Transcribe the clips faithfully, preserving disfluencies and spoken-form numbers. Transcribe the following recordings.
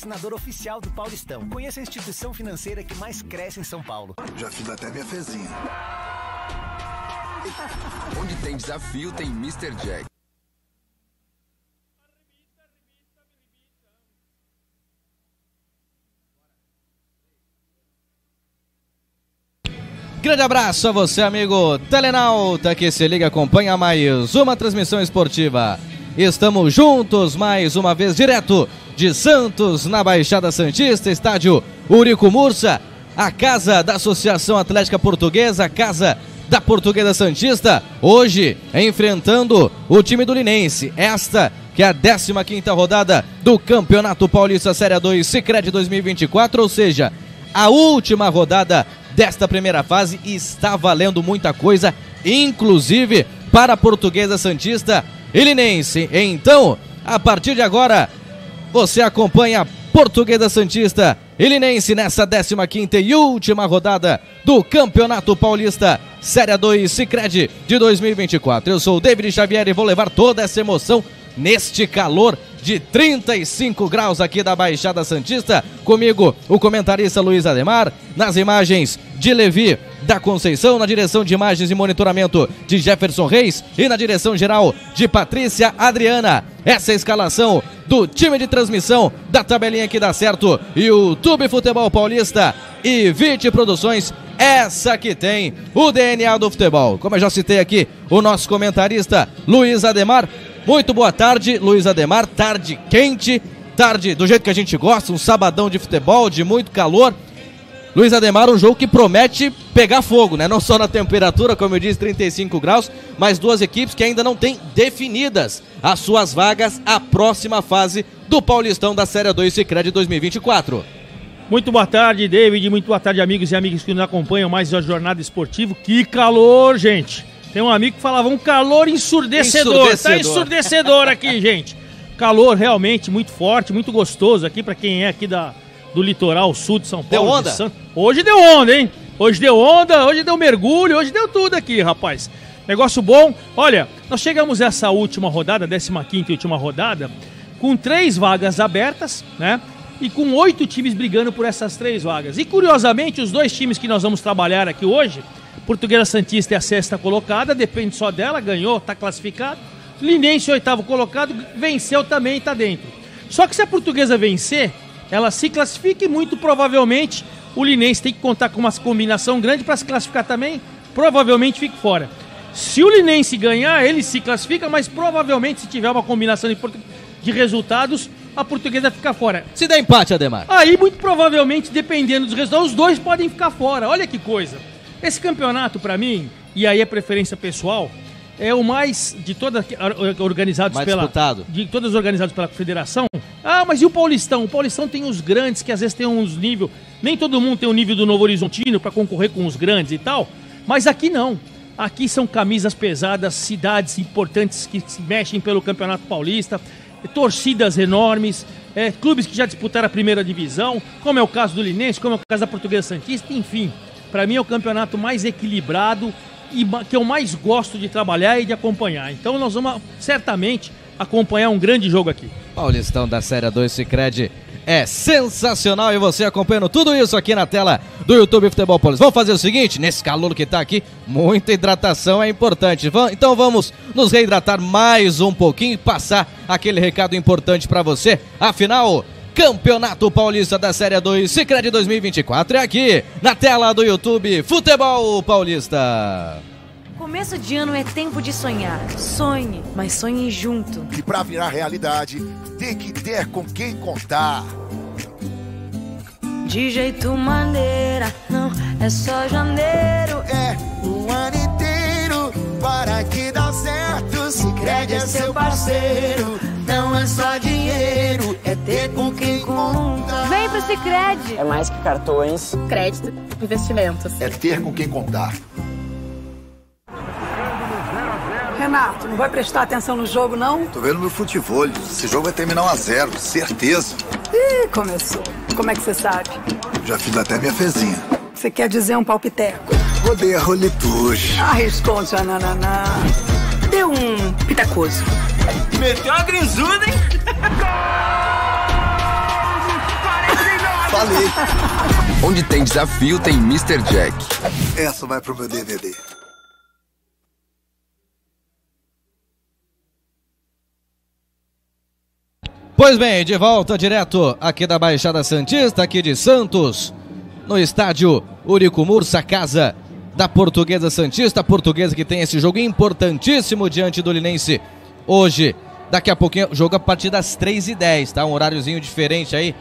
patrocinador oficial do Paulistão. Conheça a instituição financeira que mais cresce em São Paulo. Já fiz até minha fezinha. Onde tem desafio, tem mister Jack. Grande abraço a você, amigo telenauta, que se liga, acompanha mais uma transmissão esportiva. Estamos juntos mais uma vez, direto de Santos, na Baixada Santista, estádio Eurico Mursa, a casa da Associação Atlética Portuguesa, a casa da Portuguesa Santista, hoje enfrentando o time do Linense. Esta que é a décima quinta rodada do Campeonato Paulista Série A dois Sicredi dois mil e vinte e quatro, ou seja, a última rodada desta primeira fase está valendo muita coisa, inclusive para a Portuguesa Santista e Linense. Então, a partir de agora, você acompanha a Portuguesa Santista e Linense nessa décima quinta e última rodada do Campeonato Paulista Série A dois Sicredi de dois mil e vinte e quatro. Eu sou o David Xavier e vou levar toda essa emoção neste calor de trinta e cinco graus aqui da Baixada Santista. Comigo, o comentarista Luiz Ademar, nas imagens de Levi da Conceição, na direção de imagens e monitoramento de Jefferson Reis e na direção geral de Patrícia Adriana. Essa é a escalação do time de transmissão da tabelinha que dá certo, YouTube Futebol Paulista e Vite Produções, essa que tem o D N A do futebol. Como eu já citei aqui, o nosso comentarista Luiz Ademar. Muito boa tarde, Luiz Ademar, tarde quente, tarde do jeito que a gente gosta, um sabadão de futebol, de muito calor. Luiz Ademar, um jogo que promete pegar fogo, né? Não só na temperatura, como eu disse, trinta e cinco graus, mas duas equipes que ainda não têm definidas as suas vagas à próxima fase do Paulistão da Série A dois Sicredi dois mil e vinte e quatro. Muito boa tarde, David, muito boa tarde, amigos e amigas que nos acompanham mais uma jornada esportiva. Que calor, gente! Tem um amigo que falava um calor ensurdecedor. Ensurdecedor. Tá ensurdecedor aqui, gente. Calor realmente muito forte, muito gostoso aqui para quem é aqui da, do litoral sul de São Paulo. Deu onda? De San... Hoje deu onda, hein? Hoje deu onda, hoje deu mergulho, hoje deu tudo aqui, rapaz. Negócio bom. Olha, nós chegamos a essa última rodada, décima quinta e última rodada, com três vagas abertas, né? E com oito times brigando por essas três vagas. E curiosamente, os dois times que nós vamos trabalhar aqui hoje... Portuguesa Santista é a sexta colocada, depende só dela, ganhou, está classificado. Linense, oitavo colocado, venceu também e está dentro. Só que se a Portuguesa vencer, ela se classifica e muito provavelmente o Linense tem que contar com uma combinação grande para se classificar também, provavelmente fica fora. Se o Linense ganhar, ele se classifica, mas provavelmente se tiver uma combinação de, de resultados, a Portuguesa fica fora. Se der empate, Ademar. Aí muito provavelmente, dependendo dos resultados, os dois podem ficar fora, olha que coisa. Esse campeonato, pra mim, e aí é preferência pessoal, é o mais de todas organizados mais pela disputado. De todas organizadas pela federação. Ah, mas e o Paulistão? O Paulistão tem os grandes que às vezes tem uns níveis, nem todo mundo tem o nível do Novo Horizontino para concorrer com os grandes e tal, mas aqui não. Aqui são camisas pesadas, cidades importantes que se mexem pelo Campeonato Paulista, torcidas enormes, é, clubes que já disputaram a primeira divisão, como é o caso do Linense, como é o caso da Portuguesa Santista, enfim. Para mim é o campeonato mais equilibrado e que eu mais gosto de trabalhar e de acompanhar. Então nós vamos certamente acompanhar um grande jogo aqui. Paulistão da Série A dois Sicredi é sensacional e você acompanhando tudo isso aqui na tela do YouTube Futebol Paulista. Vamos fazer o seguinte, nesse calor que está aqui, muita hidratação é importante. Então vamos nos reidratar mais um pouquinho e passar aquele recado importante para você. Afinal... Campeonato Paulista da Série A dois Sicredi dois mil e vinte e quatro é aqui, na tela do YouTube Futebol Paulista. Começo de ano é tempo de sonhar. Sonhe, mas sonhe junto. E pra virar realidade, tem que ter com quem contar. De jeito maneira, não é só janeiro. É o ano inteiro, para que dá certo. Sicredi é seu parceiro. Não é só dinheiro, é ter com quem contar. Vem pro Sicredi. É mais que cartões, crédito, investimentos. É ter com quem contar. Renato, não vai prestar atenção no jogo, não? Tô vendo meu futebol. Esse jogo vai terminar um a zero, certeza. Ih, começou. Como é que você sabe? Já fiz até minha fezinha. Você quer dizer um palpiteco? Poder roletuge. Arriscou já nananá. Deu um pitacoso. Meteu uma grisuda, hein? falei. Onde tem desafio tem mister Jack. Essa vai pro meu D V D. Pois bem, de volta direto aqui da Baixada Santista, aqui de Santos, no estádio Eurico Mursa, casa da Portuguesa Santista, Portuguesa que tem esse jogo importantíssimo diante do Linense hoje. Daqui a pouquinho, jogo a partir das três e dez, tá? Um horáriozinho diferente aí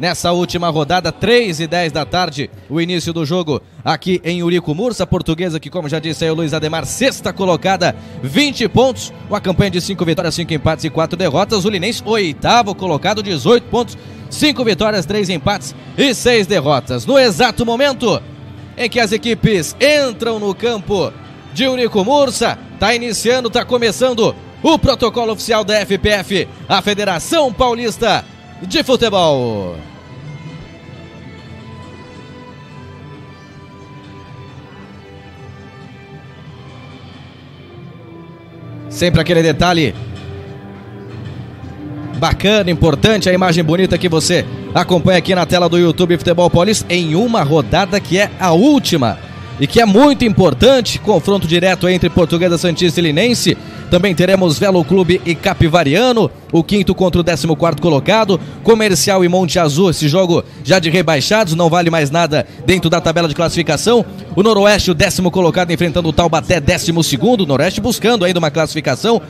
nessa última rodada, três e dez da tarde, o início do jogo aqui em Eurico Mursa. Portuguesa que, como já disse aí o Luiz Ademar, sexta colocada, vinte pontos, uma campanha de cinco vitórias, cinco empates e quatro derrotas. O Linense, oitavo colocado, dezoito pontos, cinco vitórias, três empates e seis derrotas. No exato momento em que as equipes entram no campo de Eurico Mursa, tá iniciando, tá começando o protocolo oficial da F P F, a Federação Paulista de Futebol. Sempre aquele detalhe bacana, importante, a imagem bonita que você acompanha aqui na tela do YouTube Futebol Paulista em uma rodada que é a última e que é muito importante, confronto direto entre Portuguesa Santista e Linense. Também teremos Velo Clube e Capivariano, o quinto contra o décimo quarto colocado, Comercial e Monte Azul, esse jogo já de rebaixados, não vale mais nada dentro da tabela de classificação. O Noroeste, o décimo colocado, enfrentando o Taubaté, décimo segundo, o Noroeste buscando ainda uma classificação.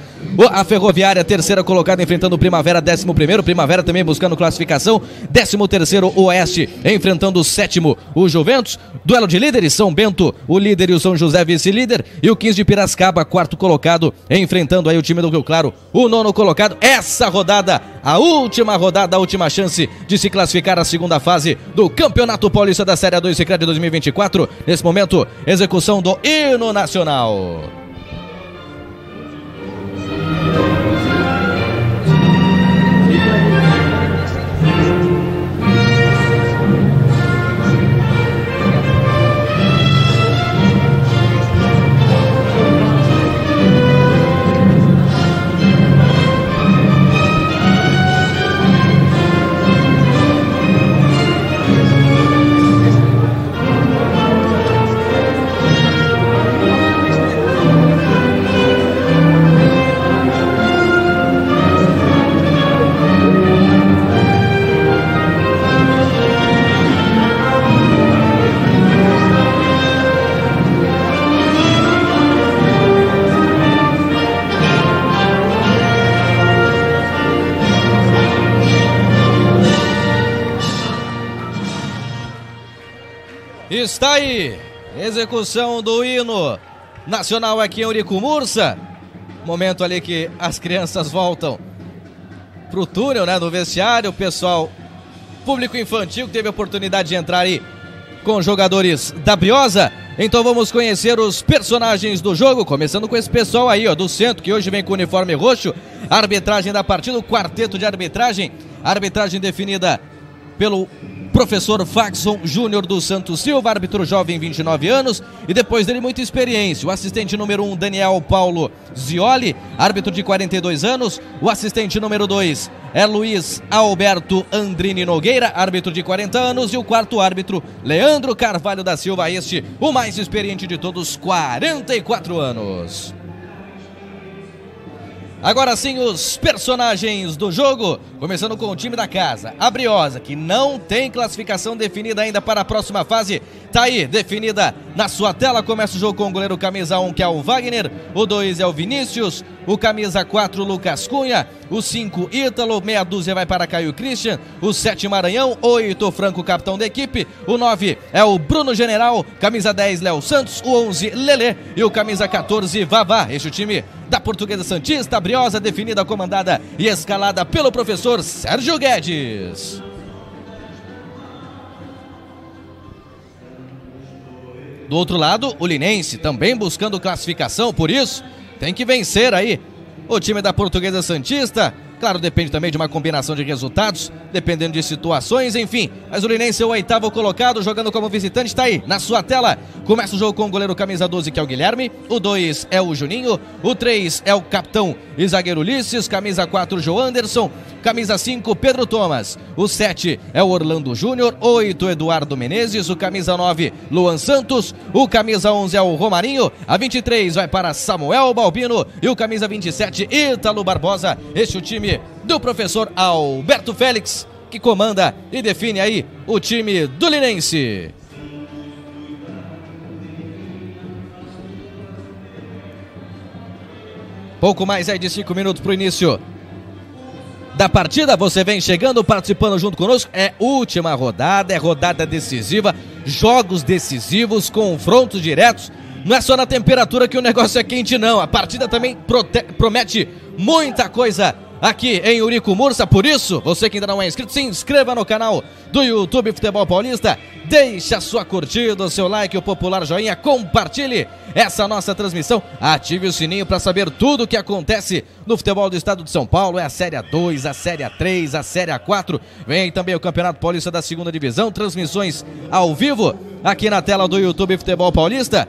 A Ferroviária, terceira colocada, enfrentando o Primavera, décimo primeiro, Primavera também buscando classificação. Décimo terceiro, o Oeste, enfrentando o sétimo, o Juventus. Duelo de líderes, São Bento, o líder, e o São José, vice-líder. E o quinze de Piracicaba, quarto colocado, em enfrentando aí o time do Rio Claro, o nono colocado. Essa rodada, a última rodada, a última chance de se classificar à segunda fase do Campeonato Paulista da Série A dois Sicredi dois mil e vinte e quatro. Nesse momento, execução do hino nacional. Está aí, execução do hino nacional aqui em Eurico Mursa. Momento ali que as crianças voltam pro túnel, né, no vestiário. O pessoal, público infantil, que teve a oportunidade de entrar aí com jogadores da Briosa. Então vamos conhecer os personagens do jogo, começando com esse pessoal aí, ó, do centro, que hoje vem com o uniforme roxo. Arbitragem da partida, o quarteto de arbitragem. Arbitragem definida pelo professor Faxon Júnior do Santos Silva, árbitro jovem, vinte e nove anos, e depois dele muita experiência. O assistente número um, Daniel Paulo Zioli, árbitro de quarenta e dois anos. O assistente número dois é Luiz Alberto Andrini Nogueira, árbitro de quarenta anos. E o quarto árbitro, Leandro Carvalho da Silva, este, o mais experiente de todos, quarenta e quatro anos. Agora sim, os personagens do jogo, começando com o time da casa, a Briosa, que não tem classificação definida ainda para a próxima fase. Tá aí, definida na sua tela. Começa o jogo com o goleiro camisa um, que é o Wagner, o dois é o Vinícius, o camisa quatro, Lucas Cunha, o cinco, Ítalo, meia dúzia vai para Caio Christian, o sete, Maranhão, oito, Franco, capitão da equipe, o nove é o Bruno General, camisa dez, Léo Santos, o onze, Lelê, e o camisa quatorze, Vavá. Este é o time da Portuguesa Santista, Briosa, definida, comandada e escalada pelo professor Sérgio Guedes. Do outro lado, o Linense, também buscando classificação, por isso tem que vencer aí o time da Portuguesa Santista. Claro, depende também de uma combinação de resultados, dependendo de situações, enfim. Mas o Linense é o oitavo colocado, jogando como visitante, está aí na sua tela. Começa o jogo com o goleiro camisa doze, que é o Guilherme. O dois é o Juninho. O três é o capitão e zagueiro Ulisses. Camisa quatro, João Anderson. Camisa cinco, Pedro Thomas. O sete é o Orlando Júnior. oito, Eduardo Menezes. O camisa nove, Luan Santos. O camisa onze é o Romarinho. A vinte e três vai para Samuel Balbino. E o camisa vinte e sete, Ítalo Barbosa. Este é o time do professor Alberto Félix, que comanda e define aí o time do Linense. Pouco mais aí de cinco minutos para o início da partida. Você vem chegando, participando junto conosco. É última rodada, é rodada decisiva, jogos decisivos, confrontos diretos. Não é só na temperatura que o negócio é quente, não. A partida também promete muita coisa aqui em Eurico Mursa. Por isso, você que ainda não é inscrito, se inscreva no canal do YouTube Futebol Paulista, deixe a sua curtida, o seu like, o popular joinha, compartilhe essa nossa transmissão, ative o sininho para saber tudo o que acontece no futebol do estado de São Paulo. É a Série A dois, a Série A três, a Série A quatro, vem também o Campeonato Paulista da segunda divisão, transmissões ao vivo aqui na tela do YouTube Futebol Paulista.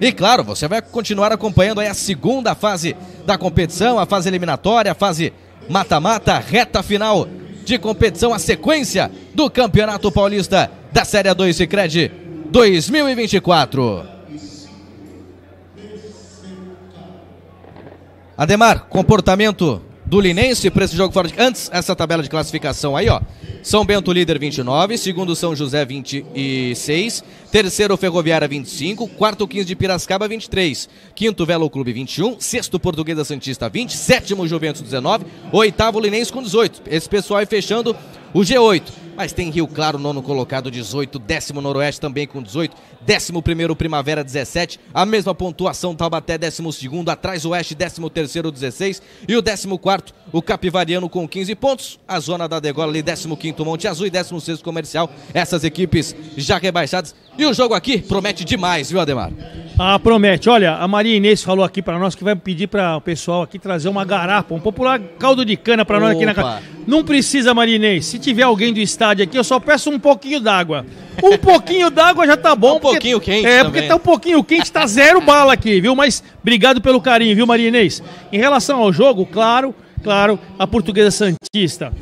E claro, você vai continuar acompanhando aí a segunda fase da competição, a fase eliminatória, a fase mata-mata, reta final de competição, a sequência do Campeonato Paulista da Série A dois Sicredi dois mil e vinte e quatro. Ademar, comportamento do Linense para esse jogo fora de... Antes, essa tabela de classificação aí, ó. São Bento líder vinte e nove, segundo São José vinte e seis, terceiro Ferroviária vinte e cinco, quarto quinze de Piracicaba vinte e três, quinto Velo Clube vinte e um, sexto Portuguesa Santista vinte, sétimo Juventus dezenove, oitavo Linense com dezoito. Esse pessoal aí fechando o G oito. Mas tem Rio Claro, nono colocado, dezoito, décimo Noroeste também com dezoito, décimo primeiro Primavera, dezessete, a mesma pontuação Taubaté, décimo segundo, atrás Oeste, décimo terceiro, dezesseis, e o décimo quarto, o Capivariano com quinze pontos, a zona da degola ali, décimo quinto Monte Azul e décimo sexto Comercial, essas equipes já rebaixadas. E o jogo aqui promete demais, viu, Ademar? Ah, promete. Olha, a Maria Inês falou aqui para nós que vai pedir para o pessoal aqui trazer uma garapa, um popular caldo de cana para nós aqui na casa. Não precisa, Maria Inês. Se tiver alguém do estádio aqui, eu só peço um pouquinho d'água. Um pouquinho d'água já tá bom. Um porque... pouquinho quente. É, também. Porque tá um pouquinho quente, tá zero bala aqui, viu? Mas obrigado pelo carinho, viu, Maria Inês? Em relação ao jogo, claro, claro, a Portuguesa Santista,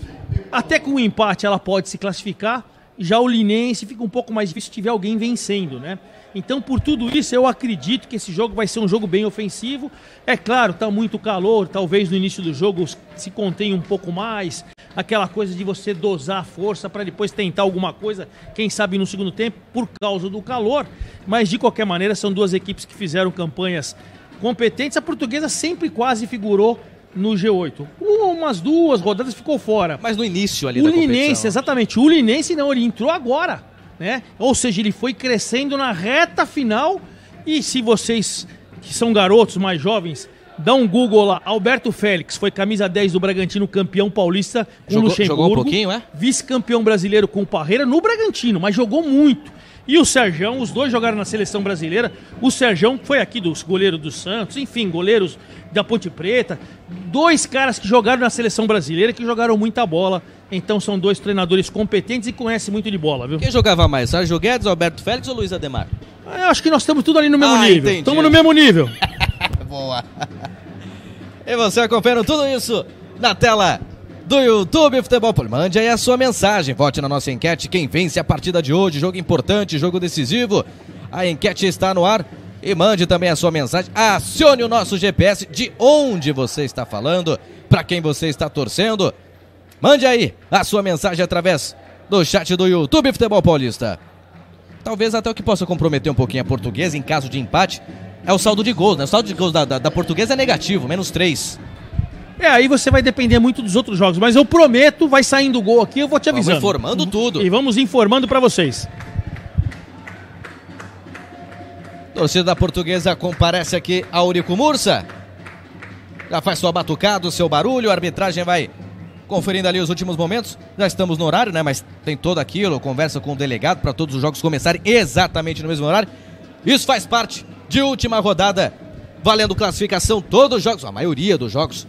até com o empate ela pode se classificar. Já o Linense fica um pouco mais difícil se tiver alguém vencendo, né? Então, por tudo isso, eu acredito que esse jogo vai ser um jogo bem ofensivo. É claro, tá muito calor, talvez no início do jogo se contenha um pouco mais. Aquela coisa de você dosar a força para depois tentar alguma coisa, quem sabe no segundo tempo, por causa do calor. Mas, de qualquer maneira, são duas equipes que fizeram campanhas competentes. A Portuguesa sempre quase figurou no G oito. Umas duas rodadas ficou fora. Mas no início ali o da competição. O Linense, exatamente. O Linense não, ele entrou agora, né? Ou seja, ele foi crescendo na reta final. E se vocês, que são garotos mais jovens, dão um Google lá. Alberto Félix foi camisa dez do Bragantino, campeão paulista com o Luxemburgo. Jogou um pouquinho, é? Vice-campeão brasileiro com o Parreira no Bragantino, mas jogou muito. E o Serjão, os dois jogaram na seleção brasileira. O Serjão foi aqui dos goleiros do Santos, enfim, goleiros da Ponte Preta. Dois caras que jogaram na seleção brasileira, que jogaram muita bola. Então são dois treinadores competentes e conhecem muito de bola, viu? Quem jogava mais? Sérgio Guedes, Alberto Félix ou Luiz Ademar? Eu acho que nós estamos tudo ali no mesmo ah, nível. Estamos no mesmo nível. Boa. E você acompanhando tudo isso na tela do YouTube Futebol Paulista. Mande aí a sua mensagem, vote na nossa enquete. Quem vence a partida de hoje, jogo importante, jogo decisivo. A enquete está no ar e mande também a sua mensagem. Acione o nosso G P S de onde você está falando, para quem você está torcendo. Mande aí a sua mensagem através do chat do YouTube Futebol Paulista. Talvez até o que possa comprometer um pouquinho a Portuguesa em caso de empate é o saldo de gols, né? O saldo de gols da, da, da Portuguesa é negativo, menos três. É, aí você vai depender muito dos outros jogos, mas eu prometo, vai saindo o gol aqui, eu vou te avisando. Vamos informando tudo. E vamos informando pra vocês. Torcida da Portuguesa comparece aqui a Eurico Mursa. Já faz sua batucada, o seu barulho, a arbitragem vai conferindo ali os últimos momentos. Já estamos no horário, né, mas tem todo aquilo, conversa com o delegado pra todos os jogos começarem exatamente no mesmo horário. Isso faz parte de última rodada, valendo classificação, todos os jogos, a maioria dos jogos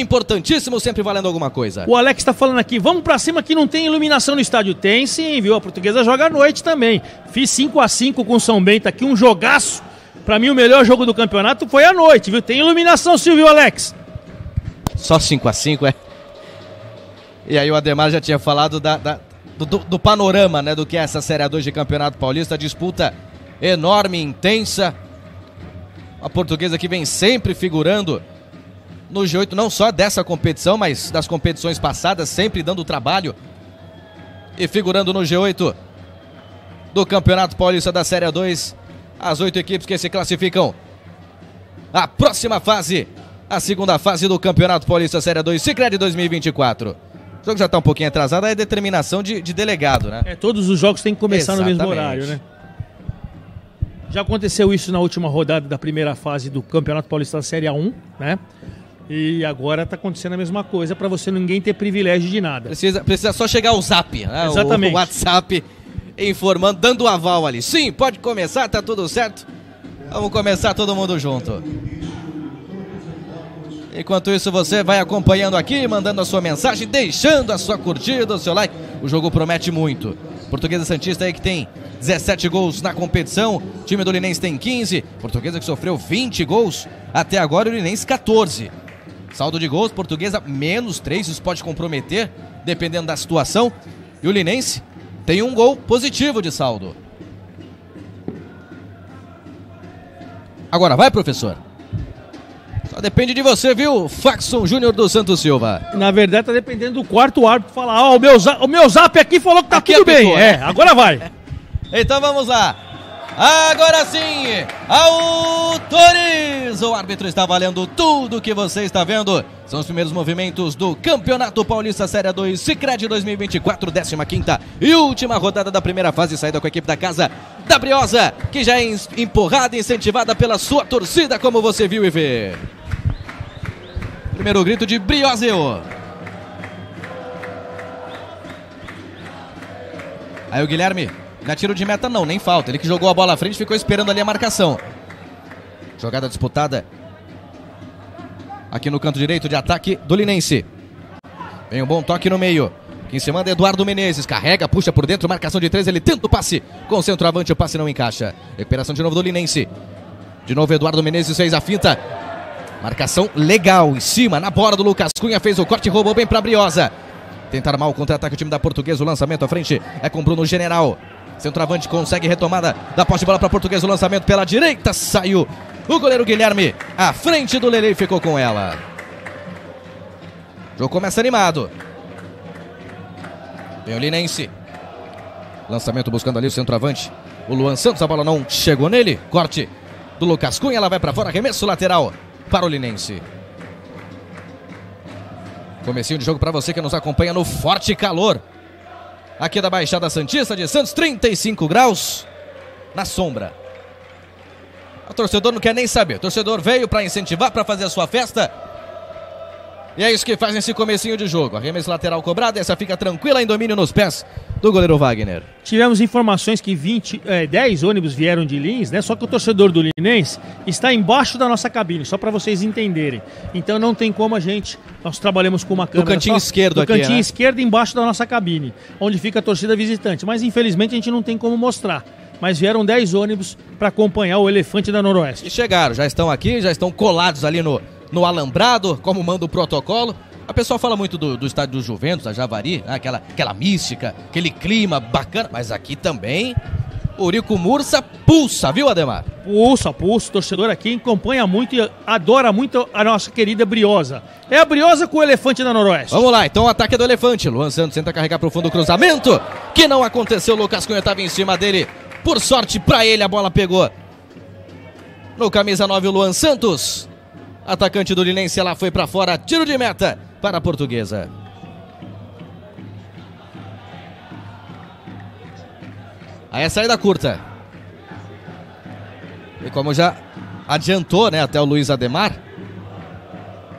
importantíssimo, sempre valendo alguma coisa. O Alex está falando aqui, vamos pra cima que não tem iluminação no estádio. Tem sim, viu? A Portuguesa joga à noite também. Fiz cinco a cinco com o São Bento aqui, um jogaço. Pra mim o melhor jogo do campeonato foi à noite, viu? Tem iluminação sim, viu, Alex? Só cinco a cinco, é? E aí o Ademar já tinha falado da, da, do, do panorama, né? Do que é essa Série A dois de Campeonato Paulista, disputa enorme, intensa. A Portuguesa que vem sempre figurando no G oito, não só dessa competição, mas das competições passadas, sempre dando trabalho e figurando no G oito do Campeonato Paulista da Série A dois. As oito equipes que se classificam a próxima fase, a segunda fase do Campeonato Paulista Série A dois, Sicredi dois mil e vinte e quatro. O jogo já está um pouquinho atrasado, é determinação de, de delegado, né? É, todos os jogos têm que começar Exatamente. no mesmo horário, né? Já aconteceu isso na última rodada da primeira fase do Campeonato Paulista da Série A um, né? E agora tá acontecendo a mesma coisa, para você ninguém ter privilégio de nada. Precisa, precisa só chegar o zap, né? Exatamente. O, o WhatsApp informando, dando o aval ali. Sim, pode começar, tá tudo certo. Vamos começar todo mundo junto. Enquanto isso, você vai acompanhando aqui, mandando a sua mensagem, deixando a sua curtida, o seu like. O jogo promete muito. Portuguesa Santista aí que tem dezessete gols na competição. O time do Linense tem quinze. Portuguesa que sofreu vinte gols até agora, o Linense quatorze. Saldo de gols, Portuguesa menos três. Isso pode comprometer, dependendo da situação. E o Linense tem um gol positivo de saldo. Agora vai, professor. Só depende de você, viu, Faxon Júnior do Santos Silva. Na verdade, tá dependendo do quarto árbitro falar, ó, oh, o, o meu zap aqui falou que tá aqui tudo bem. Pessoa, é, né? Agora vai. Então vamos lá. Agora sim, autoriza. O árbitro está valendo tudo que você está vendo. São os primeiros movimentos do Campeonato Paulista Série A dois, Sicredi dois mil e vinte e quatro, décima quinta e última rodada da primeira fase. Saída com a equipe da casa da Briosa, que já é empurrada, incentivada pela sua torcida, como você viu e vê. Primeiro grito de Brioseu. Aí o Guilherme, não é tiro de meta não, nem falta. Ele que jogou a bola à frente, ficou esperando ali a marcação. Jogada disputada aqui no canto direito de ataque do Linense. Vem um bom toque no meio. Quem se manda é Eduardo Menezes. Carrega, puxa por dentro, marcação de três. Ele tenta o passe com o centroavante, o passe não encaixa. Recuperação de novo do Linense. De novo Eduardo Menezes fez a finta. Marcação legal em cima, na bola do Lucas Cunha, fez o corte, roubou bem para Briosa. Tentar mal o contra-ataque o time da Portuguesa, o lançamento à frente é com Bruno General. Centroavante consegue retomada da posse de bola para Portuguesa, o lançamento pela direita, saiu o goleiro Guilherme, à frente do Lelê ficou com ela. O jogo começa animado. Vem o Linense. Lançamento buscando ali o centroavante, o Luan Santos, a bola não chegou nele. Corte do Lucas Cunha, ela vai para fora, arremesso lateral para o Linense. Comecinho de jogo para você que nos acompanha no forte calor aqui da Baixada Santista de Santos, trinta e cinco graus na sombra. O torcedor não quer nem saber. O torcedor veio para incentivar, para fazer a sua festa. E é isso que faz nesse comecinho de jogo. Arremesso lateral cobrado, essa fica tranquila em domínio nos pés do goleiro Wagner. Tivemos informações que vinte, é, dez ônibus vieram de Lins, né? Só que o torcedor do Linense está embaixo da nossa cabine, só para vocês entenderem. Então não tem como a gente, nós trabalhamos com uma câmera do cantinho só, esquerdo do aqui, cantinho né? esquerdo embaixo da nossa cabine, onde fica a torcida visitante. Mas infelizmente a gente não tem como mostrar. Mas vieram dez ônibus para acompanhar o elefante da Noroeste. E chegaram, já estão aqui, já estão colados ali no, no alambrado, como manda o protocolo. A pessoa fala muito do, do estádio do Juventus, da Javari, né? aquela, aquela mística, aquele clima bacana. Mas aqui também, o Eurico Mursa pulsa, viu, Ademar? Pulsa, pulsa. O torcedor aqui acompanha muito e adora muito a nossa querida Briosa. É a Briosa com o elefante da Noroeste. Vamos lá, então o ataque é do elefante. Luan Santos tenta carregar para o fundo do cruzamento, que não aconteceu. O Lucas Cunha estava em cima dele. Por sorte para ele, a bola pegou no camisa nove, o Luan Santos. Atacante do Linense, ela foi para fora, tiro de meta para a Portuguesa. Aí é saída curta. E como já adiantou, né, até o Luiz Ademar,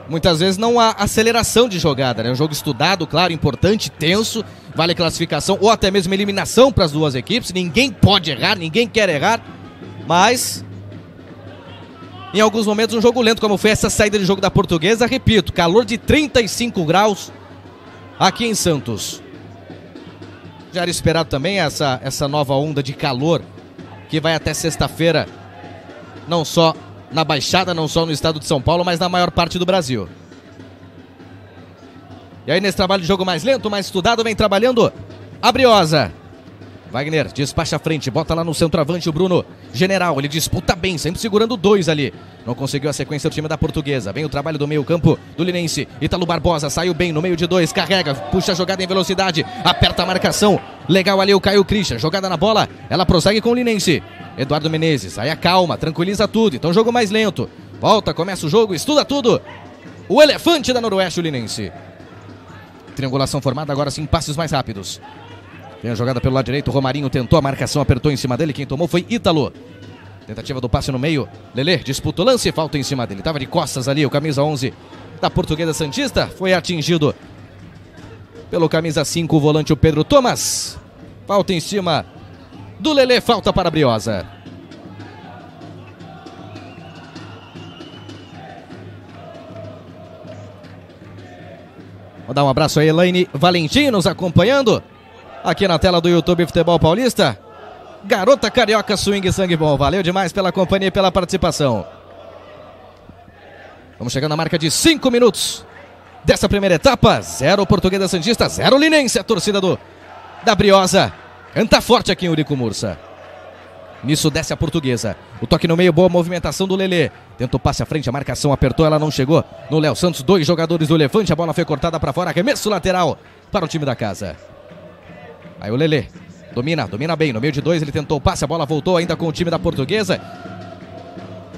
muitas vezes não há aceleração de jogada, né? É um jogo estudado, claro, importante, tenso, vale classificação ou até mesmo eliminação para as duas equipes. Ninguém pode errar, ninguém quer errar, mas em alguns momentos um jogo lento, como foi essa saída de jogo da Portuguesa. Repito, calor de trinta e cinco graus aqui em Santos. Já era esperado também essa, essa nova onda de calor que vai até sexta-feira, não só na Baixada, não só no estado de São Paulo, mas na maior parte do Brasil. E aí nesse trabalho de jogo mais lento, mais estudado, vem trabalhando a Briosa. Wagner despacha a frente, bota lá no centroavante o Bruno General. Ele disputa bem, sempre segurando dois ali. Não conseguiu a sequência do time da Portuguesa. Vem o trabalho do meio campo do Linense. Ítalo Barbosa saiu bem no meio de dois, carrega, puxa a jogada em velocidade, aperta a marcação. Legal ali o Caio Christian, jogada na bola, ela prossegue com o Linense. Eduardo Menezes, aí acalma, tranquiliza tudo. Então jogo mais lento, volta, começa o jogo, estuda tudo. O elefante da Noroeste, o Linense. Triangulação formada agora sim, passes mais rápidos. Tem a jogada pelo lado direito, Romarinho tentou a marcação, apertou em cima dele, quem tomou foi Ítalo. Tentativa do passe no meio, Lelê disputa o lance, falta em cima dele, tava de costas ali o camisa onze da Portuguesa Santista, foi atingido pelo camisa cinco, o volante o Pedro Thomas. Falta em cima do Lelê, falta para a Briosa. Vou dar um abraço a Elaine Valentim nos acompanhando aqui na tela do YouTube Futebol Paulista. Garota Carioca Swing Sangue Bom. Valeu demais pela companhia e pela participação. Vamos chegando à marca de cinco minutos dessa primeira etapa. Zero Portuguesa Santista, zero Linense. A torcida do, da Briosa canta forte aqui em Eurico Mursa. Nisso desce a Portuguesa. O toque no meio, boa movimentação do Lelê. Tenta o passe à frente, a marcação apertou, ela não chegou no Léo Santos. Dois jogadores do Levante, a bola foi cortada para fora. Arremesso lateral para o time da casa. Aí o Lelê domina, domina bem. No meio de dois ele tentou o passe, a bola voltou ainda com o time da Portuguesa.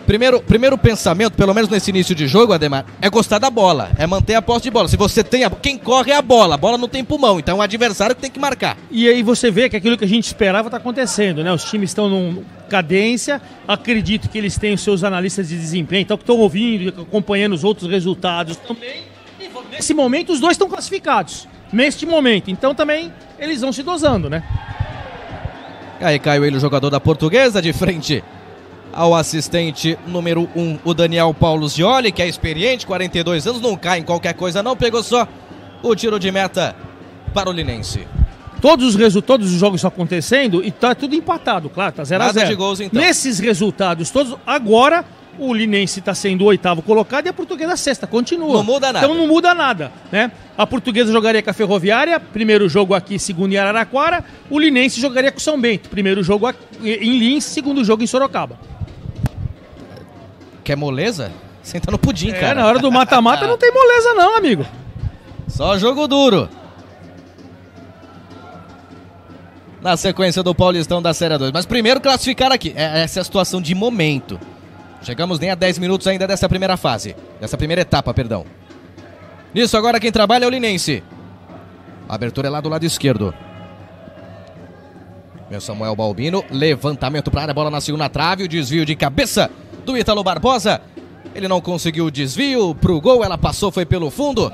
Primeiro, primeiro pensamento, pelo menos nesse início de jogo, Ademar, é gostar da bola, é manter a posse de bola. Se você tem a... Quem corre é a bola, a bola não tem pulmão, então é o adversário que tem que marcar. E aí você vê que aquilo que a gente esperava está acontecendo, né? Os times estão numa cadência, acredito que eles têm os seus analistas de desempenho, então que estão ouvindo, acompanhando os outros resultados também. E nesse momento os dois estão classificados, neste momento, então também eles vão se dosando, né? Aí caiu ele, o jogador da Portuguesa, de frente ao assistente número um, o Daniel Paulo Zioli, que é experiente, quarenta e dois anos, não cai em qualquer coisa não, pegou só o tiro de meta para o Linense. Todos os, resu todos os jogos estão acontecendo e tá tudo empatado, claro, tá zero a zero. Nada de gols, então. Nesses resultados todos, agora o Linense está sendo o oitavo colocado e a Portuguesa sexta, continua. Não muda nada. Então não muda nada, né? A Portuguesa jogaria com a Ferroviária, primeiro jogo aqui, segundo em Araraquara. O Linense jogaria com o São Bento, primeiro jogo aqui, em Lins, segundo jogo em Sorocaba. Quer moleza? Senta no pudim, é, cara. É, na hora do mata-mata não tem moleza não, amigo. Só jogo duro. Na sequência do Paulistão da Série dois. Mas primeiro classificar aqui. É, essa é a situação de momento. Chegamos nem a dez minutos ainda dessa primeira fase. Dessa primeira etapa, perdão. Nisso agora quem trabalha é o Linense. A abertura é lá do lado esquerdo. Meu Samuel Balbino. Levantamento para a área. Bola na segunda trave. O desvio de cabeça do Ítalo Barbosa, ele não conseguiu o desvio pro gol, ela passou, foi pelo fundo,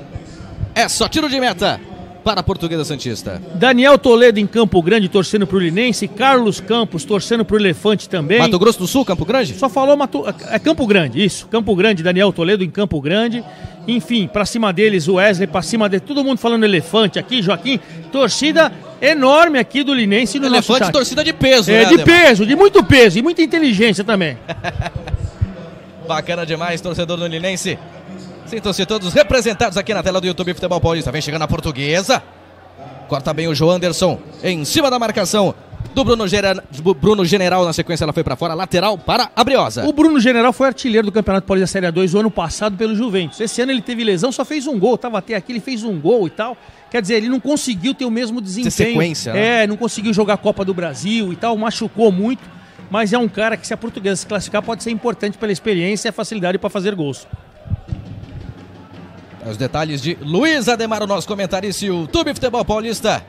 é só tiro de meta para a Portuguesa Santista. Daniel Toledo em Campo Grande torcendo pro Linense, Carlos Campos torcendo pro Elefante também. Mato Grosso do Sul, Campo Grande? Só falou Mato... é Campo Grande, isso, Campo Grande, Daniel Toledo em Campo Grande, enfim, pra cima deles o Wesley, pra cima deles, todo mundo falando Elefante aqui, Joaquim, torcida enorme aqui do Linense no nosso chat. Elefante, torcida de peso, é, né, de Ademar? Peso, de muito peso e muita inteligência também. Bacana demais, torcedor do Linense. Sintam-se todos representados aqui na tela do YouTube Futebol Paulista. Vem chegando a Portuguesa. Corta bem o João Anderson em cima da marcação do Bruno, Gera... Bruno General. Na sequência ela foi para fora, lateral para a Briosa. O Bruno General foi artilheiro do Campeonato Paulista Série dois o ano passado pelo Juventus. Esse ano ele teve lesão, só fez um gol. Tava até aqui, ele fez um gol e tal. Quer dizer, ele não conseguiu ter o mesmo desempenho. Essa sequência, né? É, não conseguiu jogar a Copa do Brasil e tal, machucou muito. Mas é um cara que, se a Portuguesa se classificar, pode ser importante pela experiência e a facilidade para fazer gols. Os detalhes de Luiz Ademar, o nosso comentarista, YouTube Futebol Paulista.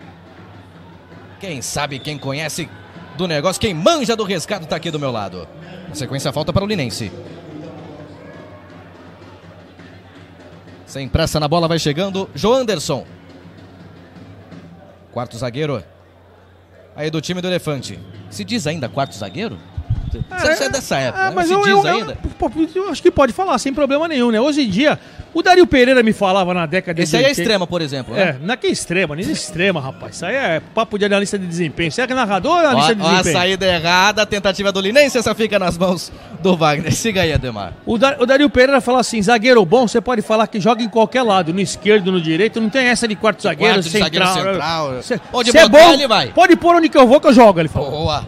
Quem sabe, quem conhece do negócio, quem manja do rescaldo está aqui do meu lado. Na sequência, falta para o Linense. Sem pressa na bola, vai chegando João Anderson. Quarto zagueiro aí do time do Elefante. Se diz ainda quarto zagueiro? muito. Você é, é dessa época, é, mas né? Você eu, diz eu, ainda? Eu, eu acho que pode falar, sem problema nenhum, né? Hoje em dia, o Dario Pereira me falava na década de... Esse aí é extrema, por exemplo, né? É, não é que é extrema, nem é extrema, rapaz. Isso aí é papo de analista de desempenho. Você é que é narrador ou analista ó, de desempenho? Ó, a saída errada, a tentativa do Linense, essa fica nas mãos do Wagner. Siga aí, Ademar. O, da, o Dario Pereira fala assim, zagueiro bom, você pode falar que joga em qualquer lado, no esquerdo, no direito, não tem essa de quarto de zagueiro, quarto de central. Zagueiro central. Cê, onde cê botar, é bom, ele vai. Pode pôr onde que eu vou que eu jogo, ele falou. Boa.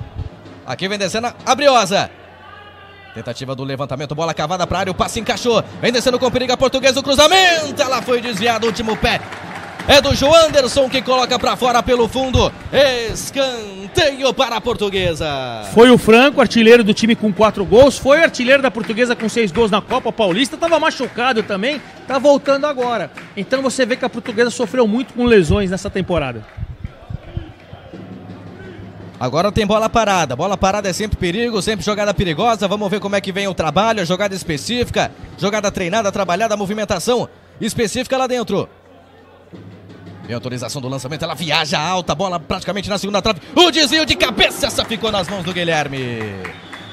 Aqui vem descendo a Briosa. Tentativa do levantamento, bola cavada para área, o passe encaixou. Vem descendo com perigo a Portuguesa, o cruzamento. Ela foi desviada, o último pé é do João Anderson que coloca para fora pelo fundo. Escanteio para a Portuguesa. Foi o Franco, artilheiro do time com quatro gols. Foi o artilheiro da Portuguesa com seis gols na Copa Paulista. Tava machucado também, tá voltando agora. Então você vê que a Portuguesa sofreu muito com lesões nessa temporada. Agora tem bola parada, bola parada é sempre perigo, sempre jogada perigosa, vamos ver como é que vem o trabalho, a jogada específica, jogada treinada, trabalhada, a movimentação específica lá dentro. Vem autorização do lançamento, ela viaja alta, bola praticamente na segunda trave, o desvio de cabeça, essa ficou nas mãos do Guilherme.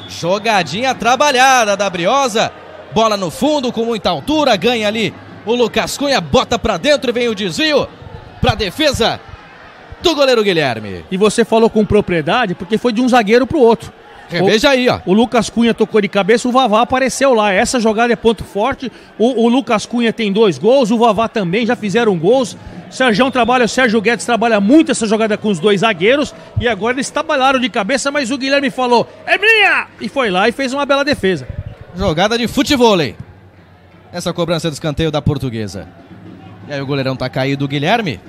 Jogadinha trabalhada da Briosa, bola no fundo com muita altura, ganha ali o Lucas Cunha, bota pra dentro e vem o desvio pra defesa do goleiro Guilherme. E você falou com propriedade porque foi de um zagueiro pro outro. Veja aí, ó. O Lucas Cunha tocou de cabeça, o Vavá apareceu lá. Essa jogada é ponto forte. O, o Lucas Cunha tem dois gols, o Vavá também já fizeram gols. Sérgio trabalha, o Sérgio Guedes trabalha muito essa jogada com os dois zagueiros. E agora eles trabalharam de cabeça, mas o Guilherme falou: é minha! E foi lá e fez uma bela defesa. Jogada de futevôlei. Essa cobrança do escanteio da Portuguesa. E aí o goleirão tá caído, o Guilherme.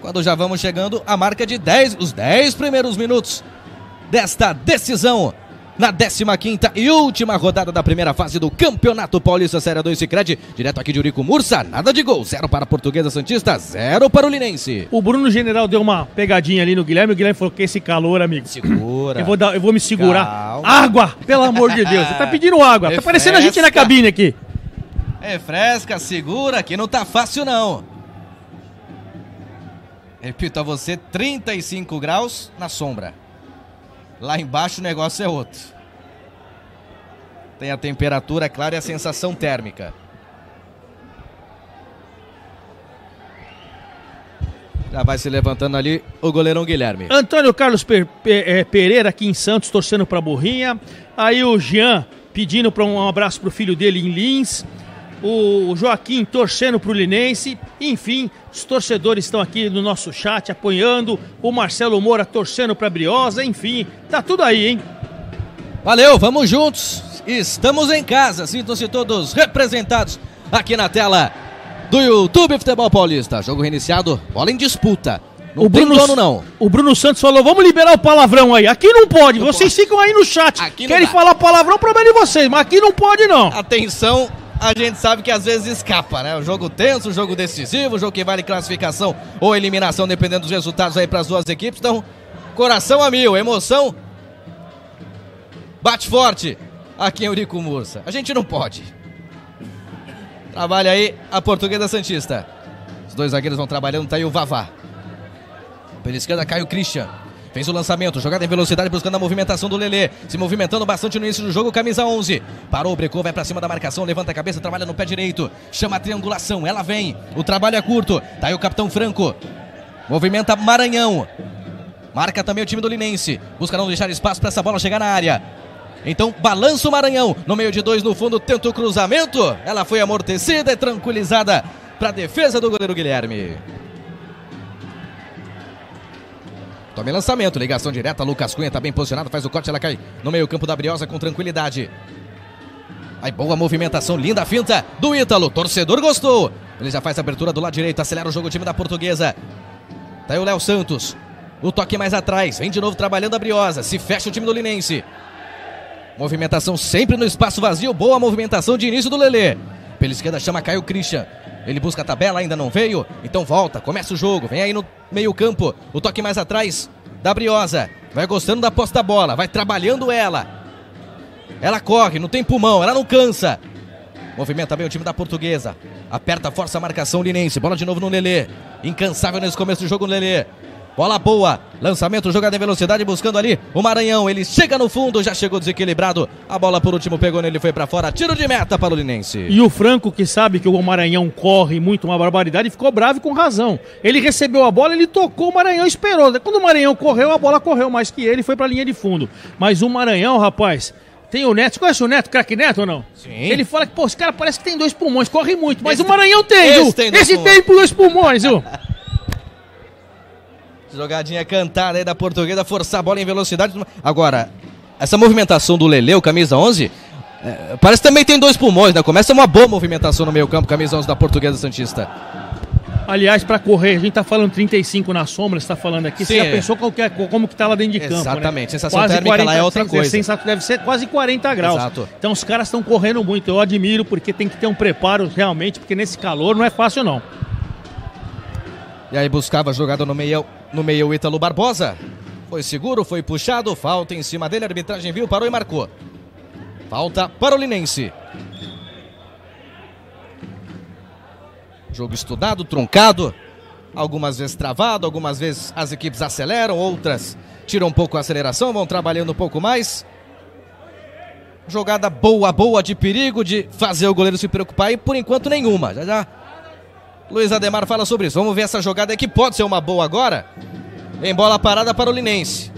Quando já vamos chegando à marca de dez, os dez primeiros minutos desta decisão na décima quinta e última rodada da primeira fase do Campeonato Paulista Série dois Sicredi, direto aqui de Eurico Mursa, nada de gol, zero para a Portuguesa Santista, zero para o Linense. O Bruno General deu uma pegadinha ali no Guilherme, o Guilherme falou que esse calor, amigo. Segura. Eu vou, dar, eu vou me segurar. Calma. Água, pelo amor de Deus, você tá pedindo água, refresca. Tá parecendo a gente na cabine aqui. Refresca, segura, que não tá fácil não. Repito a você, trinta e cinco graus na sombra. Lá embaixo o negócio é outro. Tem a temperatura, é claro, e a sensação térmica. Já vai se levantando ali o goleirão Guilherme. Antônio Carlos Pereira aqui em Santos, torcendo para a Borrinha. Aí o Jean pedindo pra um abraço pro filho dele em Lins. O Joaquim torcendo pro Linense. Enfim, os torcedores estão aqui no nosso chat apoiando. O Marcelo Moura torcendo pra Briosa. Enfim, tá tudo aí, hein? Valeu, vamos juntos. Estamos em casa. Sintam-se todos representados aqui na tela do YouTube Futebol Paulista. Jogo reiniciado, bola em disputa. Não o Bruno, dono, não. O Bruno Santos falou, vamos liberar o palavrão aí. Aqui não pode, não vocês pode. Ficam aí no chat. Aqui querem dá. Falar palavrão, problema de vocês, mas aqui não pode não. Atenção. A gente sabe que às vezes escapa, né? O jogo tenso, o jogo decisivo, o jogo que vale classificação ou eliminação, dependendo dos resultados aí para as duas equipes. Então, coração a mil, emoção bate forte aqui em Eurico Mursa. A gente não pode. Trabalha aí a Portuguesa Santista. Os dois zagueiros vão trabalhando, tá aí o Vavá. Pela esquerda cai o Christian. Fez o lançamento, jogada em velocidade buscando a movimentação do Lelê, se movimentando bastante no início do jogo, camisa onze, parou, brecou, vai pra cima da marcação, levanta a cabeça, trabalha no pé direito, chama a triangulação, ela vem, o trabalho é curto, tá aí o capitão Franco, movimenta Maranhão, marca também o time do Linense, busca não deixar espaço pra essa bola chegar na área, então balança o Maranhão, no meio de dois no fundo, tenta o cruzamento, ela foi amortecida e tranquilizada pra defesa do goleiro Guilherme. Tome lançamento, ligação direta, Lucas Cunha tá bem posicionado, faz o corte, ela cai no meio campo da Briosa com tranquilidade. Aí boa movimentação, linda finta do Ítalo, torcedor gostou. Ele já faz a abertura do lado direito, acelera o jogo o time da Portuguesa. Tá aí o Léo Santos, o toque mais atrás, vem de novo trabalhando a Briosa, se fecha o time do Linense. Movimentação sempre no espaço vazio, boa movimentação de início do Lelê. Pela esquerda chama Caio Christian. Ele busca a tabela, ainda não veio. Então volta, começa o jogo. Vem aí no meio campo. O toque mais atrás da Briosa. Vai gostando da posse da bola. Vai trabalhando ela. Ela corre, não tem pulmão. Ela não cansa. Movimenta bem o time da Portuguesa. Aperta, força a marcação linense. Bola de novo no Lelê. Incansável nesse começo do jogo o Lelê. Bola boa, lançamento, jogada em velocidade, buscando ali o Maranhão, ele chega no fundo, já chegou desequilibrado, a bola por último pegou nele, foi pra fora, tiro de meta para o Linense. E o Franco, que sabe que o Maranhão corre muito, uma barbaridade, ficou bravo com razão, ele recebeu a bola, ele tocou, o Maranhão esperou, quando o Maranhão correu, a bola correu mais que ele, foi pra linha de fundo, mas o Maranhão, rapaz... Tem o Neto, você conhece o Neto, craque Neto ou não? Sim. Ele fala que, pô, esse cara parece que tem dois pulmões, corre muito, mas esse, o Maranhão tem, viu? Esse tem dois, esse tem dois pulmões, viu? Jogadinha cantada aí da Portuguesa, forçar a bola em velocidade. Agora, essa movimentação do Leleu, camisa onze, é, parece que também tem dois pulmões, né? Começa uma boa movimentação no meio campo, camisa onze da Portuguesa Santista. Aliás, para correr, a gente tá falando trinta e cinco na sombra, você tá falando aqui, sim. Você já pensou qualquer, como que tá lá dentro de campo, exatamente, né? Sensação quase térmica quarenta, lá é outra coisa. Sensação deve ser quase quarenta graus. Exato. Então os caras estão correndo muito, eu admiro, porque tem que ter um preparo realmente, porque nesse calor não é fácil não. E aí buscava a jogada no meio, no meio Ítalo Barbosa, foi seguro, foi puxado, falta em cima dele, a arbitragem viu, parou e marcou. Falta para o Linense. Jogo estudado, truncado, algumas vezes travado, algumas vezes as equipes aceleram, outras tiram um pouco a aceleração, vão trabalhando um pouco mais. Jogada boa, boa, de perigo, de fazer o goleiro se preocupar e por enquanto nenhuma. Já, já. Luiz Ademar fala sobre isso, vamos ver essa jogada aí que pode ser uma boa agora. Em bola parada para o Linense.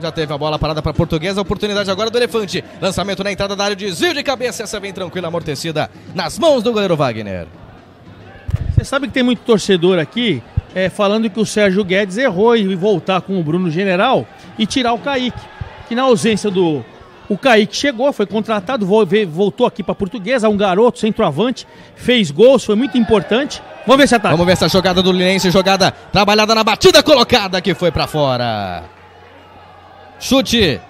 Já teve a bola parada para a Portuguesa, a oportunidade agora do Elefante. Lançamento na entrada da área, desvio de cabeça, essa vem tranquila, amortecida nas mãos do goleiro Wagner. Você sabe que tem muito torcedor aqui é, falando que o Sérgio Guedes errou e voltar com o Bruno General e tirar o Kaique, que na ausência do... O Kaique chegou, foi contratado, voltou aqui para a Portuguesa, um garoto, centroavante, fez gols, foi muito importante. Vamos ver esse ataque. Vamos ver essa jogada do Linense, jogada trabalhada na batida, colocada que foi para fora. Chute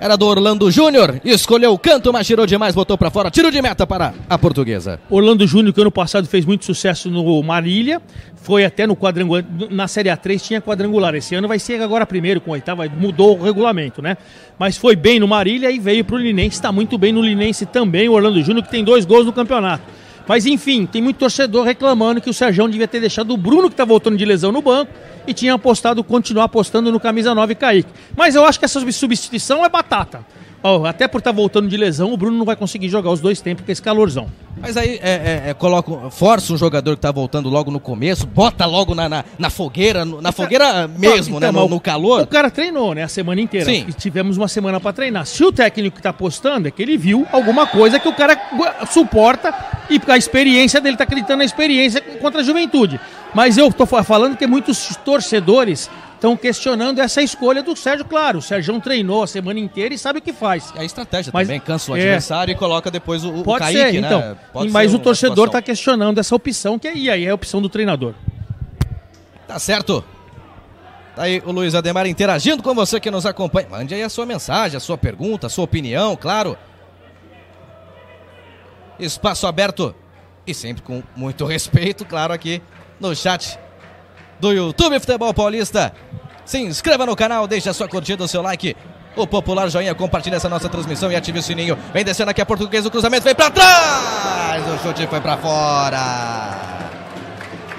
era do Orlando Júnior, escolheu o canto, mas tirou demais, botou pra fora, tiro de meta para a Portuguesa. Orlando Júnior, que ano passado fez muito sucesso no Marília, foi até no quadrangular, na Série A três tinha quadrangular, esse ano vai ser agora primeiro com a oitava, mudou o regulamento, né? Mas foi bem no Marília e veio pro Linense, está muito bem no Linense também, o Orlando Júnior, que tem dois gols no campeonato. Mas enfim, tem muito torcedor reclamando que o Sérgio devia ter deixado o Bruno, que tá voltando de lesão, no banco, e tinha apostado, continuar apostando no camisa nove, Kaique. Mas eu acho que essa substituição é batata. Oh, até por estar tá voltando de lesão, o Bruno não vai conseguir jogar os dois tempos com esse calorzão. Mas aí é, é, é, coloca, força um jogador que está voltando logo no começo, bota logo na, na, na fogueira, no, na tá, fogueira mesmo, então, né, no, no calor. O cara treinou, né, a semana inteira. Sim. E tivemos uma semana para treinar. Se o técnico que está apostando é que ele viu alguma coisa que o cara suporta e a experiência dele, está acreditando na experiência contra a Juventude. Mas eu estou falando que muitos torcedores... estão questionando essa escolha do Sérgio. Claro, o Sérgio treinou a semana inteira e sabe o que faz. É a estratégia mas, também, cansa o adversário é, e coloca depois o, o Kaique, ser, né? Então, pode mas ser o torcedor está questionando essa opção, que aí, aí é a opção do treinador. Tá certo. Tá aí o Luiz Ademar interagindo com você que nos acompanha. Mande aí a sua mensagem, a sua pergunta, a sua opinião, claro. Espaço aberto e sempre com muito respeito, claro, aqui no chat do YouTube Futebol Paulista. Se inscreva no canal, deixe a sua curtida, o seu like, o popular joinha, compartilhe essa nossa transmissão e ative o sininho. Vem descendo aqui a Portuguesa, o cruzamento vem pra trás, o chute foi pra fora.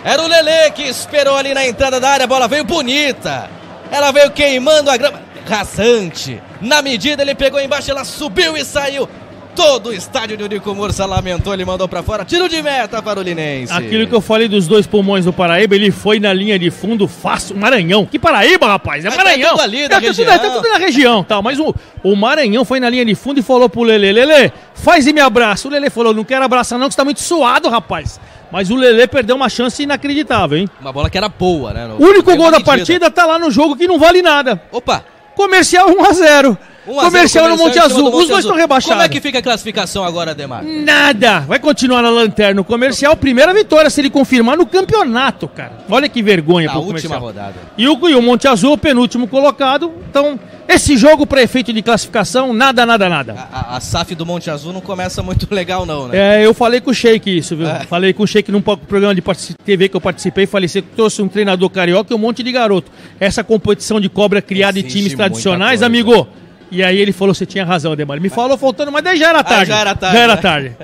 Era o Lelê que esperou ali na entrada da área, a bola veio bonita, ela veio queimando a grama, rasante, na medida ele pegou embaixo, ela subiu e saiu. Todo o estádio de Eurico Mursa lamentou, ele mandou pra fora, tiro de meta para o Linense. Aquilo que eu falei dos dois pulmões do Paraíba, ele foi na linha de fundo, fácil, Maranhão. Que Paraíba, rapaz, é Maranhão. Tá tudo ali, tá tudo, tá tudo na região, tal. Mas o, o Maranhão foi na linha de fundo e falou pro Lelê, Lelê, faz e me abraça. O Lelê falou, não quero abraçar não, que você tá muito suado, rapaz. Mas o Lelê perdeu uma chance inacreditável, hein? Uma bola que era boa, né? O único gol da partida tá lá no jogo que não vale nada. Opa! Comercial um a zero. Comercial no Monte Azul, os dois estão rebaixados. Como é que fica a classificação agora, Ademar? Nada, vai continuar na lanterna. O Comercial, primeira vitória, se ele confirmar no campeonato, cara. Olha que vergonha pro Comercial. Na última rodada. E o, e o Monte Azul, penúltimo colocado. Então, esse jogo para efeito de classificação, nada, nada, nada. A, a, a S A F do Monte Azul não começa muito legal não, né? É, eu falei com o Sheik isso, viu? É. Falei com o Sheik num programa de T V que eu participei, falei, você trouxe um treinador carioca e um monte de garoto. Essa competição de cobra criada em times tradicionais, amigo... E aí ele falou, você tinha razão, Ademar. Me falou faltando, mas daí já era tarde. Ah, já era tarde. Já era tarde.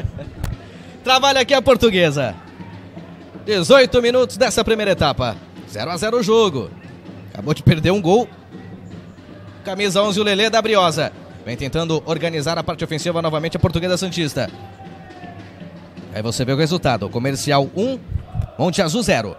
Trabalha aqui a Portuguesa. dezoito minutos dessa primeira etapa. zero a zero o jogo. Acabou de perder um gol. Camisa onze, o Lelê da Briosa. Vem tentando organizar a parte ofensiva novamente a Portuguesa Santista. Aí você vê o resultado. Comercial um, Monte Azul zero.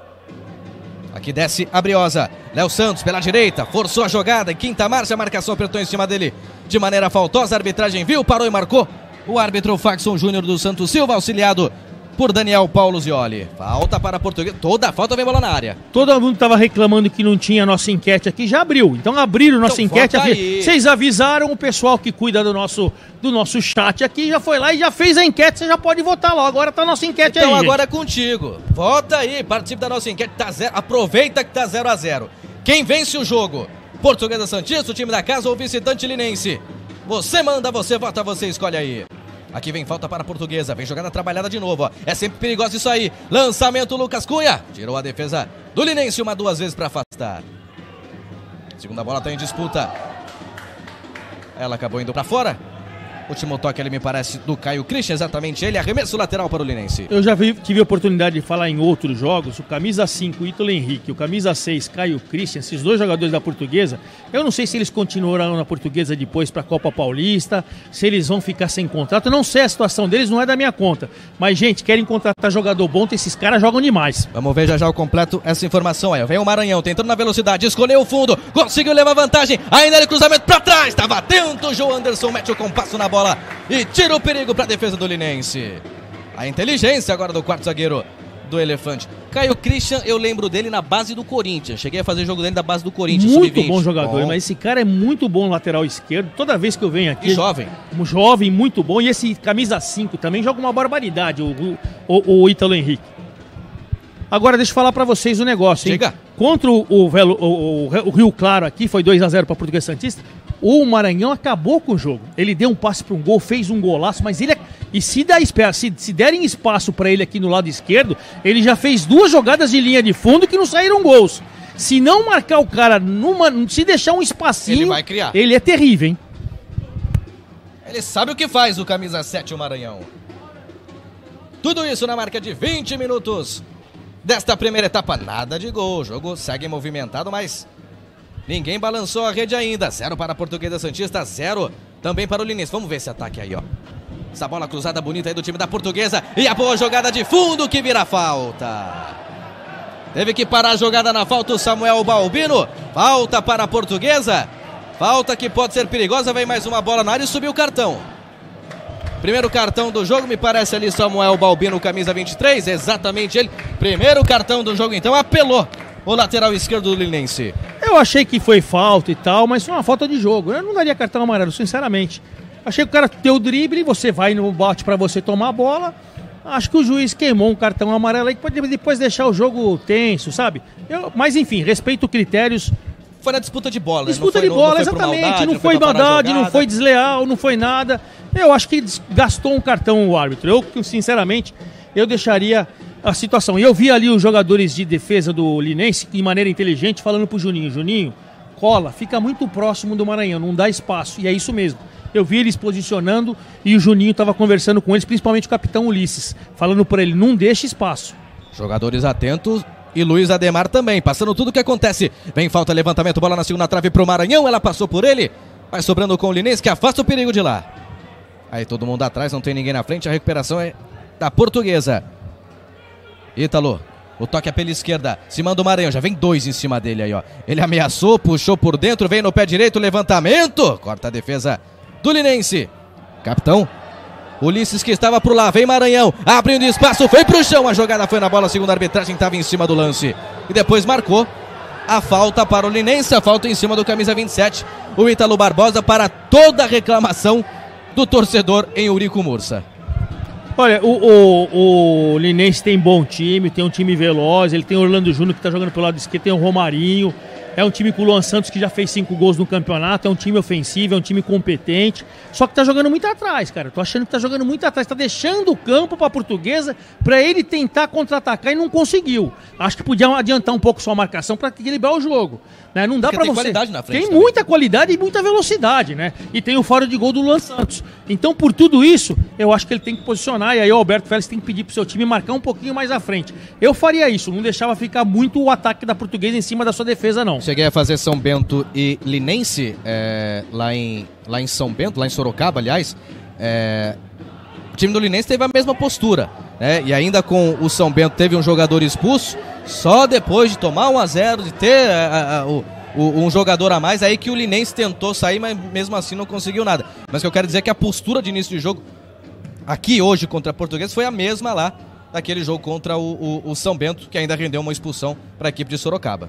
Aqui desce a Briosa. Léo Santos pela direita. Forçou a jogada. Em quinta marcha, a marcação apertou em cima dele de maneira faltosa. A arbitragem viu, parou e marcou. O árbitro Faxon Júnior do Santos Silva, auxiliado por Daniel Paulo Zioli. Falta para a Portuguesa. Toda a falta vem bola na área. Todo mundo estava reclamando que não tinha a nossa enquete aqui. Já abriu. Então abriram nossa então, enquete aqui. Vocês avisaram o pessoal que cuida do nosso, do nosso chat aqui. Já foi lá e já fez a enquete. Você já pode votar lá. Agora tá a nossa enquete então, aí. Então agora gente. É contigo. Vota aí. Participe da nossa enquete. Tá zero. Aproveita que tá zero a zero. Quem vence o jogo? Portuguesa Santista, o time da casa ou visitante linense? Você manda, você vota, você escolhe aí. Aqui vem falta para a Portuguesa. Vem jogada trabalhada de novo. Ó. É sempre perigoso isso aí. Lançamento, Lucas Cunha. Tirou a defesa do Linense uma, duas vezes para afastar. Segunda bola está em disputa. Ela acabou indo para fora. Último toque, ele me parece, do Caio Christian. Exatamente ele. Arremesso lateral para o Linense. Eu já vi, tive a oportunidade de falar em outros jogos. O camisa cinco, Ítalo Henrique. O camisa seis, Caio Christian. Esses dois jogadores da Portuguesa. Eu não sei se eles continuarão na Portuguesa depois para a Copa Paulista. Se eles vão ficar sem contrato. Eu não sei a situação deles. Não é da minha conta. Mas, gente, querem contratar jogador bom. Esses caras jogam demais. Vamos ver já já o completo essa informação aí. Vem o Maranhão tentando na velocidade. Escolheu o fundo. Conseguiu levar vantagem. Ainda ele cruzamento para trás. Estava atento. O João Anderson mete o compasso na bola. Bola e tira o perigo para a defesa do Linense. A inteligência agora do quarto zagueiro do Elefante. Caio Christian, eu lembro dele na base do Corinthians. Cheguei a fazer jogo dele da base do Corinthians. Muito bom jogador, bom. Mas esse cara é muito bom lateral esquerdo. Toda vez que eu venho aqui... E jovem. Um jovem, muito bom. E esse camisa cinco também joga uma barbaridade, o, o, o Ítalo Henrique. Agora deixa eu falar para vocês o negócio. Hein? Chega. Contra o, Velo, o, o, o Rio Claro aqui, foi dois a zero para a Portuguesa Santista. O Maranhão acabou com o jogo. Ele deu um passe para um gol, fez um golaço, mas ele... E se, der, se, se derem espaço para ele aqui no lado esquerdo, ele já fez duas jogadas de linha de fundo que não saíram gols. Se não marcar o cara, numa, se deixar um espacinho... Ele vai criar. Ele é terrível, hein? Ele sabe o que faz o camisa sete, o Maranhão. Tudo isso na marca de vinte minutos. Desta primeira etapa, nada de gol. O jogo segue movimentado, mas... Ninguém balançou a rede ainda. Zero para a Portuguesa Santista, zero também para o Linense. Vamos ver esse ataque aí, ó. Essa bola cruzada bonita aí do time da Portuguesa. E a boa jogada de fundo que vira falta. Teve que parar a jogada na falta o Samuel Balbino. Falta para a Portuguesa. Falta que pode ser perigosa. Vem mais uma bola na área e subiu o cartão. Primeiro cartão do jogo, me parece ali Samuel Balbino, camisa vinte e três. Exatamente ele. Primeiro cartão do jogo, então apelou o lateral esquerdo do Linense. Eu achei que foi falta e tal, mas foi uma falta de jogo. Eu não daria cartão amarelo, sinceramente. Achei que o cara deu o drible, você vai no bate pra você tomar a bola. Acho que o juiz queimou um cartão amarelo aí que pode depois deixar o jogo tenso, sabe? Eu, mas enfim, respeito critérios. Foi na disputa de bola. Disputa de bola, exatamente. Não foi maldade, não foi desleal, não foi nada. Eu acho que gastou um cartão o árbitro. Eu, sinceramente, eu deixaria... a situação. E eu vi ali os jogadores de defesa do Linense, de maneira inteligente, falando pro Juninho. Juninho, cola, fica muito próximo do Maranhão, não dá espaço. E é isso mesmo. Eu vi eles posicionando e o Juninho estava conversando com eles, principalmente o capitão Ulisses, falando para ele, não deixa espaço. Jogadores atentos e Luiz Ademar também, passando tudo o que acontece. Vem falta, levantamento, bola na segunda trave pro Maranhão, ela passou por ele, vai sobrando com o Linense, que afasta o perigo de lá. Aí todo mundo atrás, não tem ninguém na frente, a recuperação é da Portuguesa. Ítalo, o toque é pela esquerda, se manda o Maranhão, já vem dois em cima dele aí, ó. Ele ameaçou, puxou por dentro, vem no pé direito, levantamento, corta a defesa do Linense. Capitão, Ulisses que estava pro lá, vem Maranhão, abrindo espaço, foi pro chão, a jogada foi na bola, segundo a arbitragem, estava em cima do lance. E depois marcou a falta para o Linense, a falta em cima do camisa vinte e sete, o Ítalo Barbosa, para toda a reclamação do torcedor em Eurico Mursa. Olha, o, o, o Linense tem bom time, tem um time veloz, ele tem o Orlando Júnior que tá jogando pelo lado esquerdo, tem o Romarinho, É um time com o Luan Santos que já fez cinco gols no campeonato, é um time ofensivo, é um time competente, só que tá jogando muito atrás, cara. Tô achando que tá jogando muito atrás, tá deixando o campo pra Portuguesa pra ele tentar contra-atacar e não conseguiu. Acho que podia adiantar um pouco sua marcação pra equilibrar o jogo, né? Não dá pra você... Tem qualidade na frente. Tem muita qualidade e muita velocidade, né? E tem o fora de gol do Luan Santos. Então, por tudo isso, eu acho que ele tem que posicionar, e aí o Alberto Félix tem que pedir pro seu time marcar um pouquinho mais à frente. Eu faria isso, não deixava ficar muito o ataque da Portuguesa em cima da sua defesa, não. Cheguei a fazer São Bento e Linense, é, lá, em, lá em São Bento, lá em Sorocaba, aliás. É, o time do Linense teve a mesma postura, né? E ainda com o São Bento teve um jogador expulso, só depois de tomar um a zero, de ter a, a, a, o... um jogador a mais, aí que o Linense tentou sair, mas mesmo assim não conseguiu nada. Mas o que eu quero dizer é que a postura de início de jogo aqui hoje contra a Portuguesa foi a mesma lá daquele jogo contra o, o, o São Bento, que ainda rendeu uma expulsão para a equipe de Sorocaba.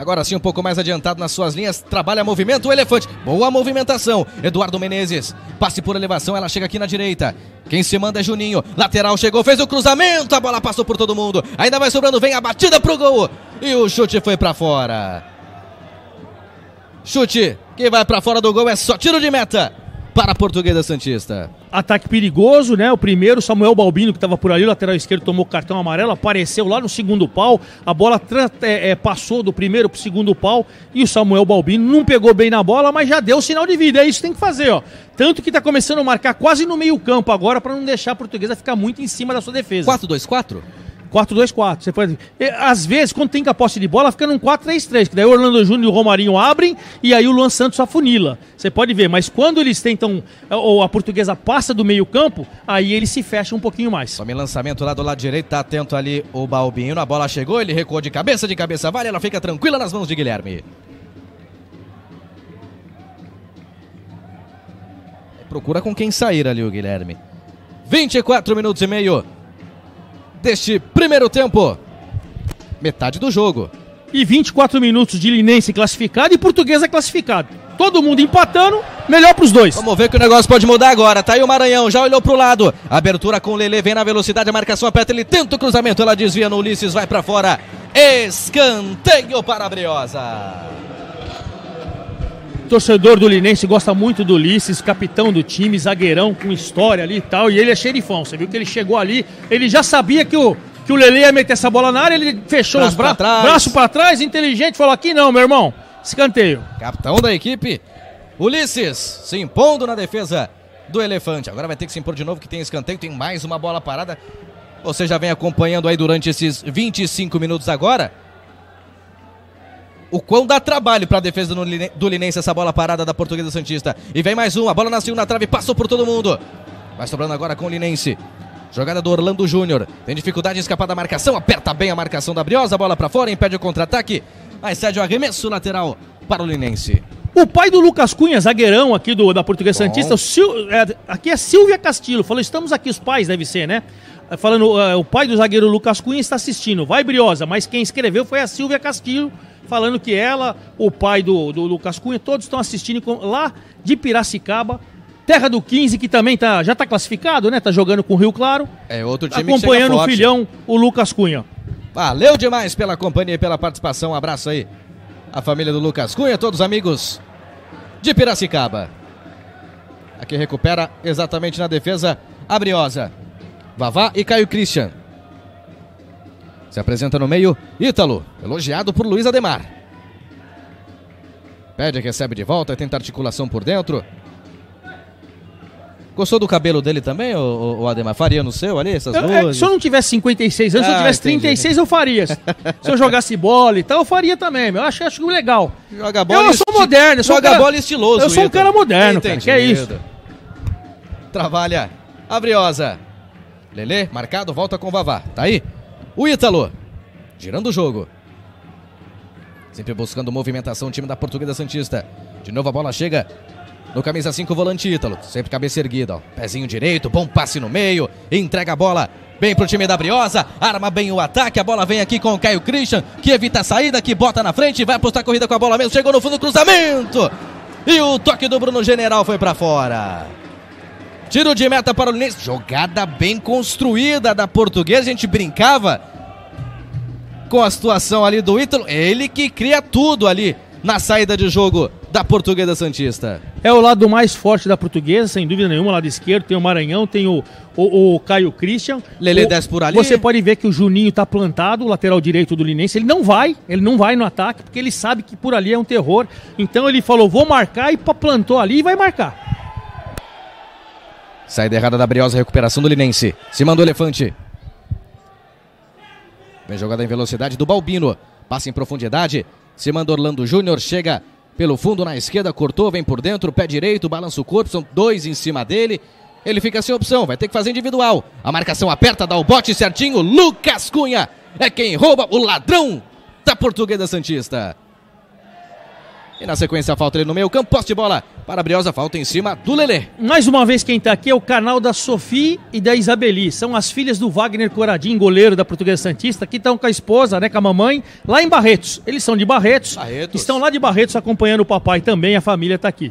Agora sim, um pouco mais adiantado nas suas linhas, trabalha movimento o Elefante. Boa movimentação, Eduardo Menezes. Passe por elevação, ela chega aqui na direita. Quem se manda é Juninho. Lateral chegou, fez o cruzamento, a bola passou por todo mundo. Ainda vai sobrando, vem a batida pro gol. E o chute foi pra fora. Chute que vai pra fora do gol, é só tiro de meta para a Portuguesa Santista. Ataque perigoso, né? O primeiro, Samuel Balbino, que estava por ali, o lateral esquerdo, tomou cartão amarelo, apareceu lá no segundo pau, a bola é, é, passou do primeiro para o segundo pau, e o Samuel Balbino não pegou bem na bola, mas já deu o sinal de vida, é isso que tem que fazer, ó. Tanto que está começando a marcar quase no meio campo agora, para não deixar a Portuguesa ficar muito em cima da sua defesa. quatro dois quatro? quatro dois quatro, você pode... Às vezes, quando tem a posse de bola, fica num quatro três três, que daí o Orlando Júnior e o Romarinho abrem e aí o Luan Santos afunila. Você pode ver, mas quando eles tentam, ou a Portuguesa passa do meio campo, aí ele se fecha um pouquinho mais. Tome lançamento lá do lado direito, tá atento ali o Balbinho, a bola chegou, ele recuou de cabeça, de cabeça vale, ela fica tranquila nas mãos de Guilherme. Procura com quem sair ali o Guilherme. vinte e quatro minutos e meio. Deste primeiro tempo, metade do jogo. E vinte e quatro minutos de Linense classificado e Portuguesa classificado. Todo mundo empatando, melhor pros dois. Vamos ver que o negócio pode mudar agora. Tá aí o Maranhão, já olhou pro lado. Abertura com o Lelê, vem na velocidade, a marcação aperta, ele tenta o cruzamento, ela desvia no Ulisses, vai pra fora. Escanteio para a Briosa. Torcedor do Linense gosta muito do Ulisses, capitão do time, zagueirão com história ali e tal, e ele é xerifão, você viu que ele chegou ali, ele já sabia que o, que o Lelê ia meter essa bola na área, ele fechou braço os braços, braço pra trás, inteligente, falou aqui não, meu irmão, escanteio. Capitão da equipe, Ulisses, se impondo na defesa do Elefante, agora vai ter que se impor de novo que tem escanteio, tem mais uma bola parada, você já vem acompanhando aí durante esses vinte e cinco minutos agora, o quão dá trabalho para a defesa do Linense essa bola parada da Portuguesa Santista. E vem mais uma, a bola nasceu na trave, passou por todo mundo. Vai sobrando agora com o Linense. Jogada do Orlando Júnior. Tem dificuldade de escapar da marcação, aperta bem a marcação da Briosa, a bola para fora, impede o contra-ataque. Mas cede o arremesso lateral para o Linense. O pai do Lucas Cunha, zagueirão aqui do, da Portuguesa Bom. Santista, o Sil, é, aqui é Silvia Castilho, falou, estamos aqui os pais, deve ser, né? Falando, uh, o pai do zagueiro Lucas Cunha está assistindo. Vai, Briosa, mas quem escreveu foi a Silvia Castilho, falando que ela, o pai do, do Lucas Cunha, todos estão assistindo com, lá de Piracicaba, terra do quinze, que também tá, já está classificado, né? Tá jogando com o Rio Claro. É, outro time acompanhando o filhão, o Lucas Cunha. Valeu demais pela companhia e pela participação. Um abraço aí à família do Lucas Cunha, todos amigos de Piracicaba. Aqui recupera exatamente na defesa a Briosa. Vavá e Caio Christian. Se apresenta no meio, Ítalo, elogiado por Luiz Ademar. Pede, recebe de volta, tenta articulação por dentro. Gostou do cabelo dele também, o, o Ademar? Faria no seu ali, essas eu, é, se eu não tivesse cinquenta e seis anos, ah, se eu tivesse trinta e seis, entendi. Eu faria. Se eu jogasse bola e tal, eu faria também, meu. Eu acho, acho legal. Joga bola eu, eu sou esti... moderno. Eu sou joga um cara... bola estiloso. Eu sou um cara moderno, entendi, cara, que é isso. Trabalha a Briosa. Lelê, marcado, volta com o Vavá. Tá aí. O Ítalo, girando o jogo. Sempre buscando movimentação, o time da Portuguesa Santista. De novo a bola chega no camisa cinco, o volante Ítalo. Sempre cabeça erguida, ó. Pezinho direito, bom passe no meio. Entrega a bola bem pro time da Briosa. Arma bem o ataque, a bola vem aqui com o Caio Christian, que evita a saída, que bota na frente. Vai apostar a corrida com a bola mesmo, chegou no fundo, cruzamento. E o toque do Bruno General foi pra fora. Tiro de meta para o Linense. Jogada bem construída da Portuguesa. A gente brincava com a situação ali do Ítalo. Ele que cria tudo ali na saída de jogo da Portuguesa Santista. É o lado mais forte da Portuguesa, sem dúvida nenhuma, o lado esquerdo, tem o Maranhão, tem o, o, o Caio Christian. Lelê desce por ali. Você pode ver que o Juninho tá plantado, o lateral direito do Linense, ele não vai, ele não vai no ataque, porque ele sabe que por ali é um terror. Então ele falou, vou marcar, e plantou ali e vai marcar. Saída errada da Briosa, recuperação do Linense. Se manda o Elefante. Vem jogada em velocidade do Balbino. Passa em profundidade. Se manda Orlando Júnior, chega pelo fundo na esquerda, cortou, vem por dentro, pé direito, balança o corpo, são dois em cima dele. Ele fica sem opção, vai ter que fazer individual. A marcação aperta, dá o bote certinho. Lucas Cunha é quem rouba, o ladrão da Portuguesa Santista. E na sequência a falta ali no meio campo, poste de bola para a Briosa, falta em cima do Lelê. Mais uma vez quem está aqui é o canal da Sophie e da Isabeli, são as filhas do Wagner Coradinho, goleiro da Portuguesa Santista, que estão com a esposa, né, com a mamãe, lá em Barretos. Eles são de Barretos, Barretos. estão lá de Barretos acompanhando o papai também, a família está aqui.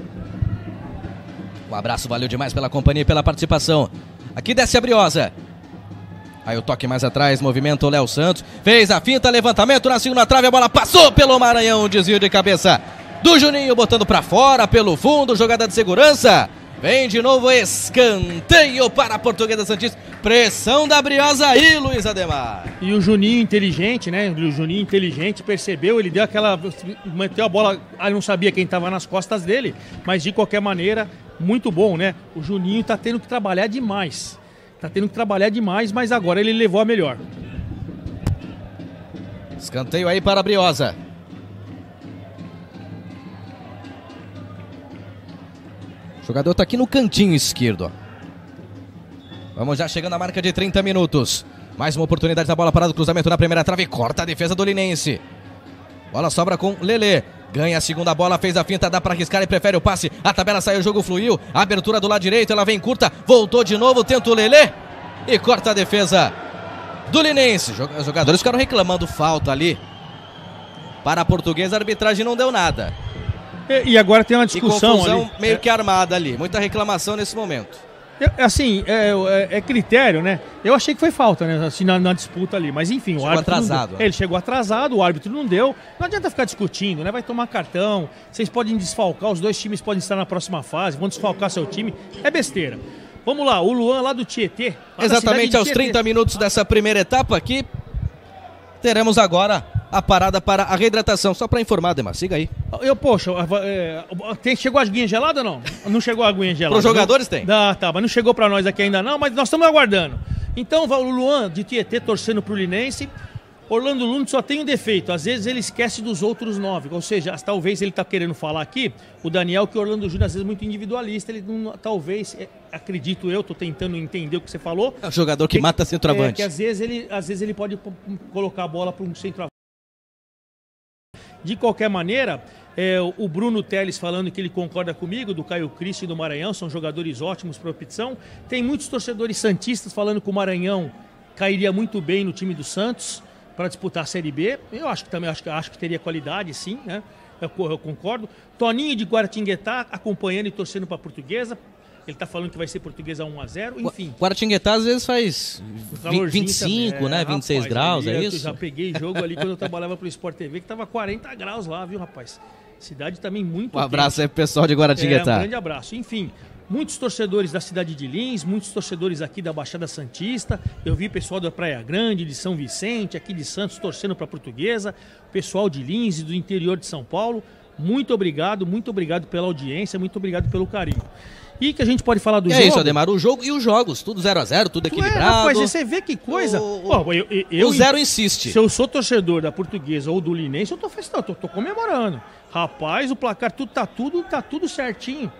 Um abraço, valeu demais pela companhia e pela participação. Aqui desce a Briosa. Aí o toque mais atrás, movimento o Léo Santos, fez a finta, levantamento na segunda trave, a bola passou pelo Maranhão, desvio de cabeça do Juninho, botando pra fora, pelo fundo, jogada de segurança. Vem de novo, escanteio para a Portuguesa Santista. Pressão da Briosa aí, Luiz Ademar. E o Juninho inteligente, né? O Juninho inteligente percebeu, ele deu aquela... Meteu a bola, ele não sabia quem estava nas costas dele, mas de qualquer maneira, muito bom, né? O Juninho tá tendo que trabalhar demais. Tá tendo que trabalhar demais, mas agora ele levou a melhor. Escanteio aí para a Briosa. O jogador está aqui no cantinho esquerdo. Ó. Vamos já chegando à marca de trinta minutos. Mais uma oportunidade da bola parada, cruzamento na primeira trave. Corta a defesa do Linense. Bola sobra com Lelê. Ganha a segunda bola, fez a finta, dá para arriscar e prefere o passe. A tabela saiu, o jogo fluiu. Abertura do lado direito, ela vem curta. Voltou de novo, tenta o Lelê. E corta a defesa do Linense. Os jogadores ficaram reclamando falta ali. Para a Portuguesa, a arbitragem não deu nada. E agora tem uma discussão. E confusão ali, meio que armada ali. Muita reclamação nesse momento. É, assim, é, é, é critério, né? Eu achei que foi falta, né? Assim, na, na disputa ali. Mas enfim, o chegou árbitro. Atrasado, né? Ele chegou atrasado, o árbitro não deu. Não adianta ficar discutindo, né? Vai tomar cartão. Vocês podem desfalcar, os dois times podem estar na próxima fase, vão desfalcar seu time. É besteira. Vamos lá, o Luan lá do Tietê. Lá exatamente aos Tietê. trinta minutos dessa primeira etapa aqui. Teremos agora a parada para a reidratação. Só para informar, Demar, siga aí. Eu, poxa, é, tem, chegou a aguinha gelada ou não? Não chegou a aguinha gelada. Para os jogadores não, tem? Ah, tá, mas não chegou para nós aqui ainda não, mas nós estamos aguardando. Então, o Luan de Tietê torcendo para o Linense. Orlando Lund só tem um defeito, às vezes ele esquece dos outros nove, ou seja, talvez ele está querendo falar aqui, o Daniel, que o Orlando Júnior às vezes é muito individualista, ele não, talvez, é, acredito eu, estou tentando entender o que você falou. É o jogador que, que mata centroavante. É, que às vezes ele, às vezes ele pode colocar a bola para um centroavante. De qualquer maneira, é, o Bruno Teles falando que ele concorda comigo, do Caio Cristi e do Maranhão, são jogadores ótimos para opção. Tem muitos torcedores santistas falando que o Maranhão cairia muito bem no time do Santos para disputar a Série B. Eu acho que também acho, acho que teria qualidade, sim, né? Eu, eu concordo. Toninho de Guaratinguetá acompanhando e torcendo para a Portuguesa. Ele está falando que vai ser Portuguesa um a zero, enfim. Guaratinguetá às vezes faz vinte e cinco, também, né? É, vinte e seis rapaz, graus, é isso? Eu já peguei jogo ali quando eu trabalhava para o Sport T V, que estava quarenta graus lá, viu, rapaz? Cidade também muito... Um abraço aí pro pessoal de Guaratinguetá. É, um grande abraço. Enfim, muitos torcedores da cidade de Lins, muitos torcedores aqui da Baixada Santista. Eu vi pessoal da Praia Grande, de São Vicente, aqui de Santos, torcendo para a Portuguesa. Pessoal de Lins e do interior de São Paulo. Muito obrigado, muito obrigado pela audiência, muito obrigado pelo carinho. E que a gente pode falar do e jogo. É isso, Ademar, o jogo e os jogos, tudo zero a zero, tudo equilibrado. É, rapaz, você vê que coisa. O, Pô, eu, eu, eu, o zero insiste. Se eu sou torcedor da Portuguesa ou do Linense, eu tô festando, tô, tô comemorando. Rapaz, o placar tudo tá tudo, tá tudo certinho.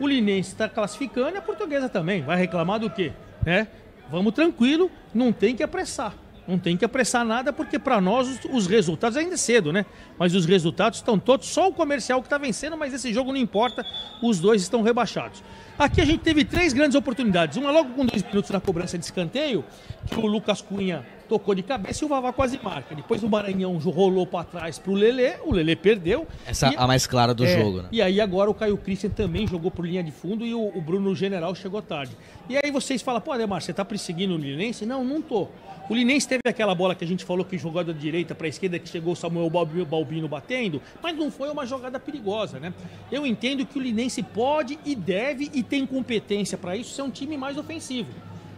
O Linense tá classificando e a Portuguesa também. Vai reclamar do quê? Né? Vamos tranquilo, não tem que apressar. Não tem que apressar nada, porque para nós os, os resultados ainda é cedo, né? Mas os resultados estão todos, só o Comercial que está vencendo, mas esse jogo não importa, os dois estão rebaixados. Aqui a gente teve três grandes oportunidades, uma logo com dois minutos na cobrança de escanteio, que o Lucas Cunha tocou de cabeça e o Vavá quase marca. Depois o Maranhão rolou para trás pro Lelê, o Lelê perdeu. Essa é a mais clara do é, jogo, né? E aí agora o Caio Christian também jogou por linha de fundo e o, o Bruno General chegou tarde. E aí vocês falam, pô, Ademar, você tá perseguindo o Linense? Não, não tô. O Linense teve aquela bola que a gente falou que jogou da direita para a esquerda, que chegou o Samuel Balbino batendo, mas não foi uma jogada perigosa, né? Eu entendo que o Linense pode e deve e tem competência para isso ser um time mais ofensivo.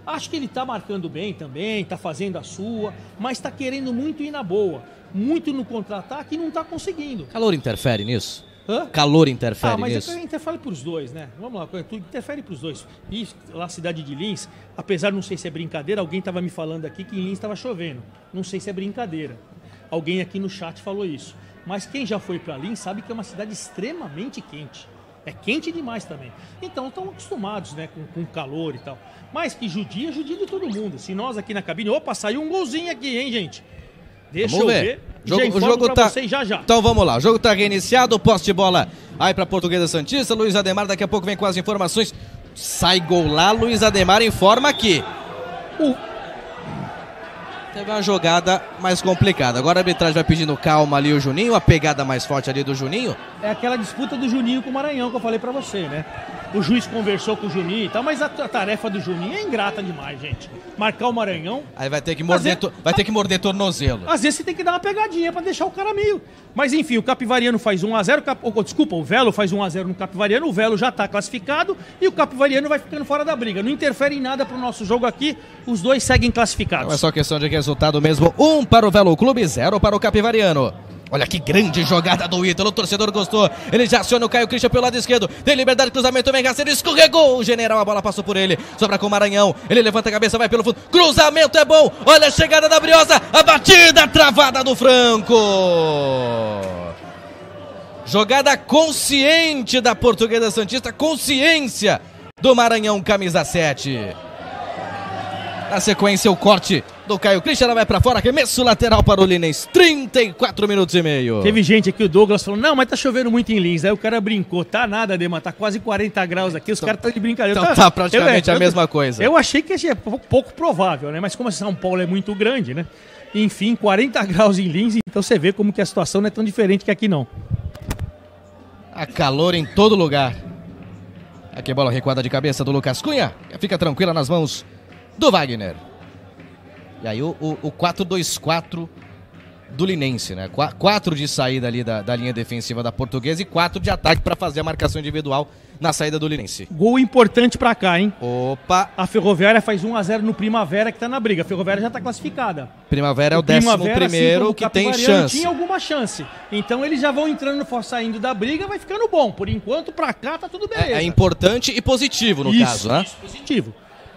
Acho que ele tá marcando bem também, tá fazendo a sua, mas tá querendo muito ir na boa, muito no contra-ataque e não tá conseguindo. Calor interfere nisso? Hã? Calor interfere nisso? Ah, mas nisso. É, interfere pros dois, né? Vamos lá, tudo interfere pros dois. E lá na cidade de Lins, apesar de não sei se é brincadeira, alguém tava me falando aqui que em Lins tava chovendo. Não sei se é brincadeira. Alguém aqui no chat falou isso. Mas quem já foi pra Lins sabe que é uma cidade extremamente quente. É quente demais também. Então, estão acostumados, né, com, com calor e tal. Mas que judia, judia de todo mundo. Se nós aqui na cabine... Opa, saiu um golzinho aqui, hein, gente? Deixa vamos eu ver. ver. Jogo, já o jogo tá... vocês já, já. Então, vamos lá. O jogo tá reiniciado. Posse de bola aí pra Portuguesa Santista. Luiz Ademar, daqui a pouco vem com as informações. Sai gol lá. Luiz Ademar informa aqui. O... Teve uma jogada mais complicada. Agora a arbitragem vai pedindo calma ali o Juninho, a pegada mais forte ali do Juninho. É aquela disputa do Juninho com o Maranhão que eu falei pra você, né? O juiz conversou com o Juninho e tal, mas a tarefa do Juninho é ingrata demais, gente. Marcar o Maranhão... Aí vai ter que morder, vezes, vai ter que morder tornozelo. Às vezes você tem que dar uma pegadinha pra deixar o cara meio... Mas enfim, o Capivariano faz um a zero, Cap... desculpa, o Velo faz um a zero no Capivariano, o Velo já tá classificado e o Capivariano vai ficando fora da briga. Não interfere em nada pro nosso jogo aqui, os dois seguem classificados. Não é só questão de que resultado mesmo, um para o Velo Clube, zero para o Capivariano. Olha que grande jogada do Ítalo, o torcedor gostou. Ele já aciona o Caio Christian pelo lado esquerdo. Tem liberdade, cruzamento, vem Gaceiro, escorregou. O General, a bola passou por ele, sobra com o Maranhão. Ele levanta a cabeça, vai pelo fundo, cruzamento é bom. Olha a chegada da Briosa, a batida travada do Franco. Jogada consciente da Portuguesa Santista, consciência do Maranhão, camisa sete. Na sequência, o corte do Caio Christian, ela vai pra fora, arremesso lateral para o Linense, trinta e quatro minutos e meio. Teve gente aqui, o Douglas falou, não, mas tá chovendo muito em Lins, aí o cara brincou, tá nada, Ademar, tá quase quarenta graus aqui, os então, caras tá de brincadeira. Então tá, tá praticamente eu, eu, a mesma coisa. Eu achei que é pouco provável, né, mas como São Paulo é muito grande, né, enfim, quarenta graus em Lins, então você vê como que a situação não é tão diferente que aqui não. Há calor em todo lugar. Aqui a bola recuada de cabeça do Lucas Cunha, fica tranquila nas mãos do Wagner. E aí o, o, o quatro dois quatro do Linense, né? quatro de saída ali da, da linha defensiva da Portuguesa e quatro de ataque para fazer a marcação individual na saída do Linense. Gol importante para cá, hein? Opa! A Ferroviária faz um a zero no Primavera, que tá na briga. A Ferroviária já tá classificada. Primavera é o décimo primeiro que tem chance. Tinha alguma chance. Então eles já vão entrando, saindo da briga, vai ficando bom. Por enquanto, para cá tá tudo beleza. É, é importante e positivo no caso, né? Isso, positivo.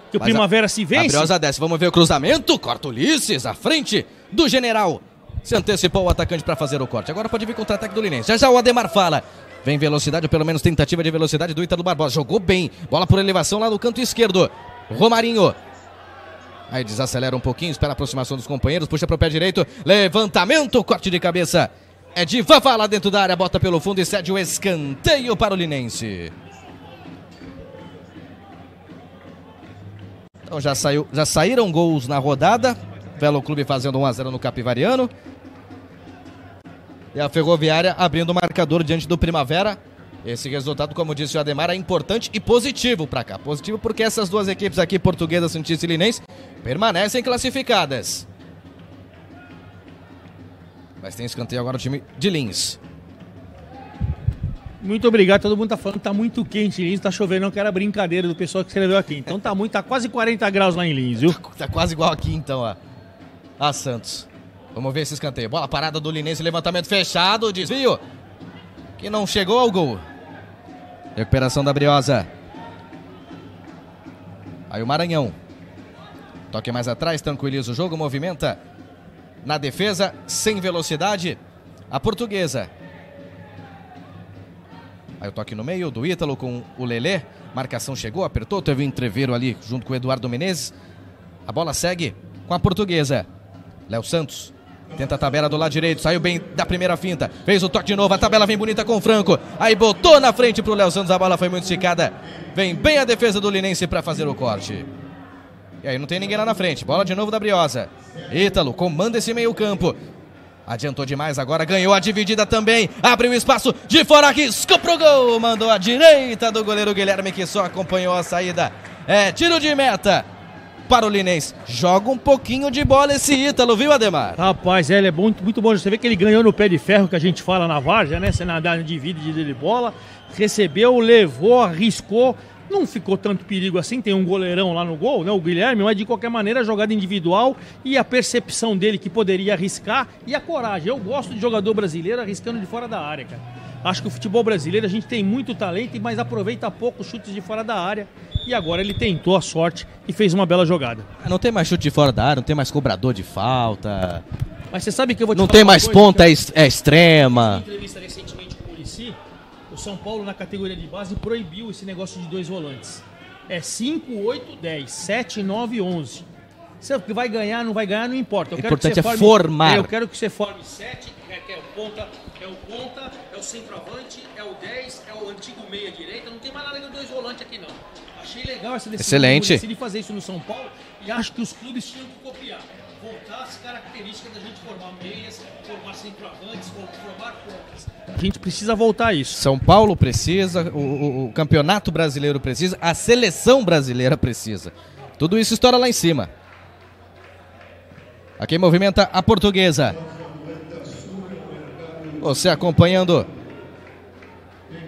Que o Mas Primavera a, se vence. A Briosa desce, vamos ver o cruzamento, corta Ulisses, à frente do General. Se antecipou o atacante para fazer o corte. Agora pode vir contra-ataque do Linense. Já já o Ademar fala. Vem velocidade, ou pelo menos tentativa de velocidade do Ítalo Barbosa. Jogou bem, bola por elevação lá no canto esquerdo. Romarinho. Aí desacelera um pouquinho, espera a aproximação dos companheiros, puxa para o pé direito. Levantamento, corte de cabeça. É de Vavá lá dentro da área, bota pelo fundo e cede o escanteio para o Linense. Então já, saiu, já saíram gols na rodada. Velo Clube fazendo um a zero no Capivariano. E a Ferroviária abrindo o marcador diante do Primavera. Esse resultado, como disse o Ademar, é importante e positivo para cá. Positivo porque essas duas equipes aqui, Portuguesa, Santista e Linense, permanecem classificadas. Mas tem escanteio agora o time de Lins. Muito obrigado, todo mundo tá falando que tá muito quente em Lins, tá chovendo, não que era brincadeira do pessoal que escreveu aqui. Então tá muito, tá quase quarenta graus lá em Lins, viu? Tá, tá quase igual aqui então, ó. Ah, Santos. Vamos ver esse escanteio. Bola parada do Linense, levantamento fechado, desvio. Que não chegou ao gol. Recuperação da Briosa. Aí o Maranhão. Toque mais atrás, tranquiliza o jogo, movimenta na defesa, sem velocidade. A Portuguesa. Aí o toque no meio do Ítalo com o Lelê. Marcação chegou, apertou, teve um entreveiro ali junto com o Eduardo Menezes. A bola segue com a Portuguesa. Léo Santos tenta a tabela do lado direito, saiu bem da primeira finta. Fez o toque de novo, a tabela vem bonita com o Franco. Aí botou na frente pro Léo Santos, a bola foi muito esticada. Vem bem a defesa do Linense para fazer o corte. E aí não tem ninguém lá na frente. Bola de novo da Briosa. Ítalo comanda esse meio campo. Adiantou demais agora, ganhou a dividida também, abriu espaço de fora aqui, escapou o gol, mandou a direita do goleiro Guilherme, que só acompanhou a saída. É, tiro de meta para o Linense. Joga um pouquinho de bola esse Ítalo, viu, Ademar? Rapaz, ele é muito, muito bom, você vê que ele ganhou no pé de ferro, que a gente fala na várzea, né, se nadar de dividida de bola, recebeu, levou, arriscou. Não ficou tanto perigo assim, tem um goleirão lá no gol, né, o Guilherme, mas de qualquer maneira a jogada individual e a percepção dele que poderia arriscar e a coragem. Eu gosto de jogador brasileiro arriscando de fora da área, cara. Acho que o futebol brasileiro a gente tem muito talento, mas aproveita pouco os chutes de fora da área. E agora ele tentou a sorte e fez uma bela jogada. Não tem mais chute de fora da área, não tem mais cobrador de falta. Mas você sabe que eu vou te Não falar tem mais coisa, ponta, é, é extrema. Em entrevista recentemente com o Polici, o São Paulo, na categoria de base, proibiu esse negócio de dois volantes. É cinco, oito, dez, sete, nove, onze. Você vai ganhar, não vai ganhar, não importa. O importante é formar. Eu quero que você forme sete, que é o ponta, é o ponta, é o centroavante, é o dez, é o antigo meia-direita. Não tem mais nada de dois volantes aqui, não. Achei legal essa decisão. Excelente. Eu decidi fazer isso no São Paulo e acho que os clubes tinham que copiar. Voltar as características da gente formar meias, formar centroavantes, formar pontas. A gente precisa voltar a isso. São Paulo precisa, o, o, o Campeonato Brasileiro precisa, a Seleção Brasileira precisa. Tudo isso estoura lá em cima. Aqui movimenta a Portuguesa. Você acompanhando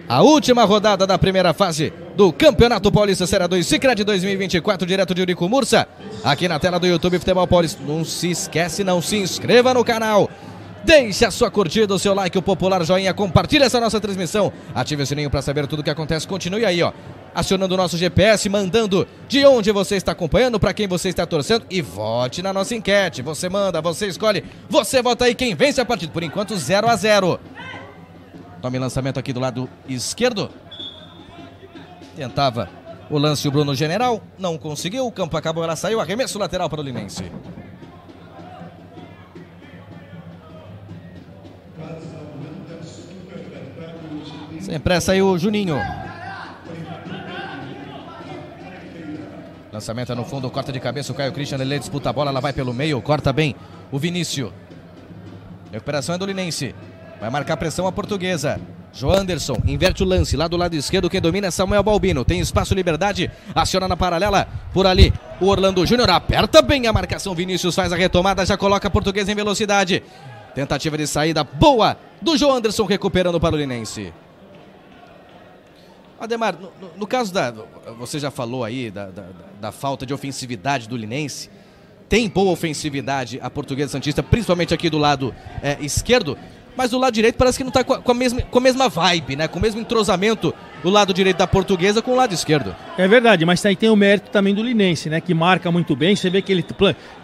a última rodada da primeira fase do Campeonato Paulista Série A dois, Sicredi dois mil e vinte e quatro, direto de Eurico Mursa, aqui na tela do YouTube Futebol Paulista. Não se esquece, não se inscreva no canal. Deixe a sua curtida, o seu like, o popular joinha, compartilhe essa nossa transmissão, ative o sininho para saber tudo o que acontece. Continue aí, ó, acionando o nosso G P S, mandando de onde você está acompanhando, para quem você está torcendo e vote na nossa enquete. Você manda, você escolhe, você vota aí quem vence a partida. Por enquanto, zero a zero. Tome lançamento aqui do lado esquerdo. Tentava o lance o Bruno General, não conseguiu, o campo acabou, ela saiu, arremesso lateral para o Linense. Sem pressa aí o Juninho. Lançamento é no fundo, corta de cabeça, o Caio Christian, ele disputa a bola, ela vai pelo meio, corta bem o Vinícius. Recuperação é do Linense. Vai marcar pressão a Portuguesa. Joanderson inverte o lance lá do lado esquerdo. Quem domina é Samuel Balbino. Tem espaço, liberdade. Aciona na paralela. Por ali o Orlando Júnior aperta bem a marcação. Vinícius faz a retomada. Já coloca a Portuguesa em velocidade. Tentativa de saída boa do Joanderson, recuperando para o Linense. Ademar, no, no caso da... Você já falou aí da, da, da falta de ofensividade do Linense. Tem boa ofensividade a Portuguesa Santista, principalmente aqui do lado é, esquerdo. Mas do lado direito parece que não está com, com a mesma vibe, né? Com o mesmo entrosamento do lado direito da Portuguesa com o lado esquerdo. É verdade, mas aí tem o mérito também do Linense, né? Que marca muito bem. Você vê que ele,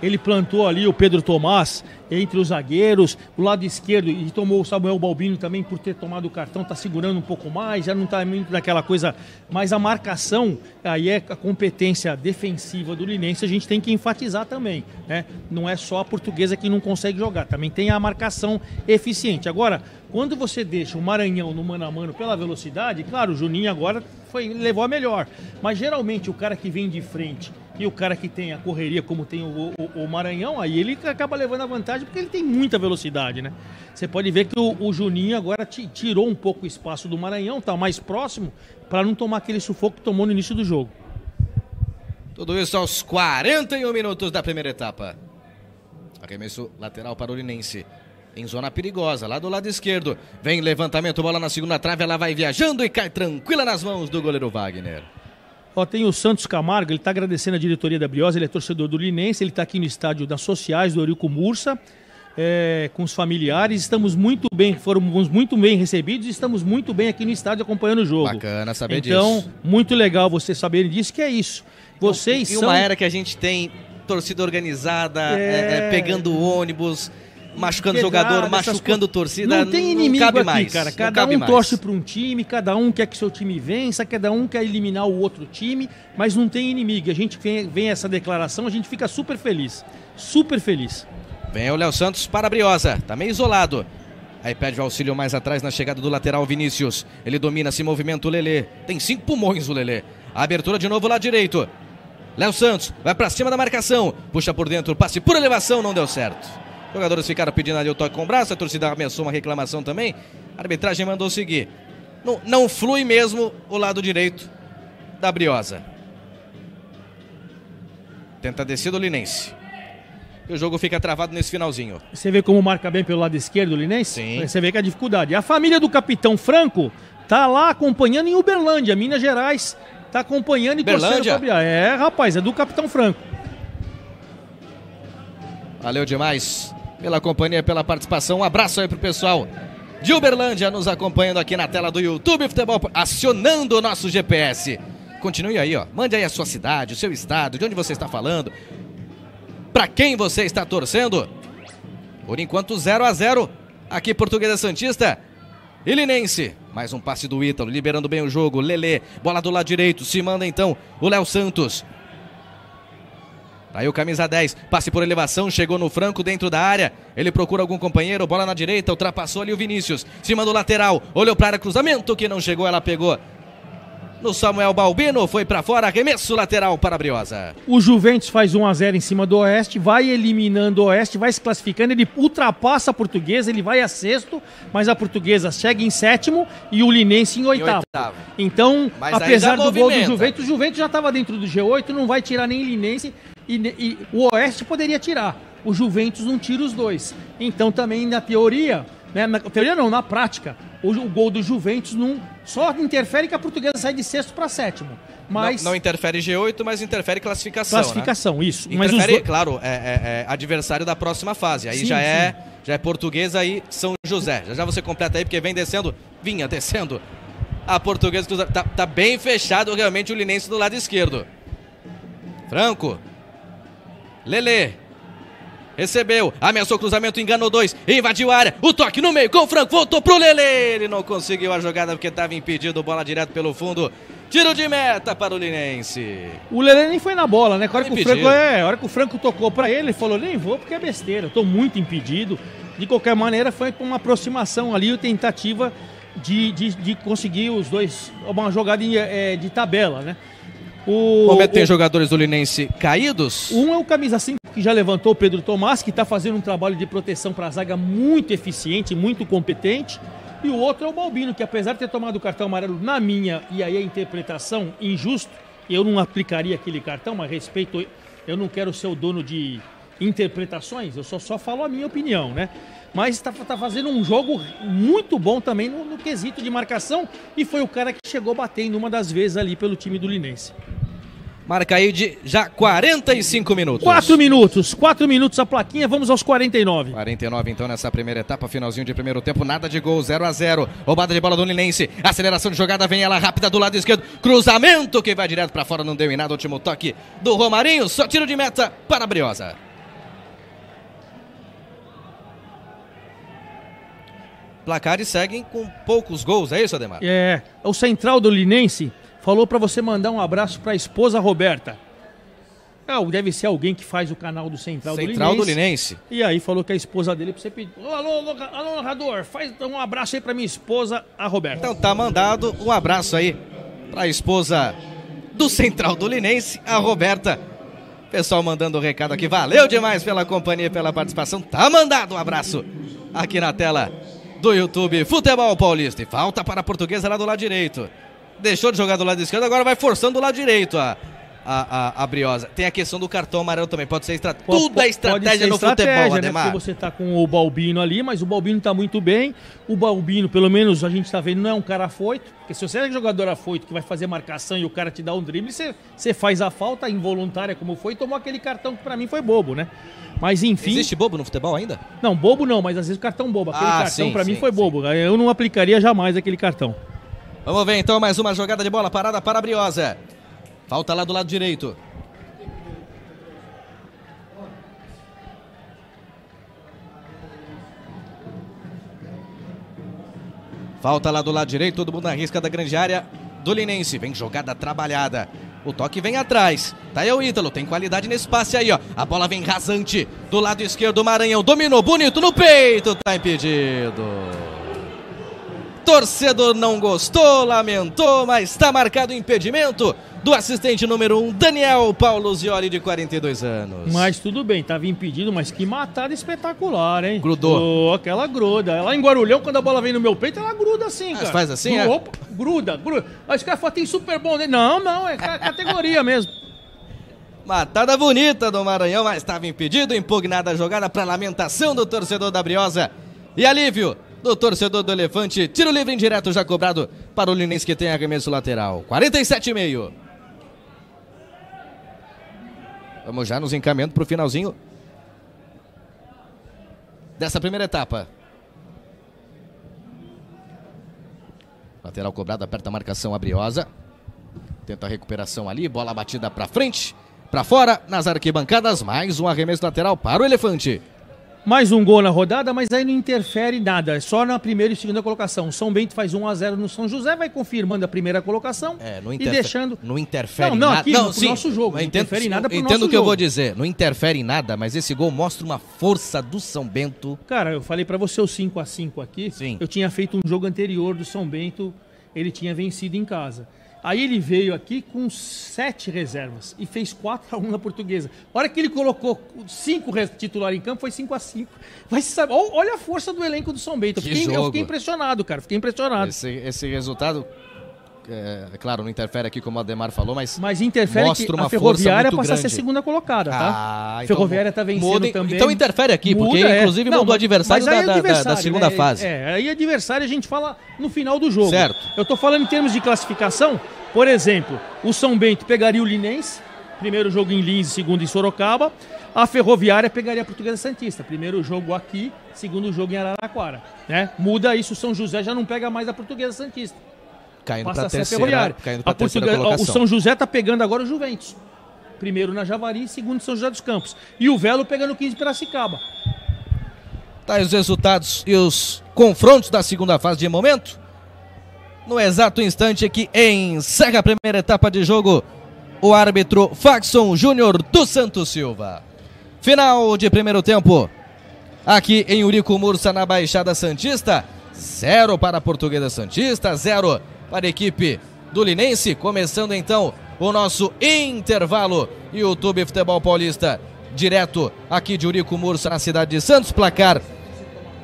ele plantou ali o Pedro Tomás entre os zagueiros, o lado esquerdo, e tomou o Samuel Balbino também por ter tomado o cartão, tá segurando um pouco mais, já não tá muito naquela coisa, mas a marcação, aí é a competência defensiva do Linense, a gente tem que enfatizar também, né? Não é só a Portuguesa que não consegue jogar, também tem a marcação eficiente. Agora, quando você deixa o Maranhão no mano a mano pela velocidade, claro, o Juninho agora foi, levou a melhor, mas geralmente o cara que vem de frente e o cara que tem a correria como tem o, o, o Maranhão, aí ele acaba levando a vantagem porque ele tem muita velocidade, né? Você pode ver que o, o Juninho agora tirou um pouco o espaço do Maranhão, tá mais próximo para não tomar aquele sufoco que tomou no início do jogo. Tudo isso aos quarenta e um minutos da primeira etapa. Arremesso lateral para o Linense. Em zona perigosa, lá do lado esquerdo. Vem levantamento, bola na segunda trave, ela vai viajando e cai tranquila nas mãos do goleiro Wagner. Ó, tem o Santos Camargo, ele está agradecendo a diretoria da Briosa, ele é torcedor do Linense, ele está aqui no estádio das Sociais, do Eurico Mursa, é, com os familiares. Estamos muito bem, fomos muito bem recebidos e estamos muito bem aqui no estádio acompanhando o jogo. Bacana saber então, disso. Então, muito legal vocês saberem disso, que é isso. Vocês então, e uma são... era que a gente tem torcida organizada, é... É, é, pegando ônibus... Machucando o jogador, machucando co... torcida. Não tem inimigo, não cabe aqui, mais, cara. Cada um mais. Torce para um time, cada um quer que seu time vença, cada um quer eliminar o outro time, mas não tem inimigo. A gente vem, vem essa declaração, a gente fica super feliz. Super feliz. Vem o Léo Santos para a Briosa, tá meio isolado. Aí pede o auxílio mais atrás na chegada do lateral Vinícius. Ele domina, se movimenta o Lelê. Tem cinco pulmões o Lelê. A abertura de novo lá direito. Léo Santos vai pra cima da marcação, puxa por dentro, passe por elevação, não deu certo. Os jogadores ficaram pedindo ali o toque com o braço, a torcida ameaçou uma reclamação também. A arbitragem mandou seguir. Não, não flui mesmo o lado direito da Briosa. Tenta descer do Linense. E o jogo fica travado nesse finalzinho. Você vê como marca bem pelo lado esquerdo o Linense? Sim. Você vê que a dificuldade. A família do capitão Franco tá lá acompanhando em Uberlândia, Minas Gerais. Tá acompanhando e torcendo para... É, rapaz, é do capitão Franco. Valeu demais pela companhia, pela participação. Um abraço aí pro pessoal de Uberlândia nos acompanhando aqui na tela do YouTube Futebol, acionando o nosso G P S. Continue aí, ó. Mande aí a sua cidade, o seu estado, de onde você está falando, para quem você está torcendo. Por enquanto, zero a zero aqui, Portuguesa Santista e Linense. Mais um passe do Ítalo, liberando bem o jogo. Lelê, bola do lado direito, se manda então o Léo Santos. Aí o camisa dez, passe por elevação, chegou no Franco dentro da área. Ele procura algum companheiro, bola na direita, ultrapassou ali o Vinícius. Se manda o lateral, olhou para área, cruzamento que não chegou, ela pegou no Samuel Balbino, foi para fora, arremesso lateral para a Briosa. O Juventus faz um a zero em cima do Oeste, vai eliminando o Oeste, vai se classificando, ele ultrapassa a Portuguesa, ele vai a sexto, mas a Portuguesa chega em sétimo e o Linense em oitavo. Em oitavo. Então, mas apesar do movimenta. gol do Juventus, o Juventus já estava dentro do G oito, não vai tirar nem Linense e, e o Oeste poderia tirar. O Juventus não tira os dois. Então, também na teoria, né, na teoria não, na prática, o, o gol do Juventus não só interfere que a Portuguesa sai de sexto para sétimo. Mas... Não, não interfere G oito, mas interfere classificação. Classificação, né? Isso. Interfere, mas os... claro, é, é, é adversário da próxima fase. Aí sim, já, sim. É, já é Portuguesa e São José. Já já você completa aí, porque vem descendo, vinha descendo a Portuguesa. Tá, tá bem fechado realmente o Linense do lado esquerdo. Franco. Lelê. Recebeu, ameaçou o cruzamento, enganou dois, invadiu a área, o toque no meio com o Franco, voltou pro Lelê, ele não conseguiu a jogada porque estava impedido, bola direto pelo fundo, tiro de meta para o Linense. O Lelê nem foi na bola, né? A hora, que o, Franco, é, a hora que o Franco tocou para ele, ele falou, nem vou porque é besteira, eu tô muito impedido. De qualquer maneira, foi uma aproximação ali, uma tentativa de, de, de conseguir os dois, uma jogada de, é, de tabela, né? O momento tem jogadores do Linense caídos. Um é o camisa cinco que já levantou o Pedro Tomás, que está fazendo um trabalho de proteção para a zaga muito eficiente, muito competente. E o outro é o Balbino, que apesar de ter tomado o cartão amarelo, na minha e aí a interpretação injusto, eu não aplicaria aquele cartão, mas respeito, eu não quero ser o dono de interpretações, eu só, só falo a minha opinião, né? Mas está tá fazendo um jogo muito bom também no, no quesito de marcação e foi o cara que chegou batendo uma das vezes ali pelo time do Linense. Marca aí de já quarenta e cinco minutos. quatro minutos, quatro minutos a plaquinha, vamos aos quarenta e nove. quarenta e nove então nessa primeira etapa, finalzinho de primeiro tempo, nada de gol, zero a zero. Roubada de bola do Linense, aceleração de jogada, vem ela rápida do lado esquerdo, cruzamento que vai direto para fora, não deu em nada, último toque do Romarinho, só tiro de meta para a Briosa. Placares seguem com poucos gols, é isso, Ademar? É, o central do Linense falou para você mandar um abraço para a esposa Roberta. Ah, deve ser alguém que faz o canal do Central, Central do, Linense, do Linense. E aí falou que a esposa dele para você pedir. Alô, alô, alô, narrador, faz um abraço aí para minha esposa, a Roberta. Então tá mandado um abraço aí para a esposa do Central do Linense, a Roberta. Pessoal mandando o recado aqui. Valeu demais pela companhia e pela participação. Tá mandado um abraço aqui na tela do YouTube Futebol Paulista. E falta para a Portuguesa lá do lado direito. Deixou de jogar do lado esquerdo, agora vai forçando do lado direito a, a, a, a Briosa. Tem a questão do cartão amarelo também, pode ser estra... pode, tudo a estratégia no estratégia, futebol, né? Ademar. Porque você tá com o Balbino ali, mas o Balbino tá muito bem. O Balbino, pelo menos a gente tá vendo, não é um cara afoito. Porque se você é um jogador afoito que vai fazer marcação e o cara te dá um drible, você, você faz a falta involuntária como foi e tomou aquele cartão que pra mim foi bobo, né? Mas enfim... Existe bobo no futebol ainda? Não, bobo não, mas às vezes o cartão bobo. Aquele ah, cartão sim, pra sim, mim foi sim. bobo. Eu não aplicaria jamais aquele cartão. Vamos ver então mais uma jogada de bola parada para a Briosa. Falta lá do lado direito. Falta lá do lado direito, todo mundo na risca da grande área do Linense. Vem jogada trabalhada. O toque vem atrás. Tá aí o Ítalo, tem qualidade nesse passe aí, ó. A bola vem rasante do lado esquerdo, o Maranhão dominou, bonito no peito, tá impedido. Torcedor não gostou, lamentou, mas está marcado o impedimento. do assistente número um, Daniel Paulo Zioli, de quarenta e dois anos. Mas tudo bem, estava impedido, mas que matada espetacular, hein? Grudou. Oh, aquela gruda. Lá em Guarulhão, quando a bola vem no meu peito, ela gruda assim, cara. Ah, faz assim, gruda, é? Opa, gruda, gruda. Mas o cara fala, tem super bom dele. Não, não, é categoria mesmo. Matada bonita do Maranhão, mas estava impedido, impugnada a jogada para lamentação do torcedor da Briosa. E alívio do torcedor do Elefante. Tiro livre indireto já cobrado para o Linense, que tem arremesso lateral. quarenta e sete e meio. Vamos já nos encaminhando para o finalzinho dessa primeira etapa. Lateral cobrado, aperta a marcação a Briosa. Tenta a recuperação ali, bola batida para frente. Pra fora, nas arquibancadas, mais um arremesso lateral para o Elefante. Mais um gol na rodada, mas aí não interfere em nada. É só na primeira e segunda colocação. O São Bento faz um a zero no São José, vai confirmando a primeira colocação é, não interfere, e deixando... Não interfere em nada. Não, não, aqui não, no sim, nosso jogo. Não entendo, interfere em nada pro entendo nosso o que jogo. Eu vou dizer. Não interfere em nada, mas esse gol mostra uma força do São Bento. Cara, eu falei pra você o cinco a cinco aqui. Sim. Eu tinha feito um jogo anterior do São Bento, ele tinha vencido em casa. Aí ele veio aqui com sete reservas e fez quatro a um na Portuguesa. A hora que ele colocou cinco titulares em campo, foi cinco a cinco. Vai se saber. Olha a força do elenco do São Bento. Eu fiquei, eu fiquei impressionado, cara. Fiquei impressionado. Esse, esse resultado, é, claro, não interfere aqui, como o Ademar falou, mas, mas interfere mostra que uma a Ferroviária passa a ser segunda colocada, tá? Ah, então Ferroviária tá vencendo muda, também. Então interfere aqui, muda, porque é. inclusive não, mudou o adversário, da, adversário da, da segunda né? fase. É, aí adversário a gente fala no final do jogo. Certo. Eu tô falando em termos de classificação, por exemplo, o São Bento pegaria o Linense, primeiro jogo em Linz, segundo em Sorocaba. A Ferroviária pegaria a Portuguesa Santista, primeiro jogo aqui, segundo jogo em Araraquara, né? Muda isso, o São José já não pega mais a Portuguesa Santista. Caindo passa a terceira, Ferroviária. Caindo a terceira o São José está pegando agora o Juventus. Primeiro na Javari, segundo em São José dos Campos. E o Velo pegando o quinze de Piracicaba. Tá aí os resultados e os confrontos da segunda fase de momento. No exato instante que encerra a primeira etapa de jogo, o árbitro Faxon Júnior do Santos Silva. Final de primeiro tempo. Aqui em Eurico Mursa, na Baixada Santista. Zero para a Portuguesa Santista, zero para a equipe do Linense. Começando então o nosso intervalo. YouTube Futebol Paulista, direto aqui de Eurico Mursa, na cidade de Santos. Placar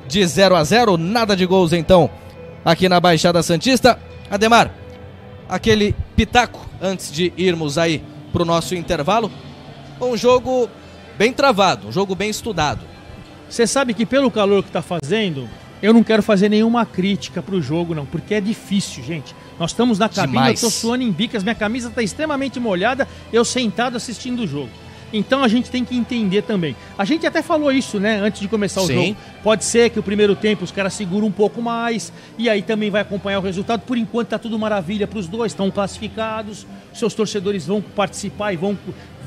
de zero a zero, nada de gols então aqui na Baixada Santista. Ademar, aquele pitaco antes de irmos aí para o nosso intervalo. Um jogo bem travado, um jogo bem estudado. Você sabe que pelo calor que está fazendo... Eu não quero fazer nenhuma crítica pro jogo, não, porque é difícil, gente. Nós estamos na cabine, demais. Eu tô suando em bicas, minha camisa tá extremamente molhada, eu sentado assistindo o jogo. Então a gente tem que entender também. A gente até falou isso, né, antes de começar o Sim. jogo. Pode ser que o primeiro tempo os caras seguram um pouco mais, e aí também vai acompanhar o resultado. Por enquanto tá tudo maravilha pros dois, estão classificados, seus torcedores vão participar e vão...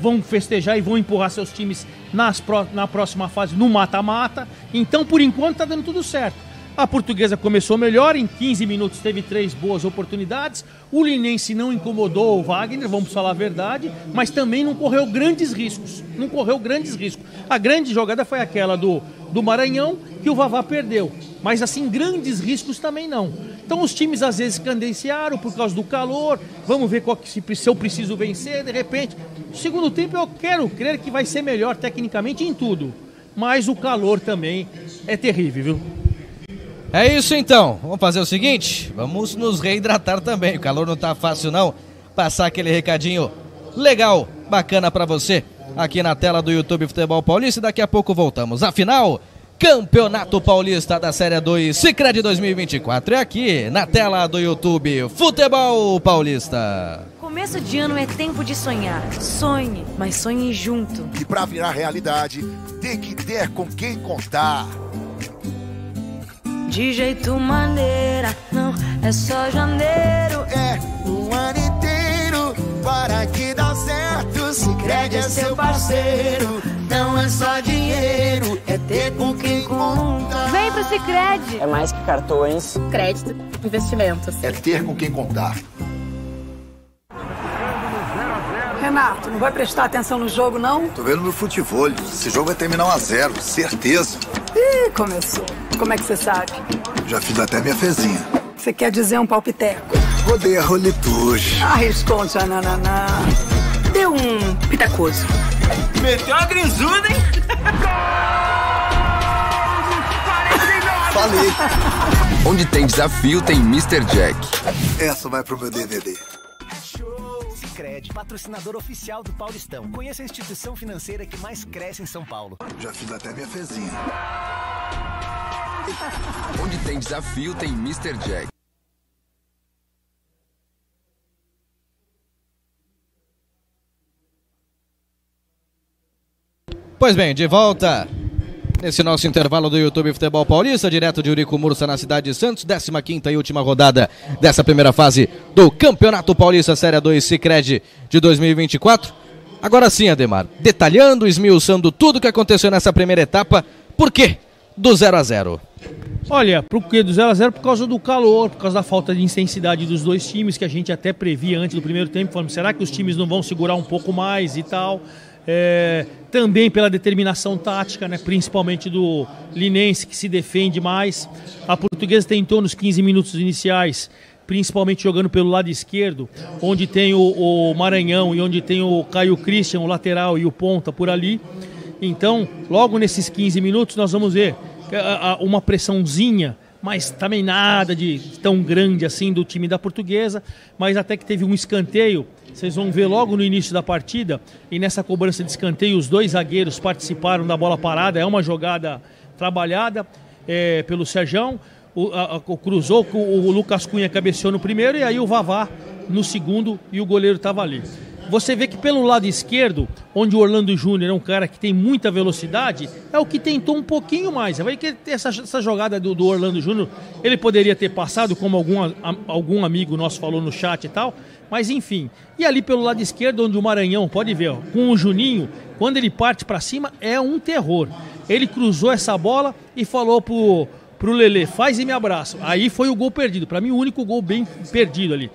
vão festejar e vão empurrar seus times nas pró na próxima fase, no mata-mata. Então, por enquanto, está dando tudo certo. A Portuguesa começou melhor, em quinze minutos teve três boas oportunidades. O Linense não incomodou o Wagner, vamos falar a verdade, mas também não correu grandes riscos. Não correu grandes riscos. A grande jogada foi aquela do, do Maranhão, que o Vavá perdeu. Mas, assim, grandes riscos também não. Então os times às vezes candenciaram por causa do calor, vamos ver qual que, se eu preciso vencer, de repente. No segundo tempo eu quero crer que vai ser melhor tecnicamente em tudo, mas o calor também é terrível, viu? É isso então, vamos fazer o seguinte, vamos nos reidratar também, o calor não tá fácil não, passar aquele recadinho legal, bacana pra você, aqui na tela do YouTube Futebol Paulista, e daqui a pouco voltamos. Afinal... Campeonato Paulista da Série A dois, Sicredi dois mil e vinte e quatro, é aqui na tela do YouTube Futebol Paulista. Começo de ano é tempo de sonhar. Sonhe, mas sonhe junto. E para virar realidade, tem que ter com quem contar. De jeito maneira, não é só janeiro. É o ano inteiro para que dá certo. Sicredi é seu parceiro. Não é só dinheiro, é ter com quem conta. Vem pro Sicredi. É mais que cartões, crédito, investimentos. É ter com quem contar. Renato, não vai prestar atenção no jogo, não? Tô vendo meu futebol. Esse jogo vai terminar um a zero, certeza. Ih, começou. Como é que você sabe? Já fiz até minha fezinha. Você quer dizer um palpiteco? poder roletujo. A responsa nananá. Deu um pitacoso. Meteu a grinzuda, hein? Falei. Onde tem desafio tem mister Jack. Essa vai pro meu D V D. Sicredi, patrocinador oficial do Paulistão. Conheça a instituição financeira que mais cresce em São Paulo. Já fiz até minha fezinha. Onde tem desafio tem mister Jack. Pois bem, de volta nesse nosso intervalo do YouTube Futebol Paulista, direto de Eurico Mursa na cidade de Santos, décima quinta e última rodada dessa primeira fase do Campeonato Paulista Série A dois Sicredi de dois mil e vinte e quatro. Agora sim, Ademar, detalhando, esmiuçando tudo o que aconteceu nessa primeira etapa, por quê do zero a zero? Olha, por que do zero a zero? Por causa do calor, por causa da falta de intensidade dos dois times, que a gente até previa antes do primeiro tempo, falando, será que os times não vão segurar um pouco mais e tal? É, também pela determinação tática, né, principalmente do Linense, que se defende mais. A Portuguesa tentou nos quinze minutos iniciais, principalmente jogando pelo lado esquerdo, onde tem o, o Maranhão e onde tem o Caio Christian, o lateral, e o ponta por ali. Então, logo nesses quinze minutos nós vamos ver uma pressãozinha, mas também nada de tão grande assim do time da Portuguesa, mas até que teve um escanteio, vocês vão ver logo no início da partida, e nessa cobrança de escanteio os dois zagueiros participaram da bola parada, é uma jogada trabalhada é, pelo Sérgio, o, a, a, cruzou, o, o Lucas Cunha cabeceou no primeiro e aí o Vavá no segundo e o goleiro estava ali. Você vê que pelo lado esquerdo, onde o Orlando Júnior é um cara que tem muita velocidade, é o que tentou um pouquinho mais. Vai que essa, essa jogada do, do Orlando Júnior, ele poderia ter passado, como algum, algum amigo nosso falou no chat e tal, mas enfim. E ali pelo lado esquerdo, onde o Maranhão, pode ver, ó, com o Juninho, quando ele parte para cima, é um terror. Ele cruzou essa bola e falou pro, pro Lelê, faz e me abraça. Aí foi o gol perdido, para mim o único gol bem perdido ali.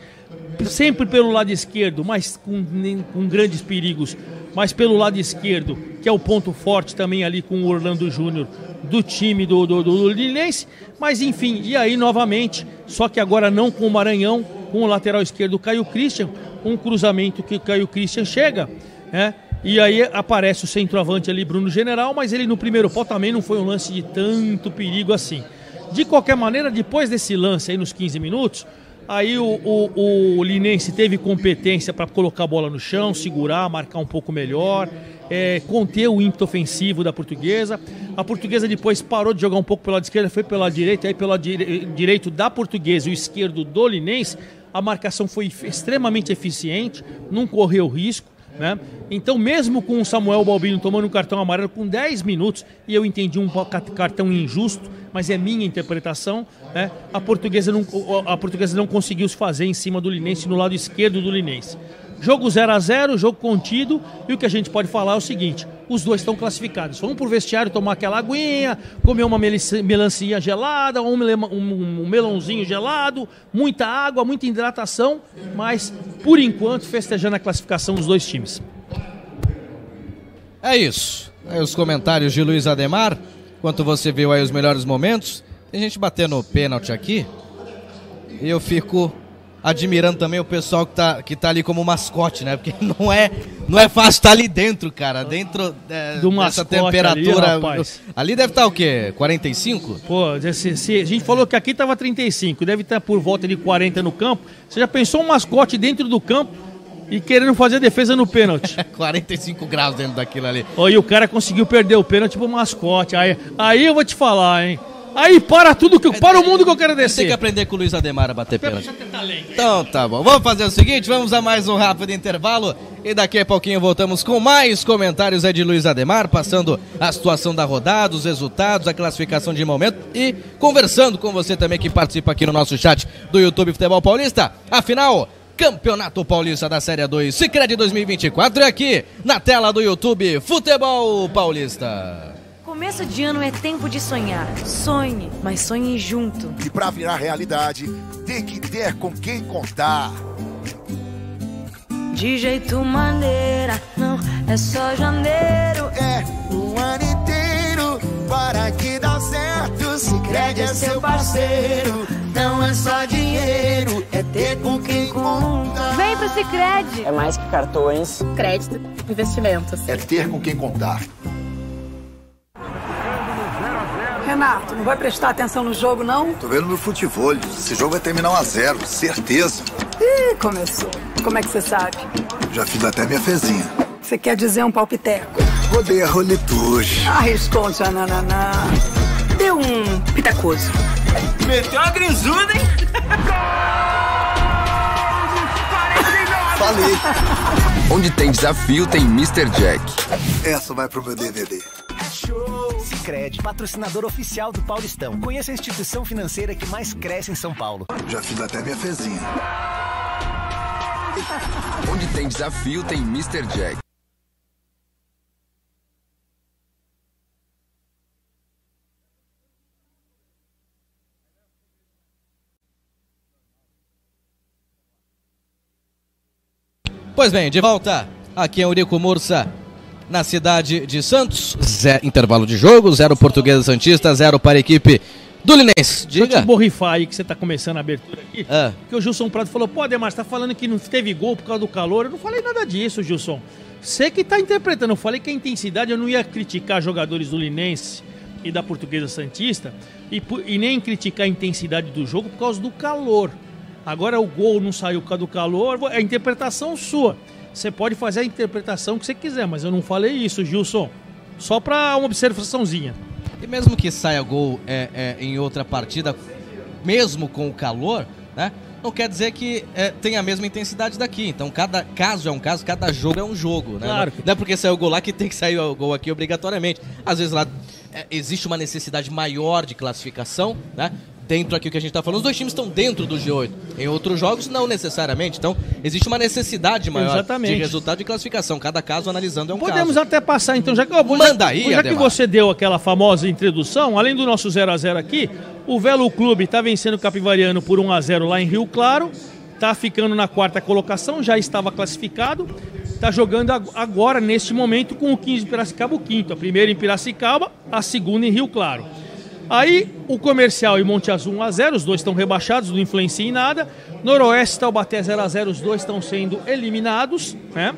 Sempre pelo lado esquerdo, mas com, com grandes perigos, mas pelo lado esquerdo, que é o ponto forte também ali com o Orlando Júnior do time do, do, do Linense, mas enfim, e aí novamente, só que agora não com o Maranhão, com o lateral esquerdo Caio Christian, um cruzamento que o Caio Christian chega, né? E aí aparece o centroavante ali, Bruno General, mas ele no primeiro pau também não foi um lance de tanto perigo assim. De qualquer maneira, depois desse lance aí nos quinze minutos, aí o, o, o Linense teve competência para colocar a bola no chão, segurar, marcar um pouco melhor, é, conter o ímpeto ofensivo da Portuguesa. A Portuguesa depois parou de jogar um pouco pelo lado esquerdo, foi pelo lado direito, aí pelo lado dire... direito da Portuguesa e o esquerdo do Linense, a marcação foi extremamente eficiente, não correu risco, né? Então mesmo com o Samuel Balbino tomando um cartão amarelo com dez minutos, e eu entendi um cartão injusto, mas é minha interpretação, né? a, portuguesa não, a Portuguesa não conseguiu se fazer em cima do Linense, no lado esquerdo do Linense. Jogo zero a zero, jogo contido, e o que a gente pode falar é o seguinte, os dois estão classificados, vamos pro vestiário tomar aquela aguinha, comer uma melancia gelada, um, um, um melãozinho gelado, muita água, muita hidratação, mas por enquanto festejando a classificação dos dois times. É isso, aí os comentários de Luiz Ademar, enquanto você viu aí os melhores momentos, tem gente batendo pênalti aqui, e eu fico admirando também o pessoal que tá, que tá ali como mascote, né? Porque não é, não é fácil estar tá ali dentro, cara. Dentro é, dessa temperatura. Ali, ali deve estar tá, o quê? quarenta e cinco? Pô, se, se, a gente falou que aqui tava trinta e cinco, deve estar tá por volta de quarenta no campo. Você já pensou um mascote dentro do campo e querendo fazer a defesa no pênalti? quarenta e cinco graus dentro daquilo ali. Oh, e o cara conseguiu perder o pênalti pro mascote. Aí, aí eu vou te falar, hein? Aí para tudo, que para o mundo que eu quero descer. Tem que aprender com o Luiz Ademar a bater pênalti. Então tá bom, vamos fazer o seguinte, vamos a mais um rápido intervalo e daqui a pouquinho voltamos com mais comentários aí de Luiz Ademar, passando a situação da rodada, os resultados, a classificação de momento e conversando com você também que participa aqui no nosso chat do YouTube Futebol Paulista. Afinal, Campeonato Paulista da Série A dois Sicredi dois mil e vinte e quatro é aqui na tela do YouTube Futebol Paulista. Começo de ano é tempo de sonhar. Sonhe, mas sonhe junto. E para virar realidade, tem que ter com quem contar. De jeito maneira, não é só janeiro. É o ano inteiro, para que dá certo. Sicredi é seu parceiro. Então é só dinheiro, é ter com quem conta. Vem pro Sicredi. É mais que cartões, crédito, investimentos. É ter com quem contar. Renato, não vai prestar atenção no jogo, não? Tô vendo no futebol. Esse jogo vai terminar um a zero, certeza. Ih, começou. Como é que você sabe? Já fiz até minha fezinha. Você quer dizer um palpiteco? Rodei a roletuja. Arriscou a nananá. Deu um pitacoso. Meteu a grinzuda, hein? Falei. Onde tem desafio, tem mister Jack. Essa vai pro meu D V D. Sicredi, patrocinador oficial do Paulistão. Conheça a instituição financeira que mais cresce em São Paulo. Já fiz até minha fezinha. Onde tem desafio, tem mister Jack. Pois bem, de volta, aqui é Eurico Mursa, na cidade de Santos. Zé, intervalo de jogo, zero Portuguesa Santista, zero para a equipe do Linense. Diga. Deixa eu te borrifar aí que você tá começando a abertura aqui, ah. que o Gilson Prado falou, pô, Ademar, você tá falando que não teve gol por causa do calor. Eu não falei nada disso, Gilson. Você que tá interpretando, eu falei que a intensidade, eu não ia criticar jogadores do Linense e da Portuguesa Santista, e, e nem criticar a intensidade do jogo por causa do calor. Agora o gol não saiu por causa do calor, é a interpretação sua. Você pode fazer a interpretação que você quiser, mas eu não falei isso, Gilson. Só para uma observaçãozinha. E mesmo que saia gol é, é, em outra partida, mesmo com o calor, né, não quer dizer que é, tem a mesma intensidade daqui. Então cada caso é um caso, cada jogo é um jogo. Né? Claro. Não, não é porque saiu o gol lá que tem que sair o gol aqui obrigatoriamente. Às vezes lá é, existe uma necessidade maior de classificação, né? Dentro aqui o que a gente está falando, os dois times estão dentro do G oito. Em outros jogos, não necessariamente. Então, existe uma necessidade maior Exatamente. de resultado e classificação. Cada caso, analisando, é um Podemos caso. Podemos até passar, então, já que, vou, Manda já, aí, já que você deu aquela famosa introdução, além do nosso zero a zero aqui, o Velo Clube está vencendo o Capivariano por um a zero lá em Rio Claro, está ficando na quarta colocação, já estava classificado, está jogando agora, neste momento, com o quinze de Piracicaba, o quinto. A primeira em Piracicaba, a segunda em Rio Claro. Aí o Comercial e Monte Azul um a zero, os dois estão rebaixados, não influencia em nada. Noroeste e Taubaté zero a zero, os dois estão sendo eliminados, né?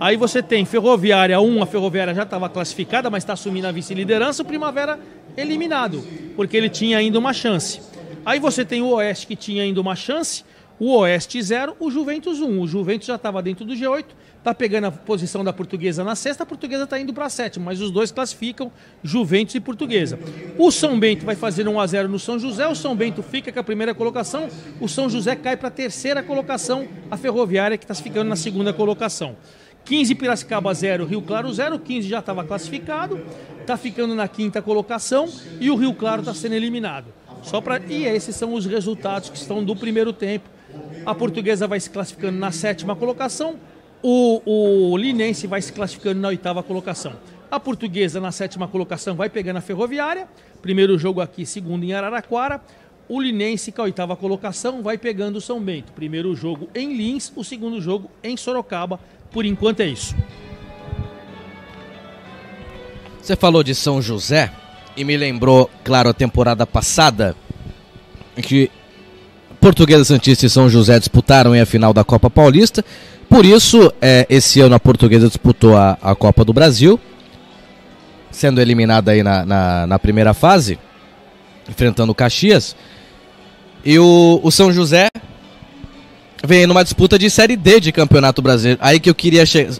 Aí você tem Ferroviária um, a Ferroviária já estava classificada, mas está assumindo a vice-liderança. O Primavera eliminado, porque ele tinha ainda uma chance. Aí você tem o Oeste, que tinha ainda uma chance, o Oeste zero, o Juventus um. O Juventus já estava dentro do G oito, está pegando a posição da Portuguesa na sexta, a Portuguesa está indo para a sétima, mas os dois classificam, Juventus e Portuguesa. O São Bento vai fazer um a zero no São José, o São Bento fica com a primeira colocação, o São José cai para a terceira colocação, a Ferroviária que está ficando na segunda colocação. quinze Piracicaba zero, Rio Claro zero, quinze já estava classificado, está ficando na quinta colocação e o Rio Claro está sendo eliminado. Só pra... E esses são os resultados que estão do primeiro tempo. A Portuguesa vai se classificando na sétima colocação, o, o Linense vai se classificando na oitava colocação. A Portuguesa na sétima colocação vai pegando a Ferroviária, primeiro jogo aqui, segundo em Araraquara. O Linense com a oitava colocação vai pegando o São Bento, primeiro jogo em Lins, o segundo jogo em Sorocaba. Por enquanto é isso. Você falou de São José e me lembrou, claro, a temporada passada que Portuguesa Santista e São José disputaram a final da Copa Paulista. Por isso, é, esse ano a Portuguesa disputou a, a Copa do Brasil, sendo eliminada aí na, na, na primeira fase, enfrentando o Caxias. E o, o São José vem numa disputa de Série D de Campeonato Brasileiro. Aí que eu queria chegar...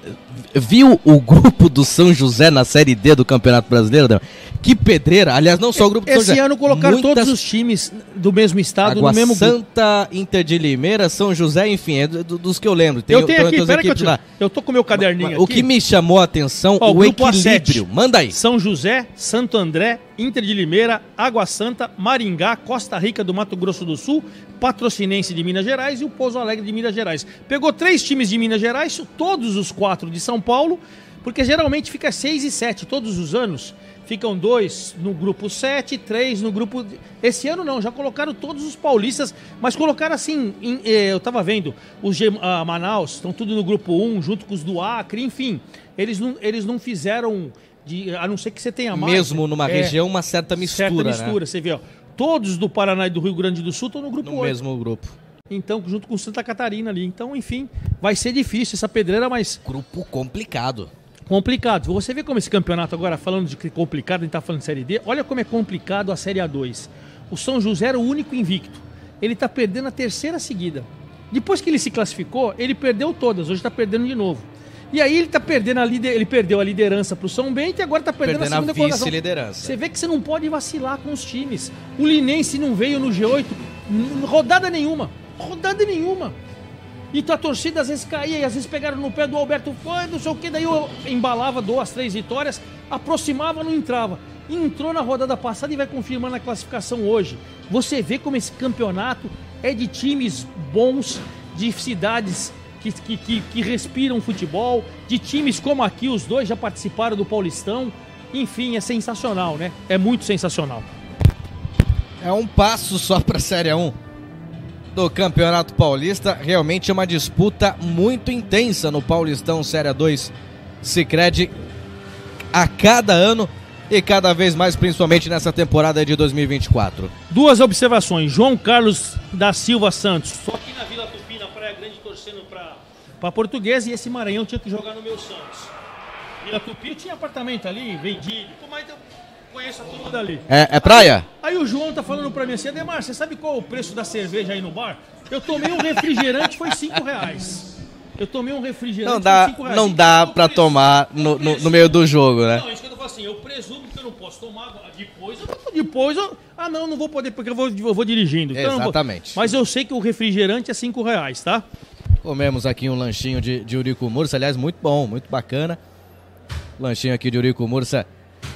Viu o grupo do São José na Série D do Campeonato Brasileiro? Não? Que pedreira. Aliás, não só o grupo do São José. Esse ano colocaram muitas... todos os times do mesmo estado, Água no mesmo grupo. Santa, Inter de Limeira, São José, enfim, é do, do, dos que eu lembro. Tem, eu tenho eu, aqui, peraí que eu te... Eu tô com o meu caderninho aqui. O que me chamou a atenção, ó, o equilíbrio. A sete. Manda aí. São José, Santo André, Inter de Limeira, Água Santa, Maringá, Costa Rica do Mato Grosso do Sul, Patrocinense de Minas Gerais e o Pouso Alegre de Minas Gerais. Pegou três times de Minas Gerais, todos os quatro de São Paulo, porque geralmente fica seis e sete todos os anos. Ficam dois no grupo sete, três no grupo... Esse ano não, já colocaram todos os paulistas, mas colocaram assim, em, eh, eu tava vendo, os G, a Manaus estão tudo no grupo um, junto com os do Acre, enfim. Eles não, eles não fizeram, de, a não ser que você tenha mais... Mesmo numa é, região, uma certa mistura. Certa mistura, né? Você vê, ó. todos do Paraná e do Rio Grande do Sul estão no grupo oito. No mesmo grupo. Então, junto com Santa Catarina ali. Então, enfim, vai ser difícil essa pedreira, mas... Grupo complicado. Complicado. Você vê como esse campeonato agora, falando de complicado, a gente tá falando de Série D, olha como é complicado a Série A dois. O São José era o único invicto. Ele tá perdendo a terceira seguida. Depois que ele se classificou, ele perdeu todas. Hoje tá perdendo de novo. E aí ele tá perdendo a lider... ele perdeu a liderança pro São Bento e agora tá perdendo, perdendo a segunda colocação. Você vê que você não pode vacilar com os times. O Linense não veio no G oito, rodada nenhuma. Rodada nenhuma. E a torcida às vezes caía, e às vezes pegaram no pé do Alberto Félix, não sei o que, daí eu embalava duas, três vitórias, aproximava, não entrava. Entrou na rodada passada e vai confirmar na classificação hoje. Você vê como esse campeonato é de times bons, de cidades que, que, que, que respiram futebol, de times como aqui, os dois já participaram do Paulistão. Enfim, é sensacional, né? É muito sensacional. É um passo só para a Série um. Do Campeonato Paulista, realmente é uma disputa muito intensa no Paulistão Série A dois Sicredi a cada ano e cada vez mais, principalmente nessa temporada de dois mil e vinte e quatro. Duas observações, João Carlos da Silva Santos, só aqui na Vila Tupi, na Praia Grande, torcendo para a Portuguesa, e esse Maranhão tinha que jogar no meu Santos. Vila Tupi, eu tinha apartamento ali, vendi, mas eu conheço a turma dali. É, é praia? Aí o João tá falando pra mim assim, Ademar, você sabe qual é o preço da cerveja aí no bar? Eu tomei um refrigerante, foi cinco reais. Eu tomei um refrigerante, não dá, foi cinco reais. Não dá pra preço, tomar no, no, no meio do jogo, né? Não, isso que eu tô falando assim, eu presumo que eu não posso tomar, depois eu, depois eu... Ah, não, não vou poder, porque eu vou, eu vou dirigindo. Então exatamente. Eu vou, mas eu sei que o refrigerante é cinco reais, tá? Comemos aqui um lanchinho de, de Eurico Mursa, aliás, muito bom, muito bacana. Lanchinho aqui de Eurico Mursa,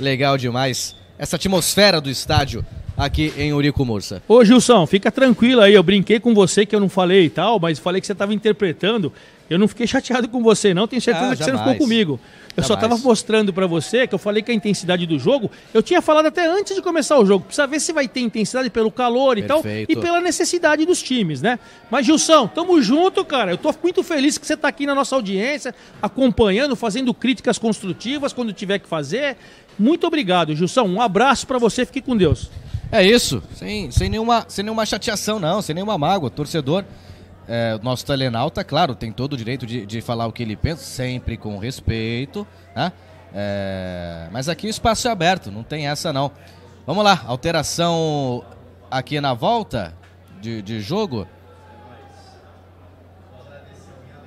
legal demais. Essa atmosfera do estádio aqui em Eurico Mursa. Ô Gilson, fica tranquilo aí, eu brinquei com você que eu não falei e tal, mas falei que você estava interpretando, eu não fiquei chateado com você não, tenho certeza ah, que jamais. Você não ficou comigo. Eu jamais. Só estava mostrando para você que eu falei que a intensidade do jogo, eu tinha falado até antes de começar o jogo, precisa ver se vai ter intensidade pelo calor e perfeito. Tal, e pela necessidade dos times, né? Mas Gilson, tamo junto, cara, eu tô muito feliz que você tá aqui na nossa audiência, acompanhando, fazendo críticas construtivas quando tiver que fazer. Muito obrigado, Gilson. Um abraço pra você. Fique com Deus. É isso. Sem, sem, nenhuma, sem nenhuma chateação, não. Sem nenhuma mágoa. Torcedor, é, o nosso telenauta, claro, tem todo o direito de, de falar o que ele pensa, sempre com respeito, né? É, mas aqui o espaço é aberto. Não tem essa, não. Vamos lá. Alteração aqui na volta de, de jogo.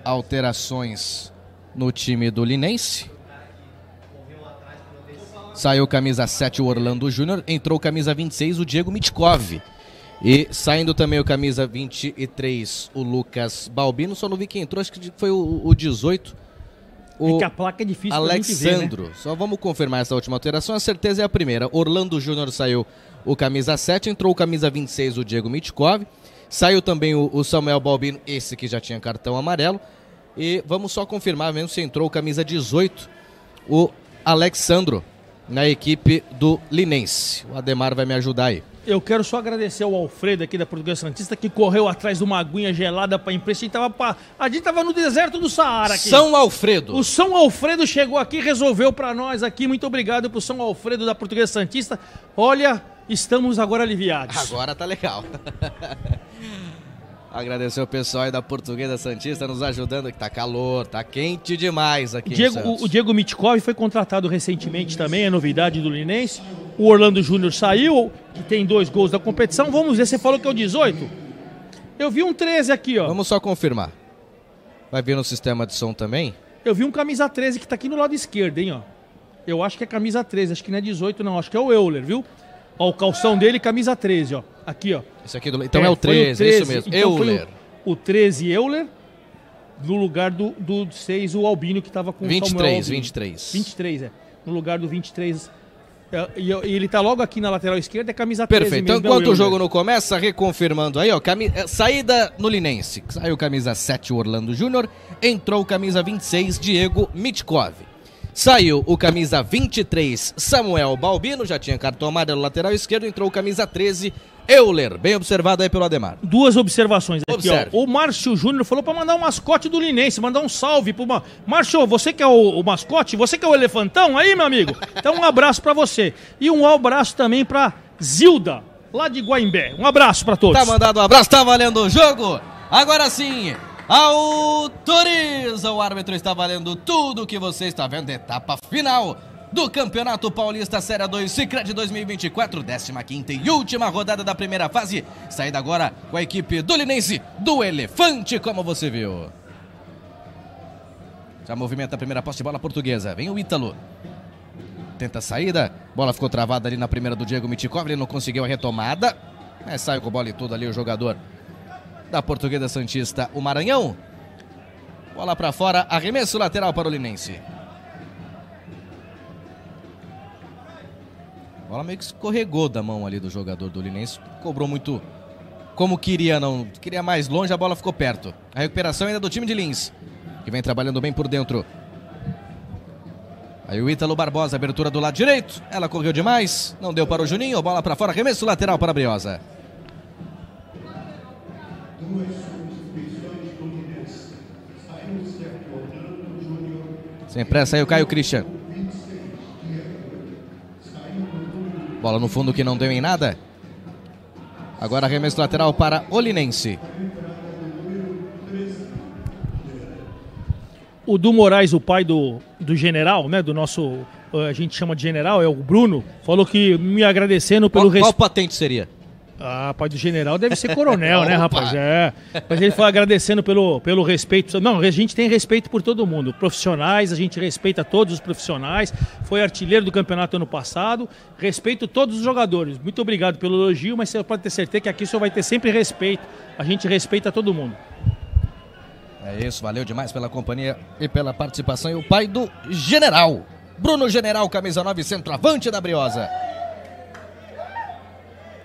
Alterações no time do Linense. Saiu camisa sete, o Orlando Júnior. Entrou camisa vinte e seis, o Diego Mitkov. E saindo também o camisa vinte e três, o Lucas Balbino. Só não vi quem entrou, acho que foi o, o dezoito. O é que a placa é difícil Alexandro. Ver, né? Só vamos confirmar essa última alteração. A certeza é a primeira. Orlando Júnior saiu o camisa sete. Entrou o camisa vinte e seis, o Diego Mitkov. Saiu também o, o Samuel Balbino, esse que já tinha cartão amarelo. E vamos só confirmar mesmo se entrou o camisa dezoito, o Alexandro, na equipe do Linense. O Ademar vai me ajudar aí. Eu quero só agradecer ao Alfredo aqui da Portuguesa Santista, que correu atrás de uma aguinha gelada para imprensa. A gente estava no deserto do Saara aqui. São Alfredo. O São Alfredo chegou aqui e resolveu para nós aqui. Muito obrigado pro São Alfredo da Portuguesa Santista. Olha, estamos agora aliviados. Agora tá legal. Agradecer o pessoal aí da Portuguesa Santista nos ajudando, que tá calor, tá quente demais aqui. Diego, o, o Diego Mitkov foi contratado recentemente também, é novidade do Linense. O Orlando Júnior saiu, que tem dois gols da competição. Vamos ver, você falou que é o dezoito? Eu vi um treze aqui, ó. Vamos só confirmar. Vai vir no sistema de som também? Eu vi um camisa treze que tá aqui no lado esquerdo, hein, ó. Eu acho que é camisa treze, acho que não é dezoito não, acho que é o Euler, viu? Ó, o calção dele, camisa treze, ó. Aqui, ó. Esse aqui do... Então é, é o, treze, o treze, é isso mesmo. Então Euler. O, o treze, Euler, no lugar do, do seis, o Albino, que estava com vinte e três, o Samuel Albino. vinte e três. vinte e três, é. No lugar do vinte e três. É, e, e ele tá logo aqui na lateral esquerda, é camisa treze. Perfeito. Mesmo, então, enquanto é o, o jogo não começa, reconfirmando aí, ó. Cami... Saída no Linense. Saiu camisa sete, o Orlando Júnior. Entrou camisa vinte e seis, Diego Mitkov. Saiu o camisa vinte e três, Samuel Balbino, já tinha cartão amarelo lateral esquerdo, entrou o camisa treze, Euler, bem observado aí pelo Ademar. Duas observações aqui, ó. O Márcio Júnior falou para mandar um mascote do Linense, mandar um salve pro Ma... Márcio, você que é o, o mascote, você que é o elefantão aí, meu amigo? Então um abraço para você. E um abraço também para Zilda. lá de Guaimbé. Um abraço para todos. Tá mandado um abraço, tá valendo o jogo. Agora sim, autoriza. O árbitro está valendo tudo que você está vendo. Etapa final do Campeonato Paulista Série A dois, Sicredi dois mil e vinte e quatro, décima quinta e última rodada da primeira fase. Saída agora com a equipe do Linense, do Elefante, como você viu. Já movimenta a primeira posse de bola portuguesa. Vem o Ítalo. Tenta a saída. Bola ficou travada ali na primeira do Diego Miticov. Ele não conseguiu a retomada. Mas sai com a bola e tudo ali o jogador da Portuguesa Santista, o Maranhão. Bola para fora. Arremesso lateral para o Linense. Bola meio que escorregou da mão ali do jogador do Linense. Cobrou muito como queria, não. Queria mais longe, a bola ficou perto. A recuperação ainda do time de Lins, que vem trabalhando bem por dentro. Aí o Ítalo Barbosa, abertura do lado direito. Ela correu demais, não deu para o Juninho. Bola para fora, arremesso lateral para a Briosa. Sem pressa aí o Caio Christian. Bola no fundo que não deu em nada. Agora arremesso lateral para o Linense. O Du Moraes, o pai do, do general, né? Do nosso, a gente chama de general, é o Bruno. Falou que me agradecendo pelo respeito. Qual patente seria? Ah, pai do general deve ser coronel, né, rapaz? É. Mas ele foi agradecendo pelo, pelo respeito. Não, a gente tem respeito por todo mundo. Profissionais, a gente respeita todos os profissionais. Foi artilheiro do campeonato ano passado. Respeito todos os jogadores. Muito obrigado pelo elogio, mas você pode ter certeza que aqui o senhor vai ter sempre respeito. A gente respeita todo mundo. É isso, valeu demais pela companhia e pela participação. E o pai do general, Bruno General, camisa nove, centroavante da Briosa.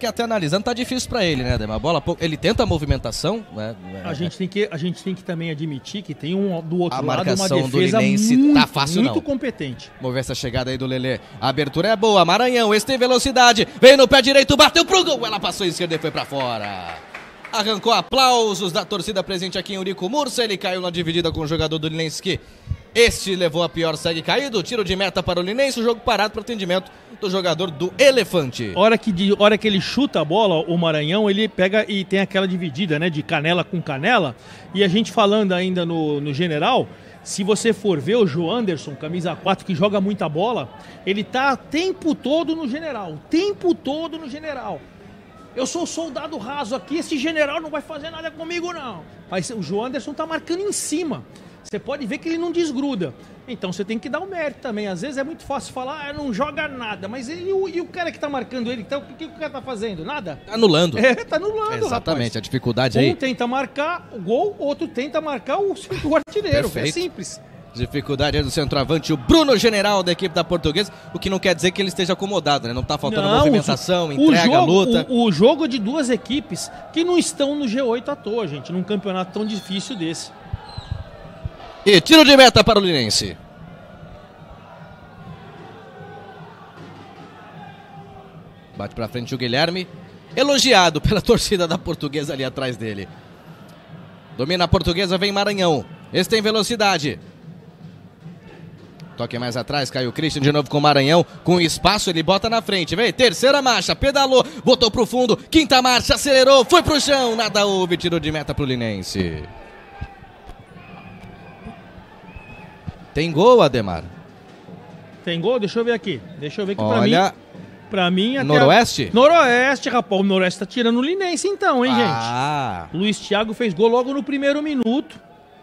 Que até analisando tá difícil para ele, né, Ademar? A bola pouco, ele tenta a movimentação, né? A gente tem que, a gente tem que também admitir que tem um do outro a lado uma defesa do Linense muito, tá fácil, muito não. competente. Vamos ver essa chegada aí do Lelê. A abertura é boa, Maranhão, esse tem velocidade. Vem no pé direito, bateu pro gol. Ela passou à esquerda e foi para fora. Arrancou aplausos da torcida presente aqui em Eurico Mursa. Ele caiu na dividida com o jogador do Linense que este levou a pior, segue caído, tiro de meta para o Linense, o jogo parado para o atendimento do jogador do Elefante. Hora que, de, hora que ele chuta a bola, o Maranhão, ele pega e tem aquela dividida, né, de canela com canela. E a gente falando ainda no, no general, se você for ver o Joanderson, camisa quatro, que joga muita bola, ele tá o tempo todo no general, o tempo todo no general. Eu sou soldado raso aqui, esse general não vai fazer nada comigo não. Mas o Joanderson tá marcando em cima. Você pode ver que ele não desgruda. Então você tem que dar o mérito também. Às vezes é muito fácil falar, ah, não joga nada. Mas ele, e, o, e o cara que tá marcando ele? Então, o que, que o cara tá fazendo? Nada? Tá anulando. É, tá anulando, exatamente, rapaz. A dificuldade um aí. Um tenta marcar o gol, outro tenta marcar o, o artilheiro. É simples. Dificuldade aí do centroavante, o Bruno General da equipe da Portuguesa, o que não quer dizer que ele esteja acomodado, né? Não tá faltando não, movimentação, o, entrega, o jogo, luta. O, o jogo de duas equipes que não estão no G oito à toa, gente, num campeonato tão difícil desse. E tiro de meta para o Linense. Bate para frente o Guilherme. Elogiado pela torcida da Portuguesa ali atrás dele. Domina a Portuguesa, vem Maranhão. Esse tem velocidade. Toque mais atrás, caiu o Christian de novo com o Maranhão. Com espaço, ele bota na frente. Vem, terceira marcha, pedalou, botou pro fundo. Quinta marcha, acelerou, foi pro chão. Nada houve, tiro de meta pro Linense. Tem gol, Ademar? Tem gol? Deixa eu ver aqui. Deixa eu ver que pra mim... Olha... Pra mim... Até Noroeste? A... Noroeste, rapaz. O Noroeste tá tirando o Linense então, hein, ah. gente? Luiz Thiago fez gol logo no primeiro minuto.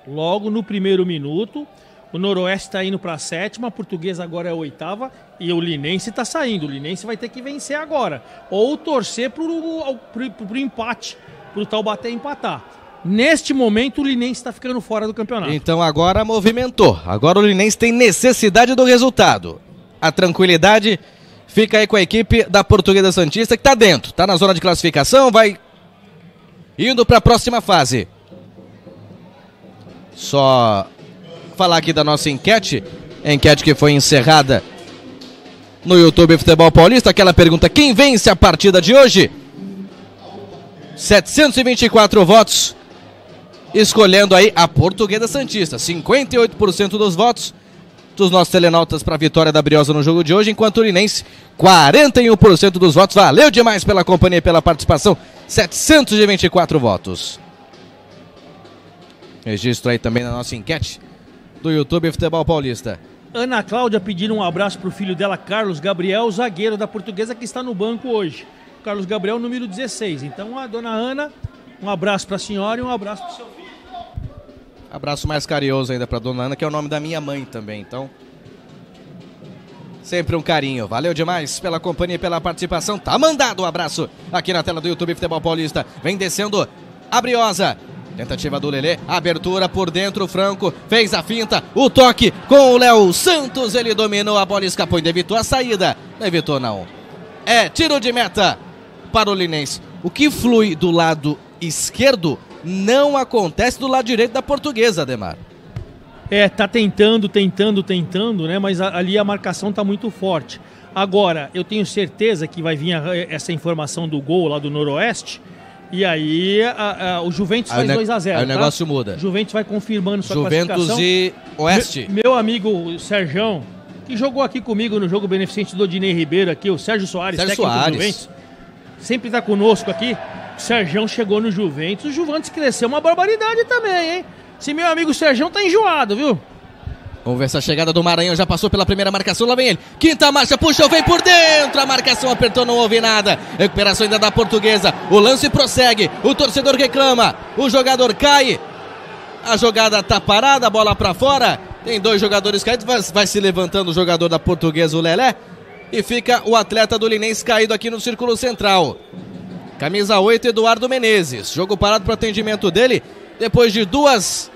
Logo no primeiro minuto. O Noroeste tá indo pra sétima. A Portuguesa agora é a oitava. E o Linense tá saindo. O Linense vai ter que vencer agora. Ou torcer pro, pro, pro empate. Pro Taubaté empatar. Neste momento, o Linense está ficando fora do campeonato. Então agora movimentou. Agora o Linense tem necessidade do resultado. A tranquilidade fica aí com a equipe da Portuguesa Santista, que está dentro. Está na zona de classificação, vai indo para a próxima fase. Só falar aqui da nossa enquete. A enquete que foi encerrada no YouTube Futebol Paulista. Aquela pergunta, quem vence a partida de hoje? setecentos e vinte e quatro votos. Escolhendo aí a Portuguesa Santista, cinquenta e oito por cento dos votos dos nossos telenautas para a vitória da Briosa no jogo de hoje, enquanto o Linense, quarenta e um por cento dos votos. Valeu demais pela companhia e pela participação, setecentos e vinte e quatro votos. Registro aí também na nossa enquete do YouTube Futebol Paulista. Ana Cláudia pedindo um abraço para o filho dela, Carlos Gabriel, zagueiro da Portuguesa, que está no banco hoje. Carlos Gabriel, número dezesseis. Então, a dona Ana, um abraço para a senhora e um abraço para o seu filho. Abraço mais carinhoso ainda para a dona Ana, que é o nome da minha mãe também. Então, sempre um carinho. Valeu demais pela companhia e pela participação. Tá mandado um abraço aqui na tela do YouTube Futebol Paulista. Vem descendo a Briosa. Tentativa do Lelê, abertura por dentro, o Franco fez a finta, o toque com o Léo Santos, ele dominou, a bola escapou, ainda evitou a saída, não evitou não. É tiro de meta para o Linense. O que flui do lado esquerdo não acontece do lado direito da Portuguesa, Ademar. É, tá tentando, tentando, tentando, né? Mas ali a marcação tá muito forte. Agora, eu tenho certeza que vai vir a, essa informação do gol lá do Noroeste. E aí, a, a, o Juventus aí faz dois a zero. Aí o negócio tá? muda. Juventus vai confirmando sua Juventus classificação. Juventus e Oeste. Me, meu amigo Sérgio, que jogou aqui comigo no jogo beneficente do Dinei Ribeiro aqui, o Sérgio Soares, Sérgio técnico Soares. do Juventus. Sempre está conosco aqui. O Sérgio chegou no Juventus. O Juventus cresceu uma barbaridade também, hein? Se meu amigo Sérgio tá enjoado, viu? Vamos ver essa chegada do Maranhão, já passou pela primeira marcação, lá vem ele, quinta marcha, puxou, vem por dentro, a marcação apertou, não houve nada, recuperação ainda da Portuguesa, o lance prossegue, o torcedor reclama, o jogador cai, a jogada tá parada, a bola pra fora, tem dois jogadores caídos, vai, vai se levantando o jogador da Portuguesa, o Lelé, e fica o atleta do Linense caído aqui no círculo central, camisa oito, Eduardo Menezes, jogo parado pro atendimento dele, depois de duas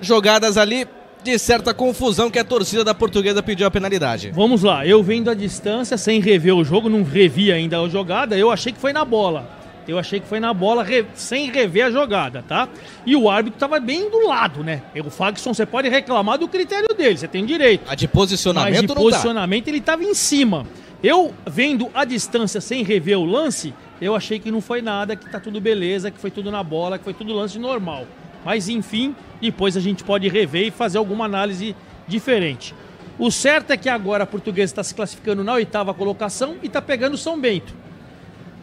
jogadas ali, de certa confusão que a torcida da Portuguesa pediu a penalidade. Vamos lá, eu vendo a distância, sem rever o jogo, não revi ainda a jogada, eu achei que foi na bola. Eu achei que foi na bola, re... sem rever a jogada, tá? E o árbitro tava bem do lado, né? O Faxon, você pode reclamar do critério dele, você tem direito. A de posicionamento não tá. Mas de posicionamento ele tava em cima. Eu, vendo a distância, sem rever o lance, eu achei que não foi nada, que tá tudo beleza, que foi tudo na bola, que foi tudo lance normal. Mas enfim, depois a gente pode rever e fazer alguma análise diferente. O certo é que agora a Portuguesa está se classificando na oitava colocação e está pegando o São Bento.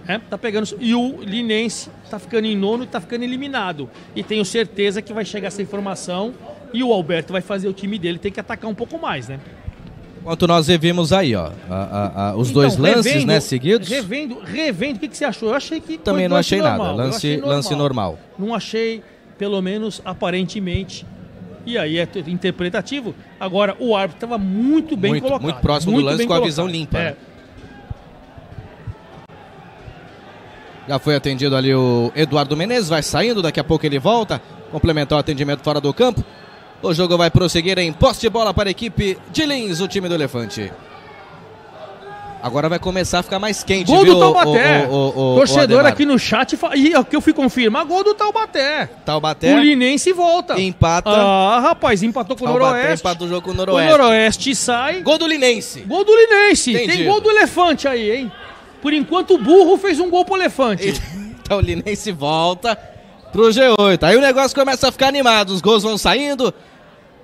É, tá pegando, e o Linense está ficando em nono e está ficando eliminado. E tenho certeza que vai chegar essa informação e o Alberto vai fazer o time dele, tem que atacar um pouco mais, né? Enquanto nós revimos aí, ó, a, a, a, os então, dois lances, revendo, né, seguidos. Revendo, revendo, o que, que você achou? Eu achei que também não achei normal. nada, lance, achei normal. lance normal. Não achei... Pelo menos aparentemente, e aí é interpretativo. Agora, o árbitro estava muito bem muito, colocado. Muito próximo muito do lance, com colocado. a visão limpa. É. Né? Já foi atendido ali o Eduardo Menezes, vai saindo, daqui a pouco ele volta. Complementar o atendimento fora do campo. O jogo vai prosseguir em posse de bola para a equipe de Lins, o time do Elefante. Agora vai começar a ficar mais quente, gol viu? Gol do Taubaté. O, o, o, o, Torcedor o aqui no chat, e o que eu fui confirmar, gol do Taubaté. Taubaté. O Linense volta. Empata. Ah, rapaz, empatou com Taubaté, o Noroeste. Empata o jogo com o Noroeste. O Noroeste sai. Gol do Linense. Gol do Linense. Entendido. Tem gol do Elefante aí, hein? Por enquanto o Burro fez um gol pro Elefante. Então o Linense volta pro G oito. Aí o negócio começa a ficar animado, os gols vão saindo.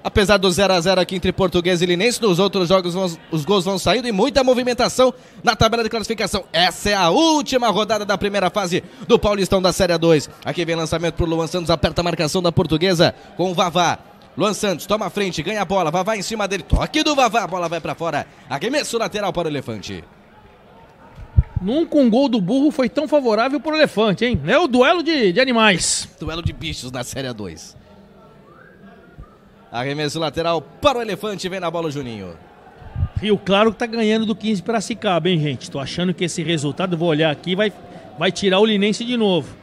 Apesar do zero a zero aqui entre Portuguesa e Linense, nos outros jogos vão, os gols vão saindo e muita movimentação na tabela de classificação. Essa é a última rodada da primeira fase do Paulistão da Série dois. Aqui vem lançamento pro Luan Santos, aperta a marcação da Portuguesa com o Vavá. Luan Santos toma a frente, ganha a bola, Vavá em cima dele, toque do Vavá, a bola vai para fora. Arremesso lateral para o Elefante. Nunca um gol do Burro foi tão favorável para o Elefante, hein? É o duelo de, de animais. Duelo de bichos na Série dois. Arremesso lateral para o Elefante, vem na bola o Juninho. Rio Claro que tá ganhando do quinze de Piracicaba, hein, gente? Tô achando que esse resultado, vou olhar aqui, vai, vai tirar o Linense de novo.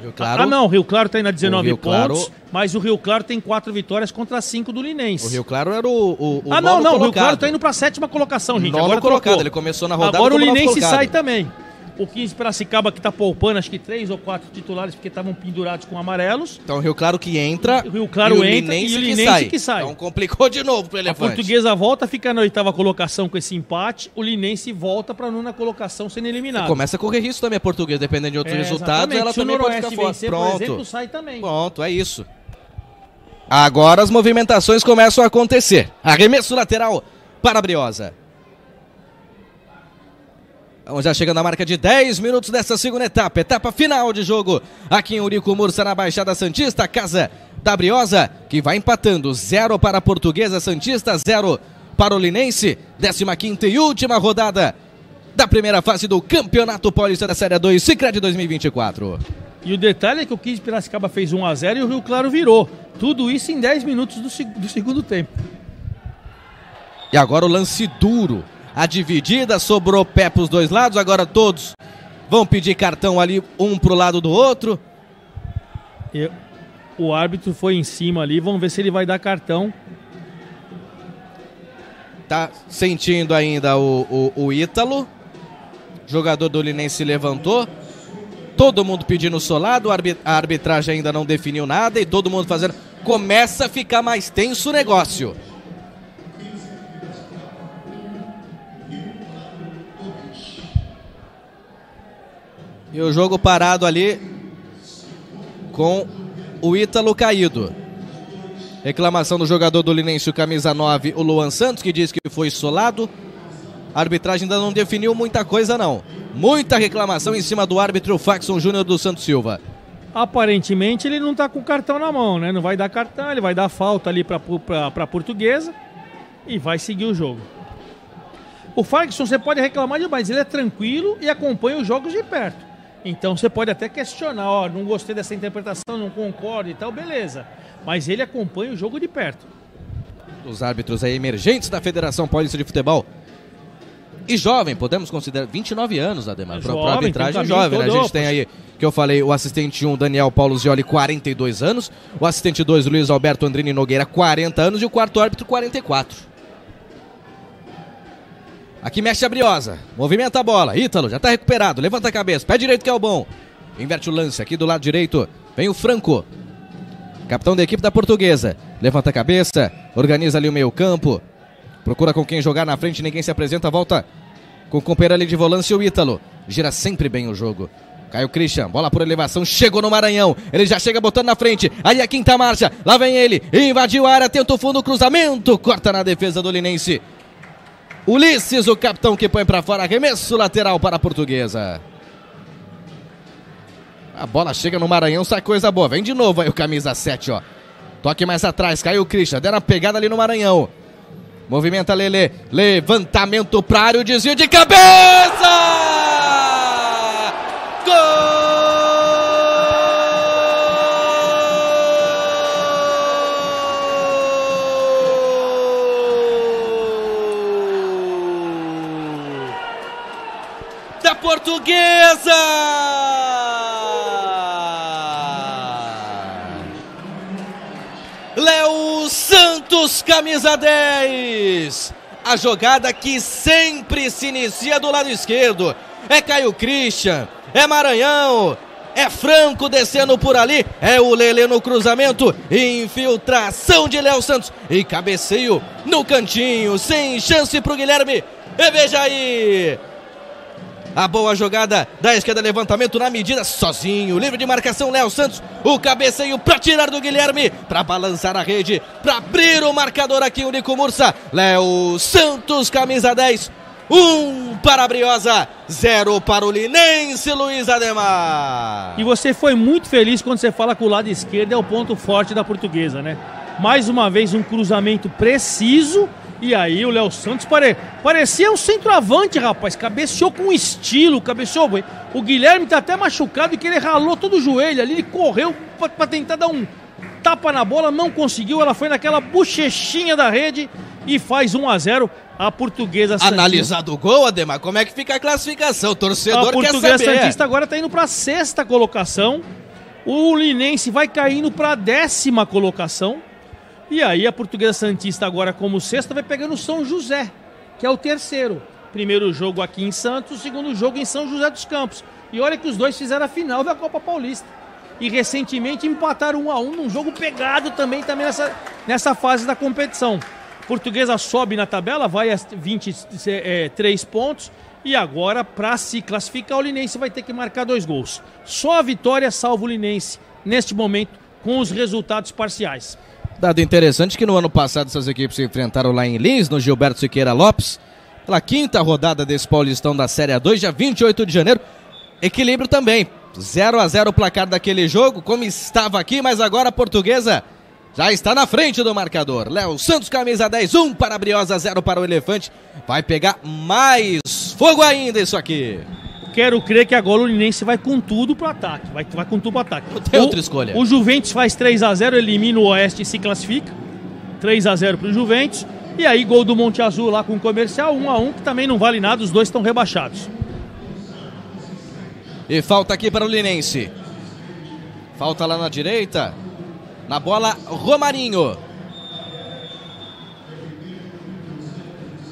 Rio Claro... Ah, não, o Rio Claro tá ainda dezenove pontos, Claro... mas o Rio Claro tem quatro vitórias contra cinco do Linense. O Rio Claro era o, o, o Ah, não, não, colocado. O Rio Claro tá indo pra sétima colocação, gente. Nono Agora colocado, colocou. Ele começou na rodada. Agora o Linense sai também. O quinze de Piracicaba que tá poupando, acho que três ou quatro titulares, porque estavam pendurados com amarelos. Então o Rio Claro que entra, o Rio Claro e o entra Linense e o Linense que sai. que sai. Então complicou de novo pro Elefante. A Portuguesa volta, fica na oitava colocação com esse empate, o Linense volta pra nona colocação sendo eliminado. E começa a correr risco também a Portuguesa, dependendo de outros é, resultados, ela Se também o pode ficar fora. Vencer, Pronto. Por exemplo, sai também. Pronto, é isso. Agora as movimentações começam a acontecer. Arremesso lateral para a Briosa. Então já chegando à marca de dez minutos dessa segunda etapa. Etapa final de jogo aqui em Eurico Mursa, na Baixada Santista, casa da Briosa, que vai empatando. Zero para a Portuguesa Santista, zero para o Linense. décima quinta e última rodada da primeira fase do Campeonato Paulista da Série dois, Sicredi dois mil e vinte e quatro. E o detalhe é que o quinze de Piracicaba fez um a zero e o Rio Claro virou. Tudo isso em dez minutos do, do segundo tempo. E agora o lance duro. A dividida, sobrou pé para os dois lados. Agora todos vão pedir cartão ali, um para o lado do outro. Eu, o árbitro foi em cima ali. Vamos ver se ele vai dar cartão. Tá sentindo ainda o, o, o Ítalo. Jogador do Linense levantou. Todo mundo pedindo o solado, a arbitragem ainda não definiu nada e todo mundo fazendo. Começa a ficar mais tenso o negócio. E o jogo parado ali com o Ítalo caído. Reclamação do jogador do Linense, o camisa nove, o Luan Santos, que diz que foi solado. A arbitragem ainda não definiu muita coisa não. Muita reclamação em cima do árbitro Faxon Júnior do Santos Silva. Aparentemente ele não está com o cartão na mão, né? Não vai dar cartão, ele vai dar falta ali para a Portuguesa e vai seguir o jogo. O Faxon, você pode reclamar demais, ele é tranquilo e acompanha os jogos de perto. Então você pode até questionar, ó, não gostei dessa interpretação, não concordo e tal, beleza. Mas ele acompanha o jogo de perto. Os árbitros aí emergentes da Federação Paulista de Futebol. E jovem, podemos considerar, vinte e nove anos, Ademar, para a arbitragem jovem. Né? A gente tem aí, que eu falei, o assistente um, Daniel Paulo Zioli, quarenta e dois anos. O assistente dois, Luiz Alberto Andrini Nogueira, quarenta anos. E o quarto árbitro, quarenta e quatro. Aqui mexe a Briosa. Movimenta a bola. Ítalo já está recuperado. Levanta a cabeça. Pé direito que é o bom. Inverte o lance aqui do lado direito. Vem o Franco. Capitão da equipe da Portuguesa. Levanta a cabeça. Organiza ali o meio campo. Procura com quem jogar na frente, ninguém se apresenta, volta com o companheiro ali de volância, o Ítalo. Gira sempre bem o jogo. Caiu Christian, bola por elevação, chegou no Maranhão. Ele já chega botando na frente, aí a quinta marcha, lá vem ele, invadiu a área, tenta o fundo, cruzamento, corta na defesa do Linense. Ulisses, o capitão que põe para fora, arremesso lateral para a Portuguesa. A bola chega no Maranhão, sai coisa boa, vem de novo aí o camisa sete, ó. Toque mais atrás, caiu o Christian, deram a pegada ali no Maranhão. Movimenta Lele, levantamento para área, o desvio de cabeça! Gol! Da Portuguesa! Léo Santos, camisa dez. A jogada que sempre se inicia do lado esquerdo. É Caio Christian, é Maranhão, é Franco descendo por ali. É o Lelê no cruzamento. Infiltração de Léo Santos. E cabeceio no cantinho. Sem chance para o Guilherme. E veja aí. A boa jogada da esquerda, levantamento na medida, sozinho, livre de marcação, Léo Santos, o cabeceio para tirar do Guilherme, para balançar a rede, para abrir o marcador aqui, o Eurico Mursa. Léo Santos, camisa dez, um para a Briosa, zero para o Linense, Luiz Ademar. E você foi muito feliz quando você fala que o lado esquerdo é o ponto forte da Portuguesa, né? Mais uma vez um cruzamento preciso. E aí o Léo Santos pare... parecia um centroavante, rapaz. Cabeceou com estilo, cabeceou. O Guilherme tá até machucado e que ele ralou todo o joelho ali. Ele correu para tentar dar um tapa na bola, não conseguiu. Ela foi naquela bochechinha da rede e faz um a zero a Portuguesa Santista. Analisado o gol, Ademar, como é que fica a classificação? O torcedor quer saber. A Portuguesa Santista agora tá indo para a sexta colocação. O Linense vai caindo para a décima colocação. E aí a Portuguesa Santista agora como sexta vai pegando o São José, que é o terceiro. Primeiro jogo aqui em Santos, segundo jogo em São José dos Campos. E olha que os dois fizeram a final da Copa Paulista. E recentemente empataram um a um num jogo pegado também, também nessa, nessa fase da competição. Portuguesa sobe na tabela, vai a vinte e três pontos. E agora, para se classificar, o Linense vai ter que marcar dois gols. Só a vitória salva o Linense neste momento com os resultados parciais. Dado interessante que no ano passado essas equipes se enfrentaram lá em Lins, no Gilberto Siqueira Lopes, pela quinta rodada desse Paulistão da Série A dois, dia vinte e oito de janeiro. Equilíbrio também, zero a zero o placar daquele jogo, como estava aqui, mas agora a Portuguesa já está na frente do marcador. Léo Santos, camisa dez, um para a Briosa, zero para o Elefante. Vai pegar mais fogo ainda isso aqui. Quero crer que agora o Linense vai com tudo pro ataque. Vai, vai com tudo pro ataque. Não tem o, outra escolha. O Juventus faz três a zero, elimina o Oeste e se classifica. três a zero pro Juventus. E aí gol do Monte Azul lá com o Comercial, um a um, que também não vale nada, os dois estão rebaixados. E falta aqui para o Linense. Falta lá na direita. Na bola, Romarinho.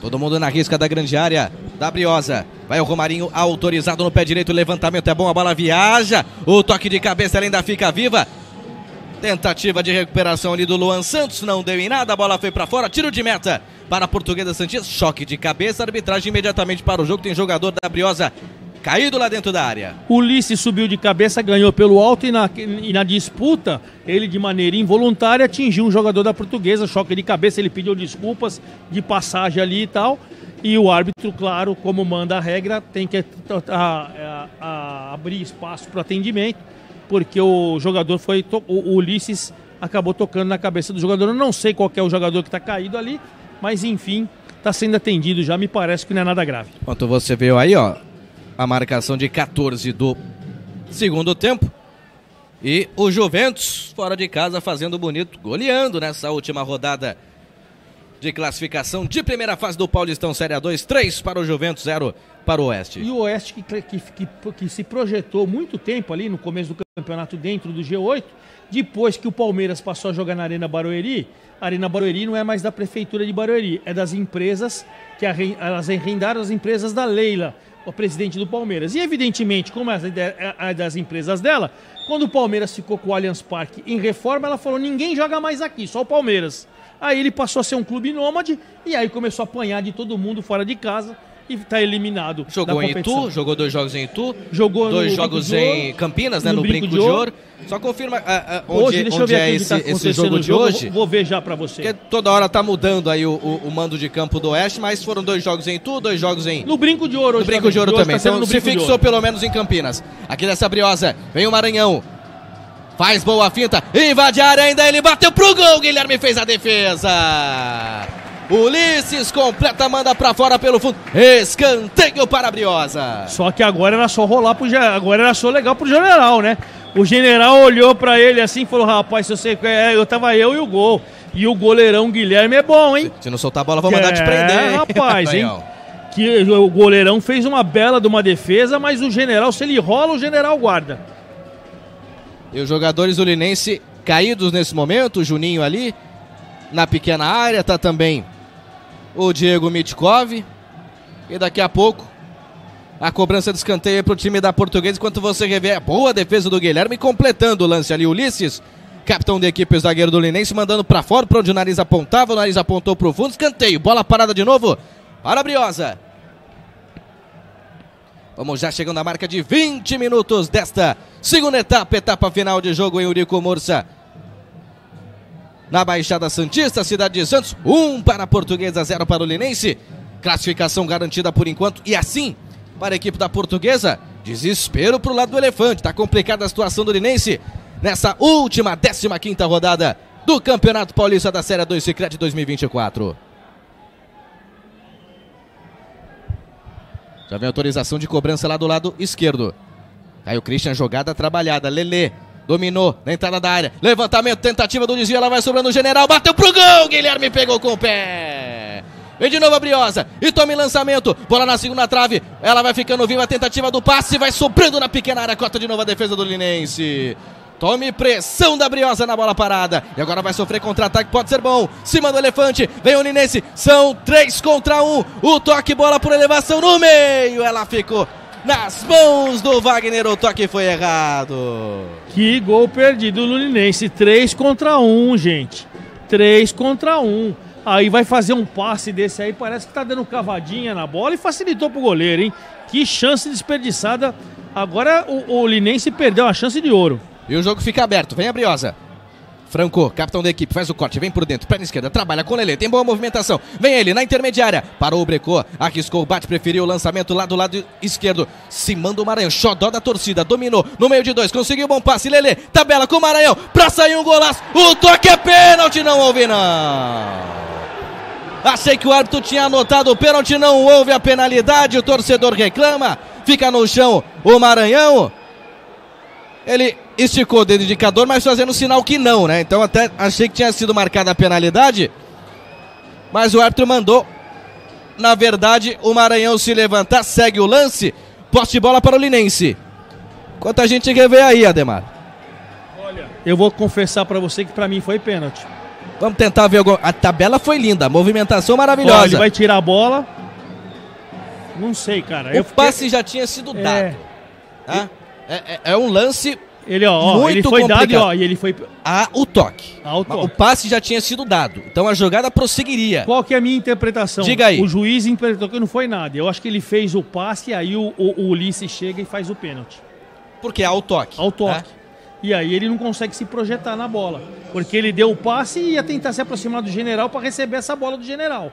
Todo mundo na risca da grande área da Briosa. Vai o Romarinho autorizado no pé direito, o levantamento é bom, a bola viaja, o toque de cabeça ela ainda fica viva. Tentativa de recuperação ali do Luan Santos, não deu em nada, a bola foi para fora, tiro de meta para a Portuguesa Santista, choque de cabeça, arbitragem imediatamente para o jogo, tem jogador da Briosa caído lá dentro da área. Ulisses subiu de cabeça, ganhou pelo alto e na, e na disputa, ele de maneira involuntária atingiu um jogador da Portuguesa, choque de cabeça, ele pediu desculpas de passagem ali e tal. E o árbitro, claro, como manda a regra, tem que a, a, a abrir espaço para atendimento, porque o jogador foi, o Ulisses acabou tocando na cabeça do jogador. Eu não sei qual é o jogador que está caído ali, mas enfim, está sendo atendido já, me parece que não é nada grave. Enquanto você viu aí, ó, a marcação de quatorze do segundo tempo, e o Juventus fora de casa fazendo bonito, goleando nessa última rodada de classificação de primeira fase do Paulistão Série A dois, três para o Juventus, zero para o Oeste. E o Oeste que, que, que, que se projetou muito tempo ali no começo do campeonato dentro do G oito, depois que o Palmeiras passou a jogar na Arena Barueri. A Arena Barueri não é mais da Prefeitura de Barueri, é das empresas que elas arrendaram, as empresas da Leila, a presidente do Palmeiras. E evidentemente, como é das empresas dela, quando o Palmeiras ficou com o Allianz Parque em reforma, ela falou, ninguém joga mais aqui, só o Palmeiras. Aí ele passou a ser um clube nômade e aí começou a apanhar de todo mundo fora de casa e está eliminado. Jogou em Itu, jogou dois jogos em Itu, jogou dois jogos em Campinas, né, no Brinco de Ouro. Só confirma ah, ah, onde, hoje, onde é esse, tá esse jogo de jogo, hoje. Vou, vou ver já para você. Porque toda hora tá mudando aí o, o, o mando de campo do Oeste, mas foram dois jogos em Itu, dois jogos em... No Brinco de Ouro. Hoje no Brinco de Ouro também. Então se fixou pelo menos em Campinas. Aqui nessa Briosa, vem o Maranhão. Faz boa finta, invade a área ainda, ele bateu pro gol, Guilherme fez a defesa. Ulisses completa, manda pra fora pelo fundo, escanteio para a Briosa. Só que agora era só rolar, pro, agora era só legal pro general, né? O general olhou pra ele assim e falou, rapaz, eu sei, eu tava eu e o gol. E o goleirão Guilherme é bom, hein? Se não soltar a bola, vou mandar é, te prender, hein? Rapaz, hein? Que, o goleirão fez uma bela de uma defesa, mas o general, se ele rola, o general guarda. E os jogadores do Linense caídos nesse momento, o Juninho ali na pequena área, tá também o Diego Mitkov. E daqui a pouco a cobrança de escanteio para o time da Portuguesa, enquanto você revê a boa defesa do Guilherme, completando o lance ali, Ulisses, capitão da equipe, o zagueiro do Linense, mandando para fora para onde o nariz apontava, o nariz apontou para o fundo, escanteio, bola parada de novo para a Briosa. Vamos já chegando à marca de vinte minutos desta segunda etapa, etapa final de jogo em Eurico Mursa, na Baixada Santista, cidade de Santos, um para a Portuguesa, zero para o Linense. Classificação garantida por enquanto e assim para a equipe da Portuguesa. Desespero para o lado do Elefante, está complicada a situação do Linense nessa última décima quinta rodada do Campeonato Paulista da Série dois Sicredi dois mil e vinte e quatro. Já vem autorização de cobrança lá do lado esquerdo. Caio Christian, jogada trabalhada. Lelê dominou na entrada da área. Levantamento, tentativa do desvio. Ela vai sobrando o general. Bateu pro gol. Guilherme pegou com o pé. Vem de novo a Briosa. E tome lançamento. Bola na segunda trave. Ela vai ficando viva. A tentativa do passe. Vai sobrando na pequena área. Corta de novo a defesa do Linense. Tome pressão da Briosa na bola parada. E agora vai sofrer contra-ataque, pode ser bom. Cima do Elefante, vem o Linense. São três contra um. O toque, bola por elevação no meio. Ela ficou nas mãos do Wagner. O toque foi errado. Que gol perdido do Linense. três contra um, gente. três contra um. Aí vai fazer um passe desse aí. Parece que tá dando cavadinha na bola e facilitou pro goleiro, hein? Que chance desperdiçada. Agora o, o Linense perdeu a chance de ouro. E o jogo fica aberto, vem a Briosa. Franco, capitão da equipe, faz o corte, vem por dentro, perna esquerda, trabalha com o Lelê, tem boa movimentação, vem ele na intermediária, parou o Brecô, arriscou o bate, preferiu o lançamento lá do lado esquerdo, se manda o Maranhão, xodó da torcida, dominou, no meio de dois, conseguiu um bom passe, Lelê, tabela com o Maranhão, pra sair um golaço, o toque é pênalti, não houve não! Achei que o árbitro tinha anotado o pênalti, não houve a penalidade, o torcedor reclama, fica no chão o Maranhão, ele esticou o dedo indicador, mas fazendo sinal que não, né? Então até achei que tinha sido marcada a penalidade, mas o árbitro mandou, na verdade, o Maranhão se levantar, segue o lance, posse de bola para o Linense. Enquanto a gente revê aí, Ademar. Olha, eu vou confessar para você que para mim foi pênalti. Vamos tentar ver, a tabela foi linda, a movimentação maravilhosa. Olha, ele vai tirar a bola, não sei, cara. O eu passe fiquei... já tinha sido dado. É, tá? eu... é, é, é um lance... Ele, ó, ó, muito ele foi complicado. Dado ó, e ele foi... Ah, o toque. Ah, o toque. O passe já tinha sido dado, então a jogada prosseguiria. Qual que é a minha interpretação? Diga aí. O juiz interpretou que não foi nada. Eu acho que ele fez o passe e aí o, o, o Ulisses chega e faz o pênalti. Porque há o toque. Há o toque. Né? E aí ele não consegue se projetar na bola. Porque ele deu o passe e ia tentar se aproximar do general para receber essa bola do general.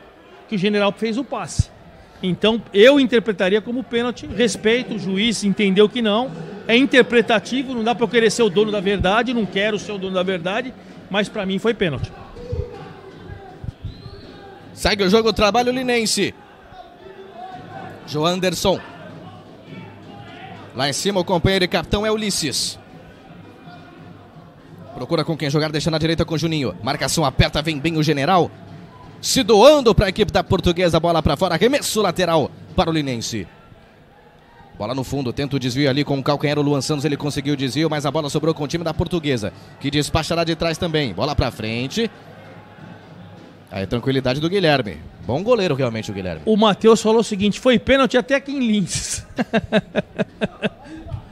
Que o general fez o passe. Então eu interpretaria como pênalti. Respeito, o juiz entendeu que não. É interpretativo, não dá para eu querer ser o dono da verdade, não quero ser o dono da verdade, mas para mim foi pênalti. Segue o jogo, o trabalho linense. João Anderson. Lá em cima o companheiro e capitão é Ulisses. Procura com quem jogar, deixa na direita com Juninho. Marcação aperta, vem bem o general. Se doando para a equipe da Portuguesa, bola para fora, arremesso lateral para o Linense. Bola no fundo, tenta o desvio ali com o calcanhar, o Luan Santos, ele conseguiu o desvio, mas a bola sobrou com o time da Portuguesa, que despachará de trás também. Bola pra frente. Aí, tranquilidade do Guilherme. Bom goleiro realmente o Guilherme. O Matheus falou o seguinte, foi pênalti até aqui em Linz.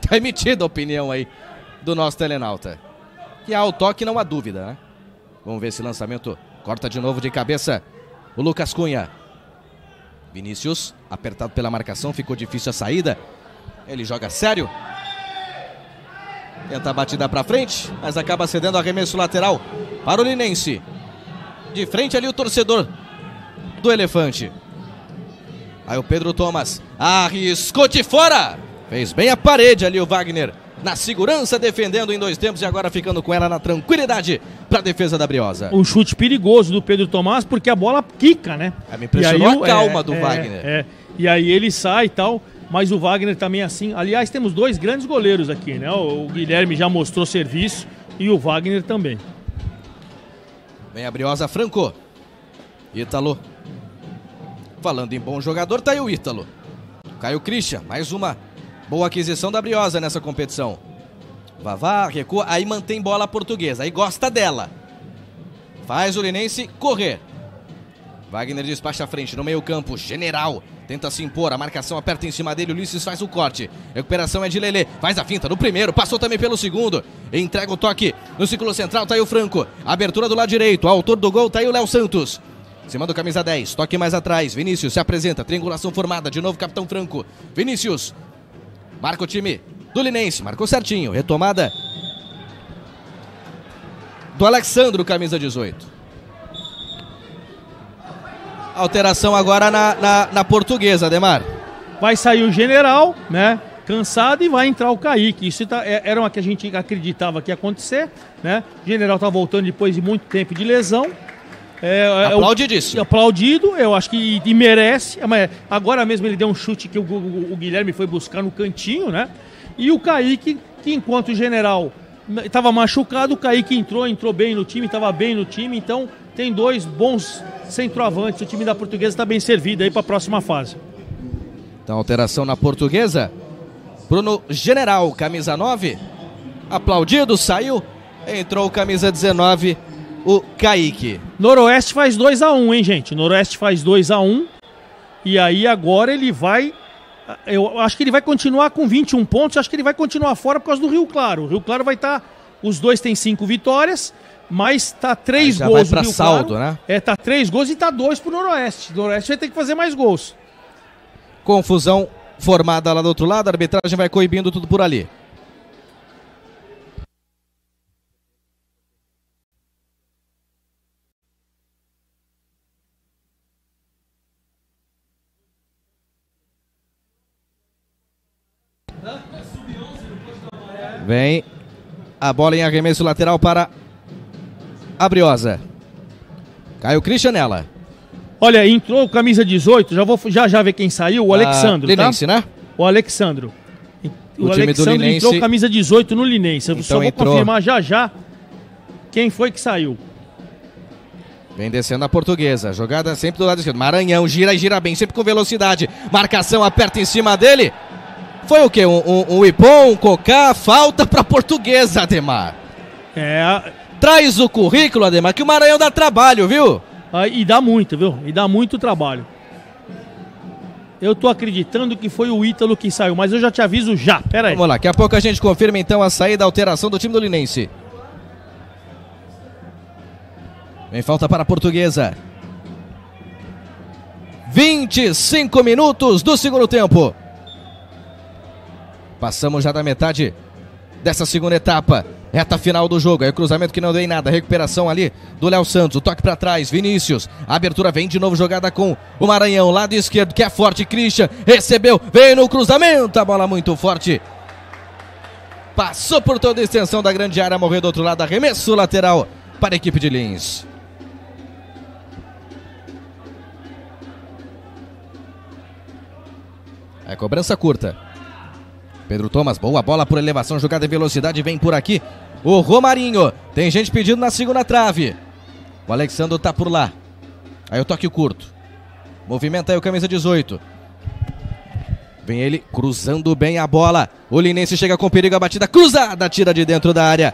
Tá emitida a opinião aí do nosso telenauta. Que há o toque, não há dúvida, né? Vamos ver esse lançamento. Corta de novo de cabeça o Lucas Cunha. Vinícius, apertado pela marcação, ficou difícil a saída. Ele joga sério. Tenta a batida pra frente, mas acaba cedendo o arremesso lateral para o Linense. De frente ali o torcedor do Elefante. Aí o Pedro Thomas arriscou de fora. Fez bem a parede ali o Wagner. Na segurança, defendendo em dois tempos e agora ficando com ela na tranquilidade para a defesa da Briosa. Um chute perigoso do Pedro Tomás, porque a bola quica, né? É, me impressionou aí, a calma é, do é, Wagner. É. E aí ele sai e tal, mas o Wagner também assim... Aliás, temos dois grandes goleiros aqui, né? O, o Guilherme já mostrou serviço e o Wagner também. Vem a Briosa, Franco. Ítalo. Falando em bom jogador, tá aí o Ítalo. Caiu o Christian, mais uma... Boa aquisição da Briosa nessa competição. Vavá, recua, aí mantém bola portuguesa, aí gosta dela. Faz o Linense correr. Wagner despacha à frente, no meio campo, general. Tenta se impor, a marcação aperta em cima dele, Ulisses faz o corte. Recuperação é de Lelê, faz a finta no primeiro, passou também pelo segundo. Entrega o toque no círculo central, tá aí o Franco. Abertura do lado direito, autor do gol, tá aí o Léo Santos. Em cima do camisa dez, toque mais atrás, Vinícius se apresenta, triangulação formada, de novo capitão Franco. Vinícius... Marca o time do Linense, marcou certinho. Retomada do Alexandro, camisa dezoito. Alteração agora na, na, na Portuguesa, Ademar. Vai sair o general, né? Cansado, e vai entrar o Kaique. Isso tá, era uma que a gente acreditava que ia acontecer, né? O general tá voltando depois de muito tempo de lesão. É, Aplaudidíssimo. É, aplaudido, eu acho que e merece. Mas agora mesmo ele deu um chute que o, o, o Guilherme foi buscar no cantinho, né? E o Kaique, que enquanto o general estava machucado, o Kaique entrou, entrou bem no time, estava bem no time. Então tem dois bons centroavantes. O time da Portuguesa está bem servido aí para a próxima fase. Então alteração na Portuguesa. Bruno General, camisa nove. Aplaudido, saiu. Entrou camisa dezenove. O Kaique. Noroeste faz dois a um, hein, gente? Noroeste faz dois a um. E aí agora ele vai... Eu acho que ele vai continuar com vinte e um pontos. Acho que ele vai continuar fora por causa do Rio Claro. O Rio Claro vai estar... Tá, os dois têm cinco vitórias, mas tá três já gols. Já vai pra saldo, Claro, né? É, tá três gols e tá dois pro Noroeste. O Noroeste vai ter que fazer mais gols. Confusão formada lá do outro lado. A arbitragem vai coibindo tudo por ali. Vem a bola em arremesso lateral para a Briosa. Caiu Christian nela. Olha, entrou camisa dezoito, já vou já, já ver quem saiu, o Alexandro, Linense, tá? né? O Alexandro. O, o time Alexandre do entrou camisa dezoito no Linense. Eu então só vou entrou... confirmar já já quem foi que saiu. Vem descendo a Portuguesa, jogada sempre do lado esquerdo. Maranhão gira e gira bem, sempre com velocidade. Marcação aperta em cima dele. Foi o quê? Um, um, um Ipom, um Cocá, falta para a Portuguesa, Ademar. É... Traz o currículo, Ademar, que o Maranhão dá trabalho, viu? Ah, e dá muito, viu? E dá muito trabalho. Eu tô acreditando que foi o Ítalo que saiu, mas eu já te aviso já. Pera aí. Vamos lá, daqui a pouco a gente confirma então a saída, a alteração do time do Linense. Vem falta para a Portuguesa. vinte e cinco minutos do segundo tempo. Passamos já da metade dessa segunda etapa. Reta final do jogo. É o cruzamento que não deu em nada. Recuperação ali do Léo Santos. O toque para trás. Vinícius. A abertura vem de novo. Jogada com o Maranhão. Lado esquerdo que é forte. Christian recebeu. Veio no cruzamento. A bola muito forte. Passou por toda a extensão da grande área. Morreu do outro lado. Arremesso lateral para a equipe de Lins. É cobrança curta. Pedro Thomas, boa bola por elevação, jogada em velocidade, vem por aqui o Romarinho. Tem gente pedindo na segunda trave. O Alexandre tá por lá. Aí o toque curto. Movimenta aí o camisa dezoito. Vem ele cruzando bem a bola. O Linense chega com perigo, a batida cruzada, tira de dentro da área.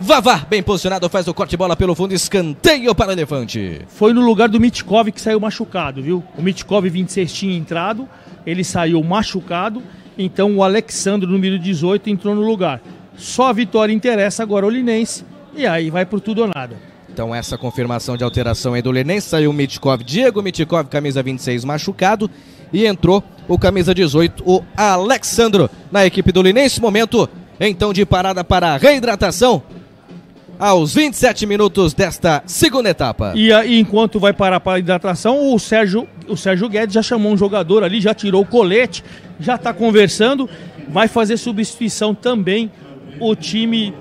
Vavá, bem posicionado, faz o corte, bola pelo fundo, escanteio para o Elefante. Foi no lugar do Mitkov que saiu machucado, viu? O Mitkov vinte e seis tinha entrado, ele saiu machucado, então o Alexandre, número dezoito, entrou no lugar. Só a vitória interessa agora ao Linense, e aí vai por tudo ou nada. Então essa confirmação de alteração aí do Linense, saiu o Mitkov, Diego Mitkov, camisa vinte e seis, machucado, e entrou o camisa dezoito, o Alexandre, na equipe do Linense. Momento, então, de parada para a reidratação. Aos vinte e sete minutos desta segunda etapa. E aí, enquanto vai parar para a hidratação, o Sérgio, o Sérgio Guedes já chamou um jogador ali, já tirou o colete, já está conversando, vai fazer substituição também o time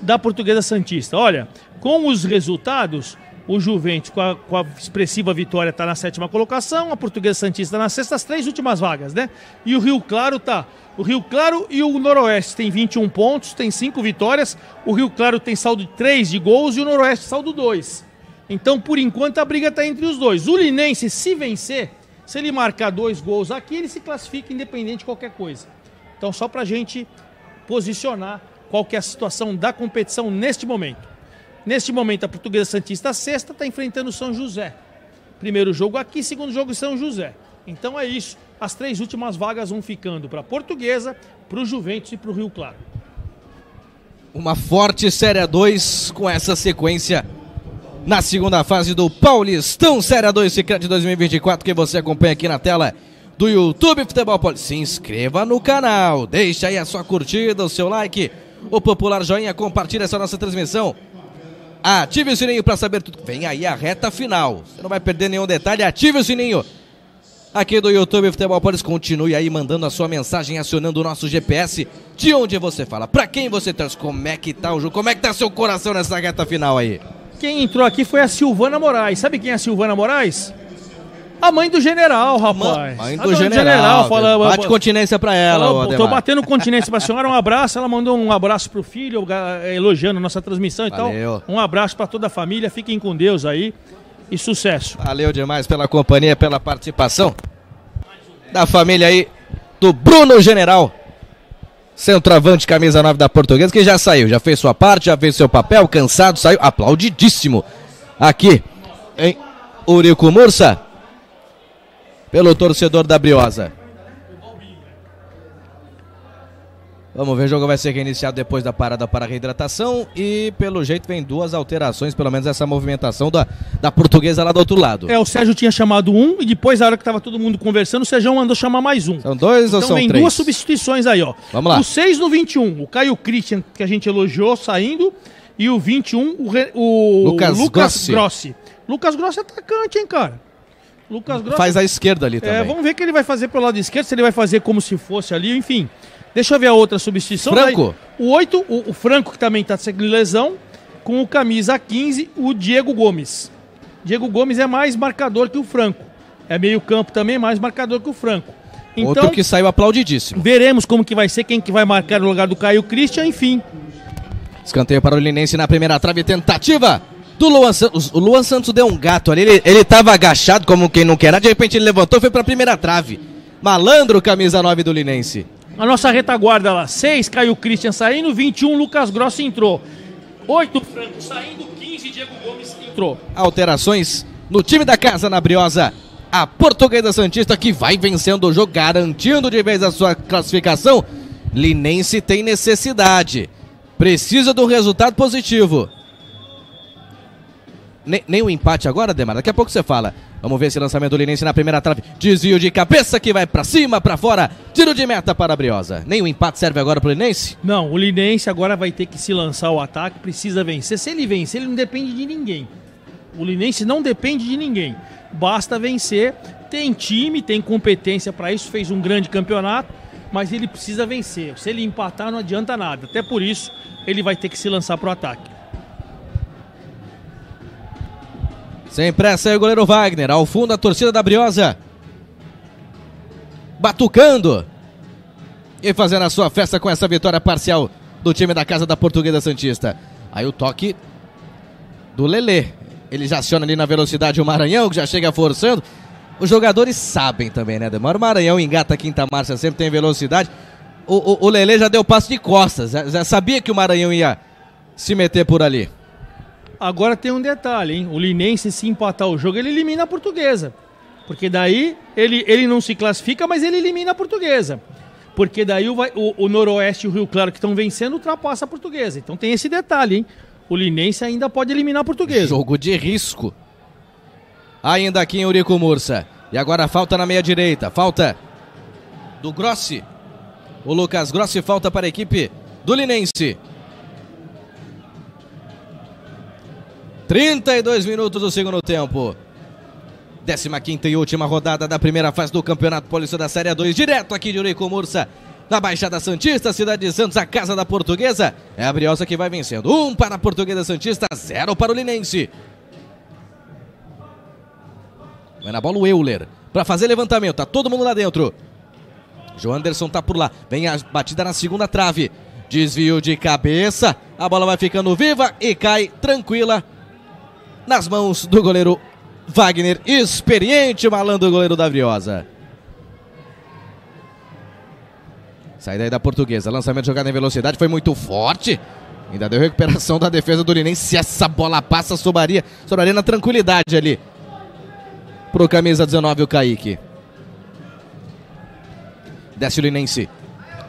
da Portuguesa Santista. Olha, com os resultados, o Juventus com a, com a expressiva vitória está na sétima colocação, a Portuguesa Santista na sexta, as três últimas vagas, né? E o Rio Claro está... O Rio Claro e o Noroeste tem vinte e um pontos, tem cinco vitórias. O Rio Claro tem saldo de três de gols e o Noroeste saldo dois. Então, por enquanto, a briga está entre os dois. O Linense, se vencer, se ele marcar dois gols aqui, ele se classifica independente de qualquer coisa. Então, só para a gente posicionar qual que é a situação da competição neste momento. Neste momento, a Portuguesa Santista, sexta, está enfrentando o São José. Primeiro jogo aqui, segundo jogo em São José. Então é isso. As três últimas vagas vão ficando para a Portuguesa, para o Juventus e para o Rio Claro. Uma forte Série A dois com essa sequência na segunda fase do Paulistão Série A dois Sicredi dois mil e vinte e quatro, que você acompanha aqui na tela do YouTube Futebol Paulista. Se inscreva no canal, deixa aí a sua curtida, o seu like, o popular joinha, compartilha essa nossa transmissão. Ative o sininho para saber tudo. Vem aí a reta final. Você não vai perder nenhum detalhe, ative o sininho aqui do YouTube Futebol Paulista. Continue aí mandando a sua mensagem, acionando o nosso G P S. De onde você fala? Pra quem você torce? Como é que tá o jogo? Como é que tá seu coração nessa reta final aí? Quem entrou aqui foi a Silvana Moraes. Sabe quem é a Silvana Moraes? A mãe do general, rapaz. Mãe do, a do general. general fala, bate continência pra ela, fala, Ademar. Tô batendo continência pra senhora. Um abraço. Ela mandou um abraço pro filho, elogiando nossa transmissão e Valeu. tal. Um abraço pra toda a família. Fiquem com Deus aí. E sucesso. Valeu demais pela companhia, pela participação da família aí do Bruno General, centroavante, camisa nove da Portuguesa, que já saiu, já fez sua parte, já fez seu papel, cansado, saiu, aplaudidíssimo aqui em Eurico Mursa pelo torcedor da Briosa. Vamos ver, o jogo vai ser reiniciado depois da parada para a reidratação e, pelo jeito, vem duas alterações, pelo menos essa movimentação da, da Portuguesa lá do outro lado. É, o Sérgio tinha chamado um e depois, na hora que estava todo mundo conversando, o Sérgio mandou chamar mais um. São dois então, ou são três? Então vem duas substituições aí, ó. Vamos lá. O seis no vinte e um, o Caio Christian, que a gente elogiou, saindo, e o vinte e um, o, re, o Lucas, Lucas Grossi. Grossi. Lucas Grossi é atacante, hein, cara? Lucas Grossi... Faz a esquerda ali também. É, vamos ver o que ele vai fazer pelo lado esquerdo, se ele vai fazer como se fosse ali, enfim... Deixa eu ver a outra substituição. Franco. Daí, o oito, o, o Franco, que também está seguindo lesão, com o camisa quinze, o Diego Gomes. Diego Gomes é mais marcador que o Franco. É meio campo também, mais marcador que o Franco. Então, outro que saiu aplaudidíssimo. Veremos como que vai ser, quem que vai marcar no lugar do Caio Christian, enfim. Escanteio para o Linense na primeira trave, tentativa do Luan Santos. O Luan Santos deu um gato ali, ele, ele tava agachado como quem não quer nada, de repente ele levantou e foi para a primeira trave. Malandro, camisa nove do Linense. A nossa retaguarda lá, seis, Caio Christian saindo, vinte e um, Lucas Grossi entrou. oito, Franco saindo, quinze, Diego Gomes entrou. Alterações no time da casa na Briosa. A Portuguesa Santista que vai vencendo o jogo, garantindo de vez a sua classificação. Linense tem necessidade, precisa de um resultado positivo. Ne nem o empate agora, Demar, daqui a pouco você fala. Vamos ver esse lançamento do Linense na primeira trave. Desvio de cabeça que vai pra cima, pra fora. Tiro de meta para a Briosa. Nem o empate serve agora pro Linense? Não, o Linense agora vai ter que se lançar ao ataque, precisa vencer. Se ele vencer, ele não depende de ninguém. O Linense não depende de ninguém. Basta vencer, tem time, tem competência para isso, fez um grande campeonato, mas ele precisa vencer. Se ele empatar, não adianta nada. Até por isso, ele vai ter que se lançar pro ataque. Sem pressa aí o goleiro Wagner, ao fundo a torcida da Briosa, batucando e fazendo a sua festa com essa vitória parcial do time da casa da Portuguesa Santista. Aí o toque do Lelê, ele já aciona ali na velocidade o Maranhão, que já chega forçando. Os jogadores sabem também, né, Demar? O Maranhão engata a quinta marcha, sempre tem velocidade. O, o, o Lelê já deu passo de costas, já, já sabia que o Maranhão ia se meter por ali. Agora tem um detalhe, hein? O Linense, se empatar o jogo, ele elimina a Portuguesa. Porque daí ele, ele não se classifica, mas ele elimina a Portuguesa. Porque daí o, o, o Noroeste e o Rio Claro, que estão vencendo, ultrapassa a Portuguesa. Então tem esse detalhe, hein? O Linense ainda pode eliminar a Portuguesa. Jogo de risco. Ainda aqui em Eurico Mursa. E agora falta na meia direita. Falta do Grossi. O Lucas Grossi, falta para a equipe do Linense. trinta e dois minutos do segundo tempo. décima quinta e última rodada da primeira fase do Campeonato Paulista da Série A dois. Direto aqui de Eurico Mursa, na Baixada Santista, cidade de Santos, a casa da Portuguesa. É a Briosa que vai vencendo. Um para a Portuguesa Santista, zero para o Linense. Vai na bola o Euler para fazer levantamento. Tá todo mundo lá dentro. Joanderson tá por lá. Vem a batida na segunda trave. Desvio de cabeça. A bola vai ficando viva e cai tranquila nas mãos do goleiro Wagner, experiente malandro goleiro da Briosa. Saída aí da Portuguesa, lançamento jogado em velocidade, foi muito forte. Ainda deu recuperação da defesa do Linense. Se essa bola passa, sobraria, sobraria na tranquilidade ali pro camisa dezenove, o Kaique. Desce o Linense.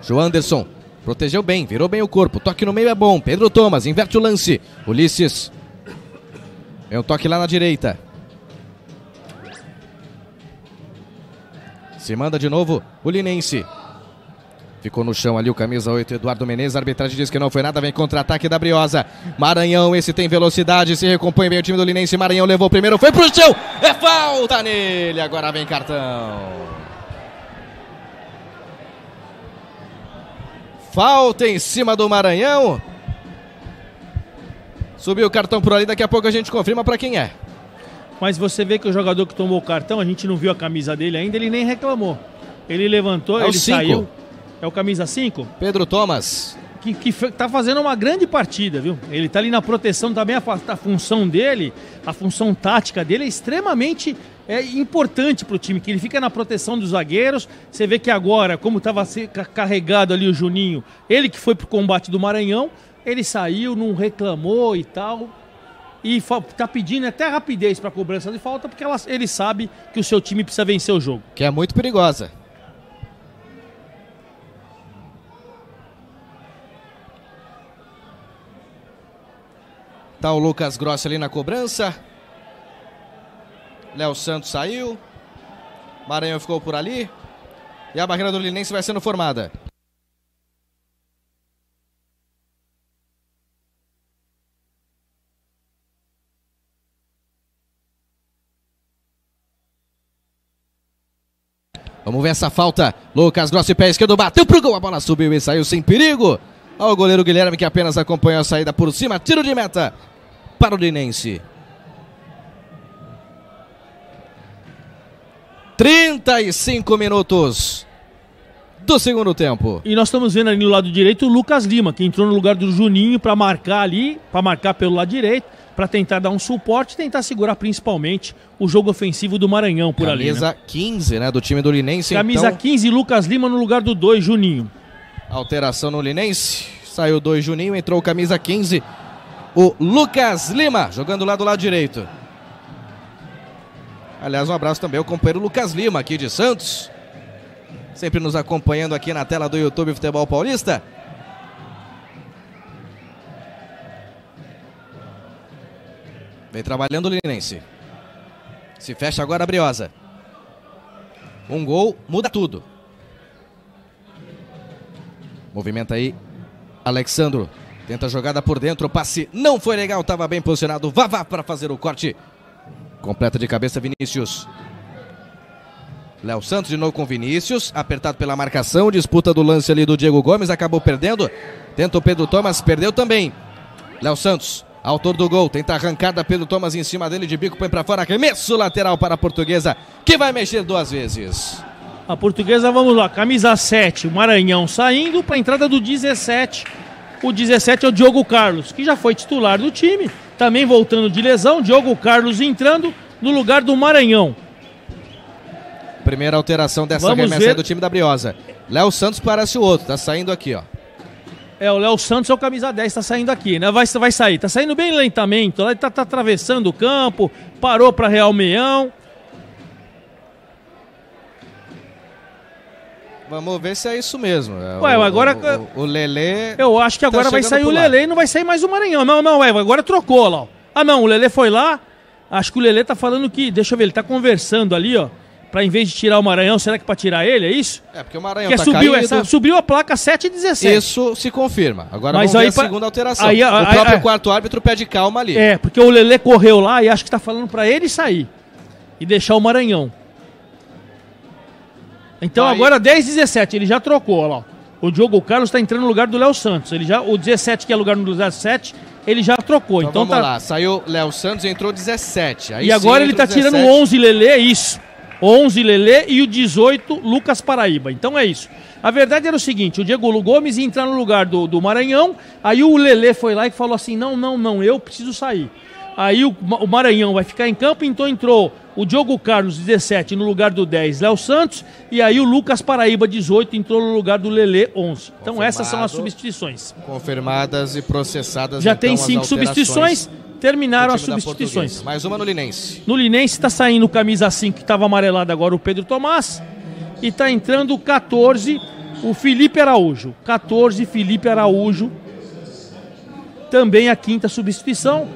Joanderson protegeu bem, virou bem o corpo. Toque no meio é bom. Pedro Thomas inverte o lance. Ulisses. É um toque lá na direita. Se manda de novo o Linense. Ficou no chão ali o camisa oito, Eduardo Menezes. A arbitragem diz que não foi nada. Vem contra-ataque da Briosa. Maranhão, esse tem velocidade. Se recompõe bem o time do Linense. Maranhão levou o primeiro. Foi pro chão. É falta nele. Agora vem cartão. Falta em cima do Maranhão. Subiu o cartão por ali, daqui a pouco a gente confirma pra quem é. Mas você vê que o jogador que tomou o cartão, a gente não viu a camisa dele ainda, ele nem reclamou. Ele levantou, é ele cinco. Saiu. É o camisa cinco? Pedro Thomas. Que, que tá fazendo uma grande partida, viu? Ele tá ali na proteção também, a, a função dele, a função tática dele é extremamente é, importante pro time, que ele fica na proteção dos zagueiros. Você vê que agora, como tava carregado ali o Juninho, ele que foi pro combate do Maranhão, ele saiu, não reclamou e tal. E tá pedindo até rapidez para cobrança de falta, porque ela, ele sabe que o seu time precisa vencer o jogo. Que é muito perigosa. Tá o Lucas Grossi ali na cobrança. Léo Santos saiu. Maranhão ficou por ali. E a barreira do Linense vai sendo formada. Vamos ver essa falta. Lucas Grossi, pé esquerdo, bateu pro gol. A bola subiu e saiu sem perigo. Ao goleiro Guilherme, que apenas acompanhou a saída por cima. Tiro de meta para o Linense. trinta e cinco minutos do segundo tempo. E nós estamos vendo ali no lado direito o Lucas Lima, que entrou no lugar do Juninho para marcar ali, para marcar pelo lado direito, para tentar dar um suporte e tentar segurar principalmente o jogo ofensivo do Maranhão por ali. Camisa quinze, né, do time do Linense. Camisa então... quinze, Lucas Lima no lugar do dois, Juninho. Alteração no Linense, saiu dois Juninho, entrou camisa quinze, o Lucas Lima, jogando lá do lado direito. Aliás, um abraço também ao companheiro Lucas Lima, aqui de Santos, sempre nos acompanhando aqui na tela do YouTube Futebol Paulista. Vem trabalhando o Linense. Se fecha agora a Briosa. Um gol, muda tudo. Movimenta aí, Alexandro. Tenta a jogada por dentro, o passe não foi legal, estava bem posicionado. Vavá para fazer o corte. Completa de cabeça, Vinícius. Léo Santos de novo com Vinícius, apertado pela marcação, disputa do lance ali do Diego Gomes, acabou perdendo. Tenta o Pedro Thomas, perdeu também. Léo Santos, autor do gol, tenta a arrancada, Pedro Thomas em cima dele, de bico, põe para fora, arremesso lateral para a Portuguesa, que vai mexer duas vezes. A Portuguesa, vamos lá, camisa sete, o Maranhão saindo para a entrada do dezessete. O dezessete é o Diogo Carlos, que já foi titular do time, também voltando de lesão. Diogo Carlos entrando no lugar do Maranhão. Primeira alteração dessa vamos remessa ver. do time da Briosa. Léo Santos parece o outro, tá saindo aqui, ó. É, o Léo Santos é o camisa dez, tá saindo aqui, né? Vai, vai sair, tá saindo bem lentamente, ele tá, tá atravessando o campo, parou para Real Meião. Vamos ver se é isso mesmo. Ué, o, agora... O, o, o Lelê... Eu acho que agora tá vai sair o Lelê e não vai sair mais o Maranhão. Não, não, ué, agora trocou lá, ó. Ah, não, o Lelê foi lá. Acho que o Lelê tá falando que... Deixa eu ver, ele tá conversando ali, ó. Pra em vez de tirar o Maranhão, será que pra tirar ele, é isso? É, porque o Maranhão porque tá subiu, caído. Essa, subiu a placa sete a dezessete. Isso se confirma. Agora Mas vamos aí ver a pra... segunda alteração. Aí, aí, o próprio aí, quarto árbitro pede calma ali. É, porque o Lelê correu lá e acho que tá falando pra ele sair. E deixar o Maranhão. Então aí. Agora dez a dezessete, ele já trocou, olha lá. O Diogo Carlos está entrando no lugar do Léo Santos. Ele já, o dezessete, que é lugar no dezessete, ele já trocou. Então, então vamos tá... lá, saiu Léo Santos e entrou dezessete. Aí e agora ele está tirando o onze Lelê, isso. onze Lelê e o dezoito Lucas Paraíba. Então é isso. A verdade era o seguinte, o Diego Gomes ia entrar no lugar do, do Maranhão, aí o Lelê foi lá e falou assim, não, não, não, eu preciso sair. Aí o, o Maranhão vai ficar em campo, então entrou o Diogo Carlos, dezessete, no lugar do dez, Léo Santos. E aí o Lucas Paraíba, dezoito, entrou no lugar do Lelê, onze. Então confirmado, essas são as substituições. Confirmadas e processadas. Já então, tem cinco substituições, terminaram as substituições. Mais uma no Linense. No Linense está saindo camisa cinco, que estava amarelado agora, o Pedro Tomás. E está entrando o quatorze, o Felipe Araújo. quatorze, Felipe Araújo. Também a quinta substituição.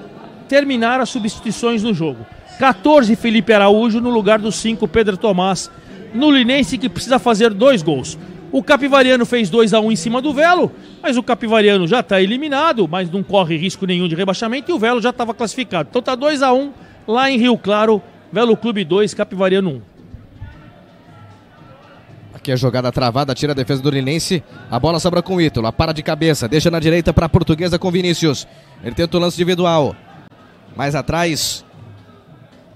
Terminaram as substituições no jogo. quatorze, Felipe Araújo, no lugar do cinco, Pedro Tomás, no Linense, que precisa fazer dois gols. O Capivariano fez dois a um em cima do Velo, mas o Capivariano já está eliminado, mas não corre risco nenhum de rebaixamento, e o Velo já estava classificado. Então está dois a um lá em Rio Claro, Velo Clube dois, Capivariano um. Aqui a jogada travada, tira a defesa do Linense, a bola sobra com o Ítalo, para de cabeça, deixa na direita para a Portuguesa com Vinícius. Ele tenta o lance individual, mais atrás...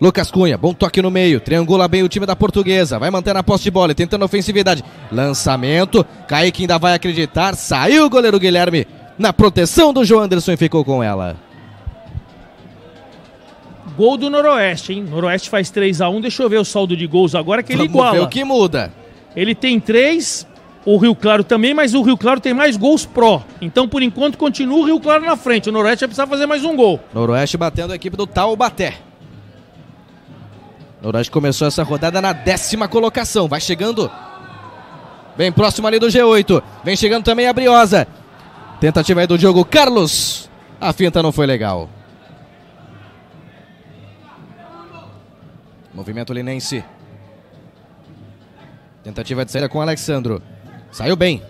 Lucas Cunha, bom toque no meio, triangula bem o time da Portuguesa, vai mantendo a posse de bola, tentando ofensividade, lançamento, Kaique ainda vai acreditar, saiu o goleiro Guilherme, na proteção do João Anderson e ficou com ela. Gol do Noroeste, hein? Noroeste faz três a um, deixa eu ver o saldo de gols agora que ele Vamos iguala. Ver o que muda. Ele tem três, o Rio Claro também, mas o Rio Claro tem mais gols pró, então por enquanto continua o Rio Claro na frente, o Noroeste vai precisar fazer mais um gol. Noroeste batendo a equipe do Taubaté. Noroeste começou essa rodada na décima colocação. Vai chegando bem próximo ali do G oito. Vem chegando também a Briosa. Tentativa aí do Diogo Carlos. A finta não foi legal. Movimento linense. Tentativa de saída com o Alexandro. Saiu bem.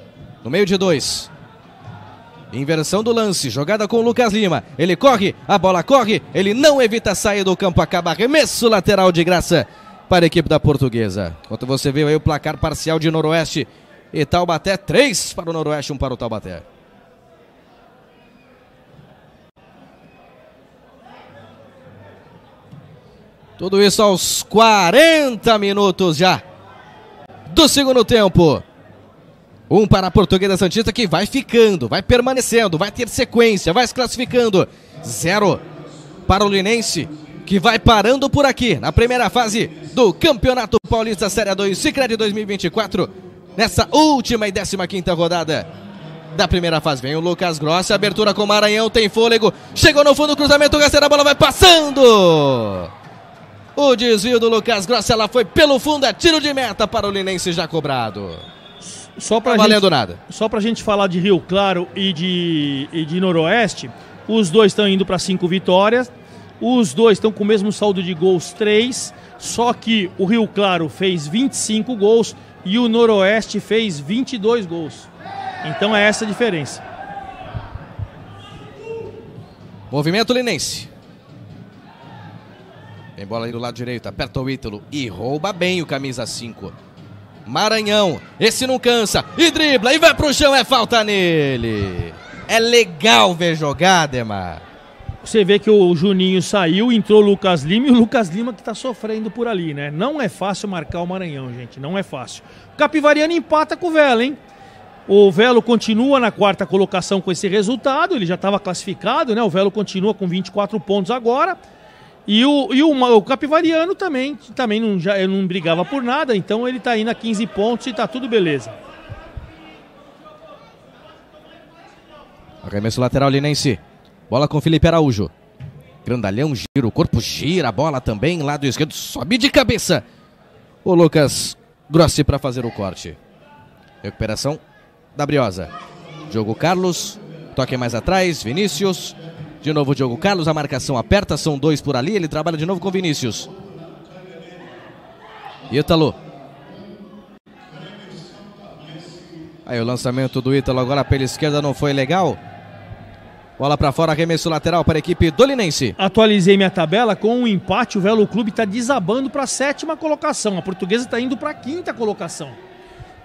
No meio de dois. Inversão do lance, jogada com o Lucas Lima, ele corre, a bola corre, ele não evita a saída do campo, acaba arremesso lateral de graça para a equipe da Portuguesa. Enquanto você viu aí o placar parcial de Noroeste e Taubaté, três para o Noroeste, um para o Taubaté. Tudo isso aos quarenta minutos já do segundo tempo. Um para a Portuguesa Santista, que vai ficando, vai permanecendo, vai ter sequência, vai se classificando. Zero para o Linense, que vai parando por aqui na primeira fase do Campeonato Paulista Série A dois, Sicredi dois mil e vinte e quatro, nessa última e décima quinta rodada da primeira fase. Vem o Lucas Grossa, abertura com o Maranhão, tem fôlego, chegou no fundo, cruzamento, Gaceira, a bola vai passando. O desvio do Lucas Grossa, ela foi pelo fundo, é tiro de meta para o Linense já cobrado. Só pra tá valendo gente, nada. Só pra gente falar de Rio Claro e de, e de Noroeste, os dois estão indo para cinco vitórias, os dois estão com o mesmo saldo de gols, três, só que o Rio Claro fez vinte e cinco gols e o Noroeste fez vinte e dois gols. Então é essa a diferença. Movimento Linense. Tem bola aí do lado direito, aperta o Ítalo e rouba bem o camisa cinco. Maranhão, esse não cansa, e dribla, e vai pro chão, é falta nele. É legal ver jogada, Demar. Você vê que o Juninho saiu, entrou o Lucas Lima, e o Lucas Lima que tá sofrendo por ali, né? Não é fácil marcar o Maranhão, gente, não é fácil. O Capivariano empata com o Velo, hein? O Velo continua na quarta colocação com esse resultado, ele já estava classificado, né? O Velo continua com vinte e quatro pontos agora. E o, e o, o Capivariano também, também não, já, não brigava por nada, então ele tá indo a quinze pontos e tá tudo beleza. Arremesso lateral linense. Bola com Felipe Araújo. Grandalhão gira, o corpo gira, a bola também, lado esquerdo, sobe de cabeça. O Lucas Grossi para fazer o corte. Recuperação da Briosa. Diogo Carlos, toque mais atrás, Vinícius. De novo o Diogo Carlos, a marcação aperta, são dois por ali, ele trabalha de novo com Vinícius. Ítalo. Aí o lançamento do Ítalo agora pela esquerda não foi legal. Bola para fora, arremesso lateral para a equipe do Linense. Atualizei minha tabela, com um empate o Velo Clube está desabando para a sétima colocação. A Portuguesa está indo para a quinta colocação.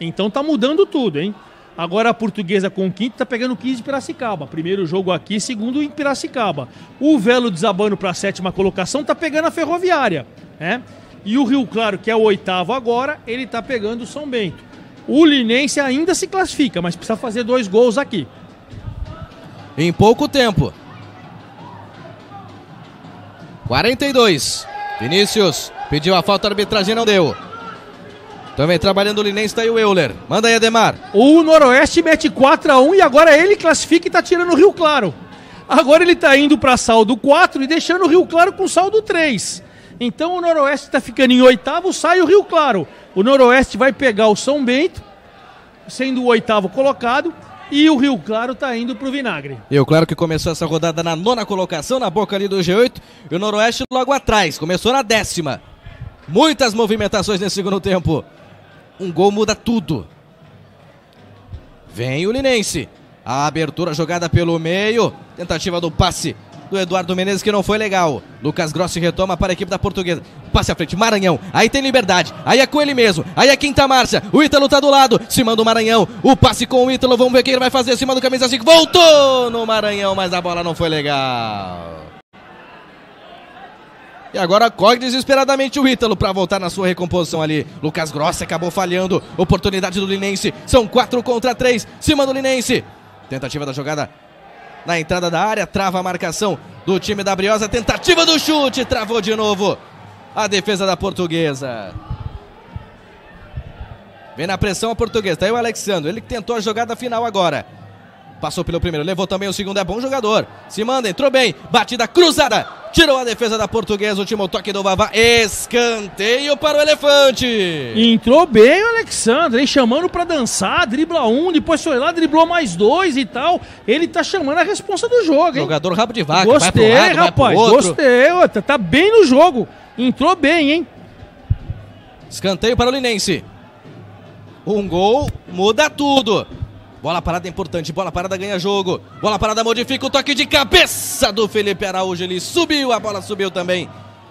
Então tá mudando tudo, hein? Agora a Portuguesa com o quinto está pegando quinze de Piracicaba. Primeiro jogo aqui, segundo em Piracicaba. O Velo desabando para a sétima colocação está pegando a Ferroviária, né? E o Rio Claro, que é o oitavo agora, ele está pegando o São Bento. O Linense ainda se classifica, mas precisa fazer dois gols aqui. Em pouco tempo. quarenta e dois. Vinícius pediu a falta, a arbitragem não deu. Também trabalhando o Linense, tá aí o Euler. Manda aí, Ademar. O Noroeste mete quatro a um e agora ele classifica e tá tirando o Rio Claro. Agora ele tá indo pra saldo quatro e deixando o Rio Claro com saldo três. Então o Noroeste tá ficando em oitavo, sai o Rio Claro. O Noroeste vai pegar o São Bento, sendo o oitavo colocado, e o Rio Claro tá indo pro vinagre. E o Claro que começou essa rodada na nona colocação, na boca ali do G oito, e o Noroeste logo atrás, começou na décima. Muitas movimentações nesse segundo tempo. Um gol muda tudo. Vem o Linense. A abertura jogada pelo meio. Tentativa do passe do Eduardo Menezes que não foi legal. Lucas Grossi retoma para a equipe da Portuguesa. Passe à frente, Maranhão. Aí tem liberdade. Aí é com ele mesmo. Aí é Quinta Márcia. O Ítalo tá do lado. Se manda o Maranhão. O passe com o Ítalo. Vamos ver o que ele vai fazer. Cima do camisa cinco. Voltou no Maranhão, mas a bola não foi legal. E agora corre desesperadamente o Ítalo para voltar na sua recomposição ali. Lucas Grossi acabou falhando. Oportunidade do Linense. São quatro contra três. Cima do Linense. Tentativa da jogada na entrada da área. Trava a marcação do time da Briosa. Tentativa do chute. Travou de novo a defesa da Portuguesa. Vem na pressão a Portuguesa. Tá aí o Alexandre. Ele que tentou a jogada final agora. Passou pelo primeiro. Levou também o segundo. É bom jogador. Se manda. Entrou bem. Batida cruzada. Tirou a defesa da Portuguesa, o último toque do Vavá, escanteio para o Elefante. Entrou bem o Alexandre, hein? Chamando para dançar, dribla um, depois foi lá, driblou mais dois e tal. Ele tá chamando a responsa do jogo, hein? Jogador rabo de vaca, gostei, vai pro lado, rapaz, vai pro outro. Gostei, tá bem no jogo, entrou bem, hein? Escanteio para o Linense. Um gol, muda tudo. Bola parada é importante, bola parada ganha jogo. Bola parada modifica o toque de cabeça do Felipe Araújo. Ele subiu, a bola subiu também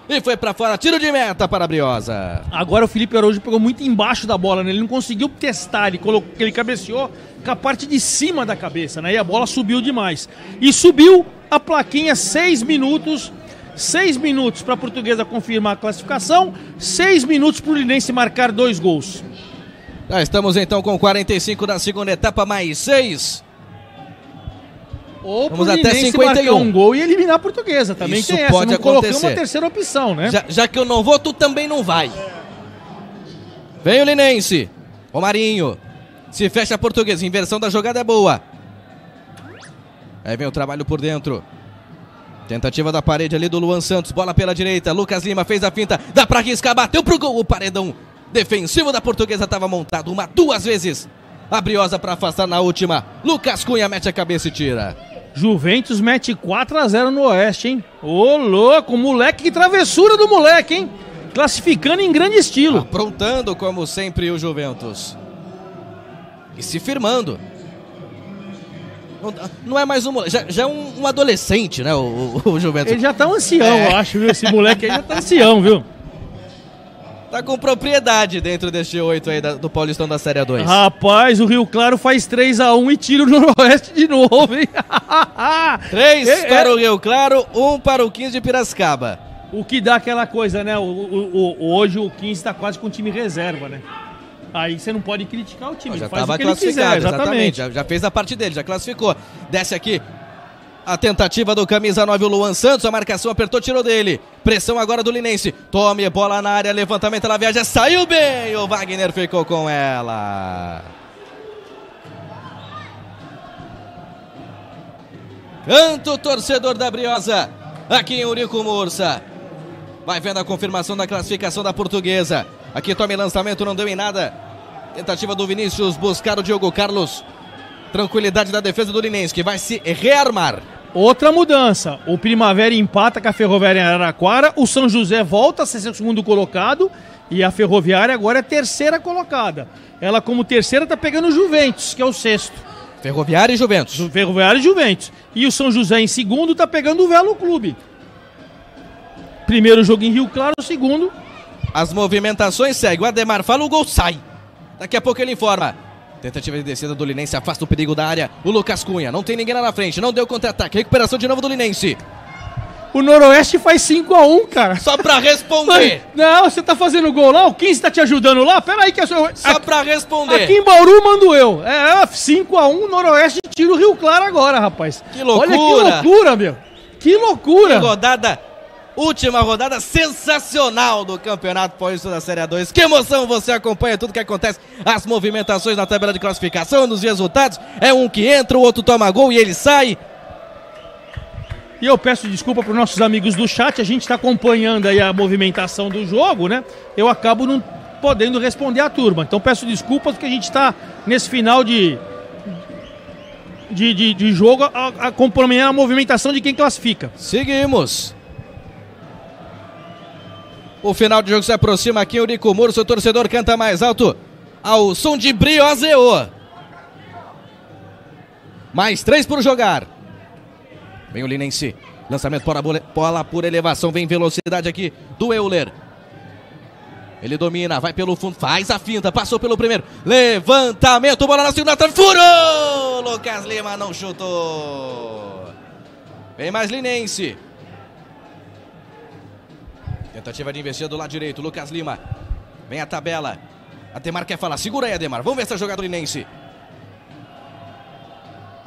e foi pra fora, tiro de meta para a Briosa. Agora o Felipe Araújo pegou muito embaixo da bola, né? Ele não conseguiu testar, ele, colocou, ele cabeceou com a parte de cima da cabeça, né? E a bola subiu demais. E subiu a plaquinha, seis minutos, seis minutos para a Portuguesa confirmar a classificação, seis minutos para o Linense marcar dois gols. Já estamos então com quarenta e cinco da segunda etapa, mais seis. Ou vamos até cinquenta e um. Um gol e eliminar a Portuguesa também. Isso tem essa, pode não acontecer. Colocou uma terceira opção, né? Já, já que eu não vou, tu também não vai. Vem o Linense. Romarinho. Se fecha a Portuguesa. Inversão da jogada é boa. Aí vem o trabalho por dentro. Tentativa da parede ali do Luan Santos. Bola pela direita. Lucas Lima fez a finta. Dá pra arriscar. Bateu pro gol. O paredão defensivo da Portuguesa estava montado uma, duas vezes. A Briosa pra afastar na última. Lucas Cunha mete a cabeça e tira. Juventus mete quatro a zero no Oeste, hein? Ô, louco, moleque, que travessura do moleque, hein? Classificando em grande estilo. Aprontando, como sempre, o Juventus. E se firmando. Não, não é mais um moleque, já, já é um, um adolescente, né, o, o, o Juventus. Ele já tá um ancião, é. Eu acho, viu? Esse moleque aí já tá ancião, viu? Tá com propriedade dentro deste oito aí da, do Paulistão da Série A dois. Rapaz, o Rio Claro faz três a um e tira o Noroeste de novo, hein? três é, para é. o Rio Claro, um para o quinze de Piracicaba. O que dá aquela coisa, né? O, o, o, hoje o quinze tá quase com o time reserva, né? Aí você não pode criticar o time, já faz o que ele quiser, exatamente. exatamente. Já, já fez a parte dele, já classificou. Desce aqui. A tentativa do camisa nove, o Luan Santos, a marcação apertou, tirou dele. Pressão agora do Linense. Tome, bola na área, levantamento, ela viaja, saiu bem. O Wagner ficou com ela. Canto torcedor da Briosa, aqui em Eurico Mursa. Vai vendo a confirmação da classificação da Portuguesa. Aqui tome lançamento, não deu em nada. Tentativa do Vinícius, buscar o Diogo Carlos. Tranquilidade da defesa do Linense, que vai se rearmar. Outra mudança. O Primavera empata com a Ferroviária em Araraquara. O São José volta a ser segundo colocado. E a Ferroviária agora é terceira colocada. Ela, como terceira, tá pegando o Juventus, que é o sexto. Ferroviária e Juventus. Ferroviária e Juventus. E o São José, em segundo, tá pegando o Velo Clube. Primeiro jogo em Rio Claro, segundo. As movimentações seguem. O Ademar fala, o gol sai. Daqui a pouco ele informa. Tentativa de descida do Linense, afasta o perigo da área. O Lucas Cunha, não tem ninguém lá na frente, não deu contra-ataque. Recuperação de novo do Linense. O Noroeste faz cinco a um, cara. Só pra responder. Não, você tá fazendo gol lá, o quinze tá te ajudando lá. Pera aí que é só... Só aqui, pra responder. Aqui em Bauru mando eu. É, cinco a um, Noroeste tira o Rio Claro agora, rapaz. Que loucura. Olha que loucura, meu. Que loucura. Que rodada... Última rodada sensacional do Campeonato Paulista da Série A dois. Que emoção, você acompanha tudo que acontece. As movimentações na tabela de classificação, nos resultados. É um que entra, o outro toma gol e ele sai. E eu peço desculpa para os nossos amigos do chat. A gente está acompanhando aí a movimentação do jogo, né? Eu acabo não podendo responder à turma. Então peço desculpas porque a gente está nesse final de... De, de, de jogo acompanhando a movimentação de quem classifica. Seguimos. O final de jogo se aproxima aqui, Eurico Mursa, o torcedor canta mais alto ao som de Briosa. Mais três por jogar. Vem o Linense, lançamento para bola, bola por elevação, vem velocidade aqui do Euler. Ele domina, vai pelo fundo, faz a finta, passou pelo primeiro, levantamento, bola na segunda trave, furou! Lucas Lima não chutou. Vem mais Linense. Tentativa de investir do lado direito, Lucas Lima. Vem a tabela. Ademar quer falar, segura aí Ademar, vamos ver essa jogada do Linense.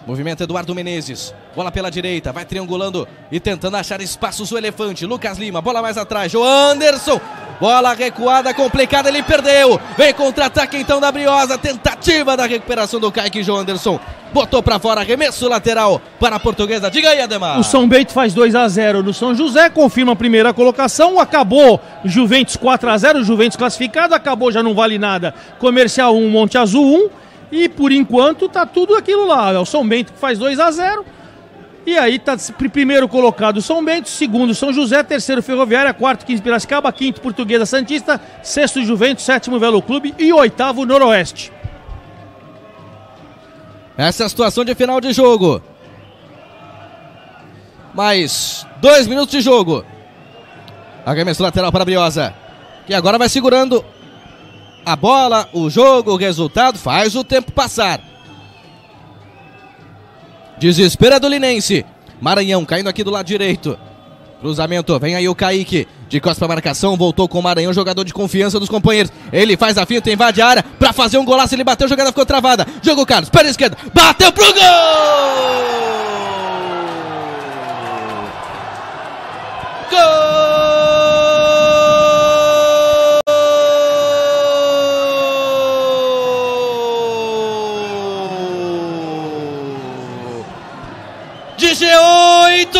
Movimento Eduardo Menezes. Bola pela direita, vai triangulando e tentando achar espaços o Elefante. Lucas Lima, bola mais atrás, o Anderson. Bola recuada, complicada, ele perdeu. Vem contra-ataque então da Briosa. Tentativa da recuperação do Kaique João Anderson. Botou pra fora, arremesso lateral para a Portuguesa. Diga aí, Ademar. O São Bento faz dois a zero no São José, confirma a primeira colocação. Acabou Juventus quatro a zero, Juventus classificado. Acabou, já não vale nada. Comercial um, Monte Azul um. E por enquanto tá tudo aquilo lá. É o São Bento que faz dois a zero. E aí tá primeiro colocado São Bento, segundo São José, terceiro Ferroviária, quarto quinze Piracicaba, quinto Portuguesa Santista, sexto Juventus, sétimo Velo Clube e oitavo Noroeste. Essa é a situação de final de jogo. Mais dois minutos de jogo. Arremesso lateral para Briosa, que agora vai segurando a bola, o jogo, o resultado, faz o tempo passar. Desespero do Linense. Maranhão caindo aqui do lado direito. Cruzamento, vem aí o Kaique. De costas para a marcação, voltou com o Maranhão, jogador de confiança dos companheiros. Ele faz a finta, invade a área para fazer um golaço. Ele bateu, a jogada ficou travada. Jogou Carlos, perna esquerda, bateu pro gol! Gol! De G oito!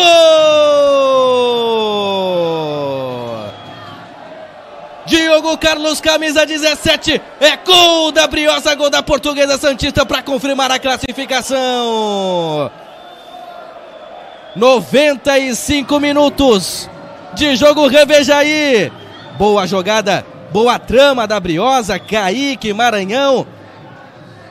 Diogo Carlos, camisa dezessete, é gol da Briosa, gol da Portuguesa Santista para confirmar a classificação. noventa e cinco minutos de jogo, Revejaí. Boa jogada, boa trama da Briosa, Kaique, Maranhão.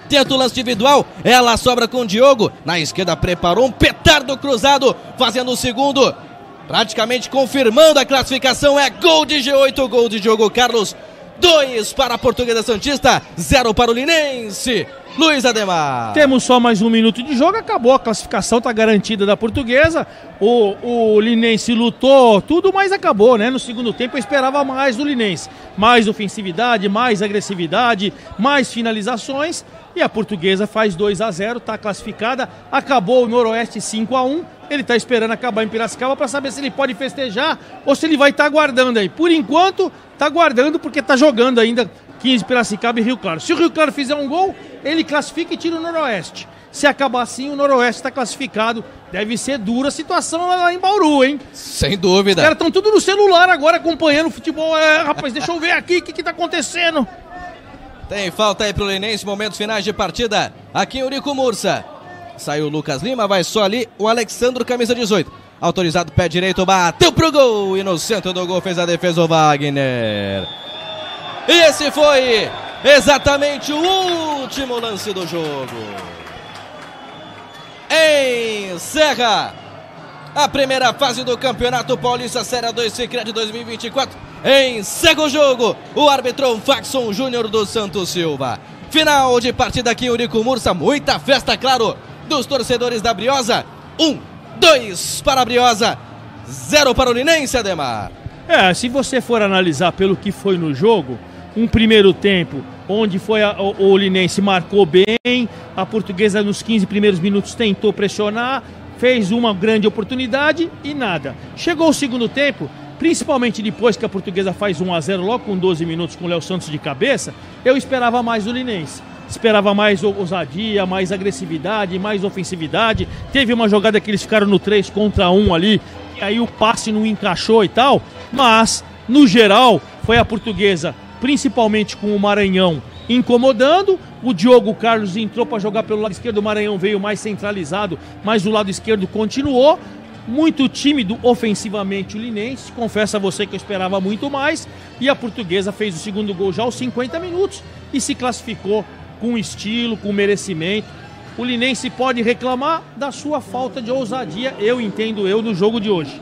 Tenta o lance individual, ela sobra com o Diogo. Na esquerda preparou um petardo cruzado, fazendo o segundo. Praticamente confirmando a classificação, é gol de G oito, gol de Diogo Carlos. Dois para a Portuguesa Santista, zero para o Linense. Luiz Ademar. Temos só mais um minuto de jogo, acabou a classificação, está garantida da Portuguesa. O, o Linense lutou tudo, mas acabou, né? No segundo tempo eu esperava mais do Linense. Mais ofensividade, mais agressividade, mais finalizações. E a Portuguesa faz dois a zero, está classificada. Acabou o Noroeste cinco a um. Ele está esperando acabar em Piracicaba para saber se ele pode festejar ou se ele vai estar tá aguardando aí. Por enquanto, está aguardando porque está jogando ainda quinze Piracicaba e Rio Claro. Se o Rio Claro fizer um gol, ele classifica e tira o Noroeste. Se acabar assim, o Noroeste está classificado. Deve ser dura a situação lá em Bauru, hein? Sem dúvida. Os caras estão tudo no celular agora acompanhando o futebol. É, rapaz, deixa eu ver aqui o que está acontecendo. Tem falta aí pro Linense, momentos finais de partida. Aqui Eurico Mursa. Saiu o Lucas Lima, vai só ali o Alexandro, camisa dezoito. Autorizado, pé direito, bateu pro gol. E no centro do gol fez a defesa o Wagner. E esse foi exatamente o último lance do jogo. Encerra a primeira fase do Campeonato Paulista Série A dois Sicredi dois mil e vinte e quatro. Encerra o jogo, o árbitro Faxon Júnior do Santos Silva. Final de partida aqui, Eurico Mursa. Muita festa, claro, dos torcedores da Briosa. Um, dois para a Briosa, zero para o Linense, Ademar. É, se você for analisar pelo que foi no jogo, um primeiro tempo onde foi a, o, o Linense marcou bem, a Portuguesa nos quinze primeiros minutos tentou pressionar, fez uma grande oportunidade e nada. Chegou o segundo tempo, principalmente depois que a Portuguesa faz um a zero, logo com doze minutos, com o Léo Santos de cabeça, eu esperava mais do Linense. Esperava mais ousadia, mais agressividade, mais ofensividade. Teve uma jogada que eles ficaram no três contra um ali, e aí o passe não encaixou e tal. Mas, no geral, foi a Portuguesa, principalmente com o Maranhão, incomodando. O Diogo Carlos entrou para jogar pelo lado esquerdo, o Maranhão veio mais centralizado, mas o lado esquerdo continuou. Muito tímido ofensivamente o Linense, confesso a você que eu esperava muito mais, e a Portuguesa fez o segundo gol já aos cinquenta minutos e se classificou com estilo, com merecimento. O Linense pode reclamar da sua falta de ousadia, eu entendo eu, no jogo de hoje.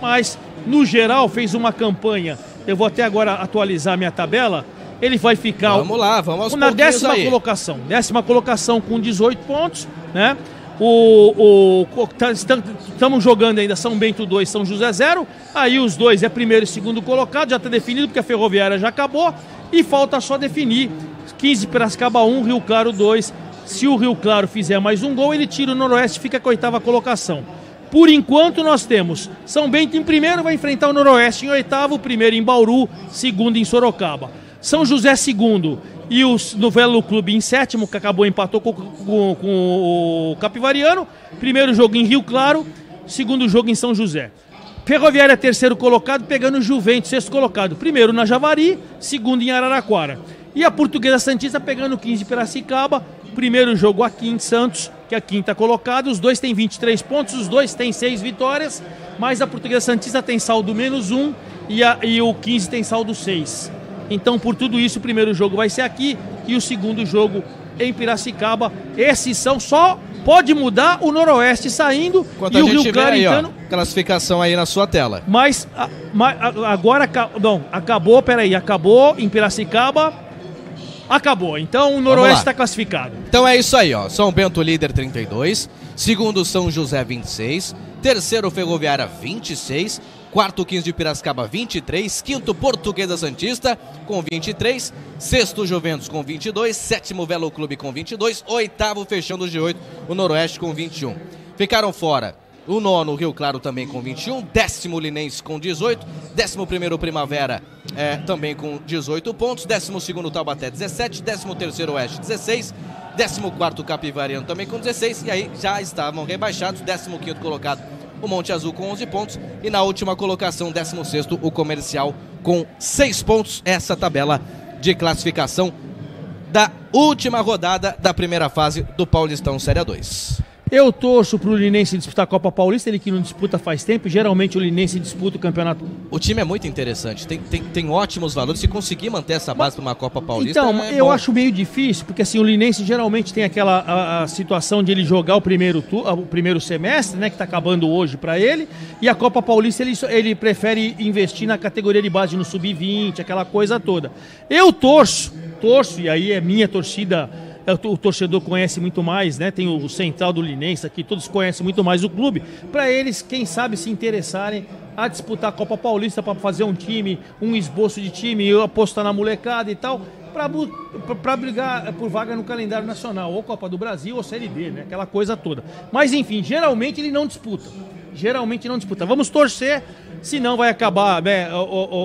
Mas, no geral, fez uma campanha, eu vou até agora atualizar minha tabela, ele vai ficar vamos lá, vamos na décima aí. colocação, décima colocação com dezoito pontos, né? O, o, estamos jogando ainda São Bento dois, São José zero. Aí os dois é primeiro e segundo colocado. Já está definido porque a Ferroviária já acabou. E falta só definir quinze Piracicaba um, Rio Claro dois. Se o Rio Claro fizer mais um gol, ele tira o Noroeste e fica com a oitava colocação. Por enquanto nós temos São Bento em primeiro, vai enfrentar o Noroeste em oitavo, primeiro em Bauru, segundo em Sorocaba, São José segundo e o Velo Clube em sétimo, que acabou empatou com, com, com o Capivariano. Primeiro jogo em Rio Claro, segundo jogo em São José. Ferroviária terceiro colocado, pegando o Juventus, sexto colocado. Primeiro na Javari, segundo em Araraquara. E a Portuguesa Santista pegando o quinze de Piracicaba, primeiro jogo aqui em Santos, que é a quinta colocada. Os dois têm vinte e três pontos, os dois têm seis vitórias, mas a Portuguesa Santista tem saldo menos um e, a, e o quinze tem saldo seis. Então, por tudo isso, o primeiro jogo vai ser aqui e o segundo jogo em Piracicaba. Esses são só... Pode mudar o Noroeste saindo e o Rio Claro entrando... classificação aí na sua tela. Mas, a, mas a, agora, não, acabou, peraí, acabou em Piracicaba, acabou. Então o Noroeste está classificado. Então é isso aí, ó. São Bento líder trinta e dois, segundo São José vinte e seis, terceiro Ferroviária vinte e seis, quarto quinze de Piracicaba vinte e três, quinto Portuguesa Santista com vinte e três, sexto Juventus com vinte e dois, sétimo Velo Clube com vinte e dois, oitavo fechando o G oito, o Noroeste com vinte e um. Ficaram fora o nono, Rio Claro também com vinte e um, décimo Linense com dezoito, décimo primeiro Primavera é, também com dezoito pontos, décimo segundo Taubaté dezessete, décimo terceiro Oeste dezesseis, décimo quarto Capivariano também com dezesseis, e aí já estavam rebaixados, décimo quinto colocado o Monte Azul com onze pontos, e na última colocação, décimo sexto, o Comercial com seis pontos. Essa tabela de classificação da última rodada da primeira fase do Paulistão Série A dois. Eu torço pro Linense disputar a Copa Paulista, ele que não disputa faz tempo, geralmente o Linense disputa o campeonato. O time é muito interessante, tem, tem, tem ótimos valores, se conseguir manter essa base para uma Copa Paulista. Então, é eu bom. acho meio difícil, porque assim, o Linense geralmente tem aquela a, a situação de ele jogar o primeiro, tu, o primeiro semestre, né, que tá acabando hoje para ele, e a Copa Paulista ele, ele prefere investir na categoria de base, no sub vinte, aquela coisa toda. Eu torço, torço, e aí é minha torcida. O torcedor conhece muito mais, né? Tem o central do Linense aqui, todos conhecem muito mais o clube. Para eles, quem sabe, se interessarem a disputar a Copa Paulista para fazer um time, um esboço de time, apostar na molecada e tal, para brigar por vaga no calendário nacional, ou Copa do Brasil, ou Série D, né? Aquela coisa toda. Mas enfim, geralmente ele não disputa. Geralmente não disputa. Vamos torcer, senão vai acabar, né, o,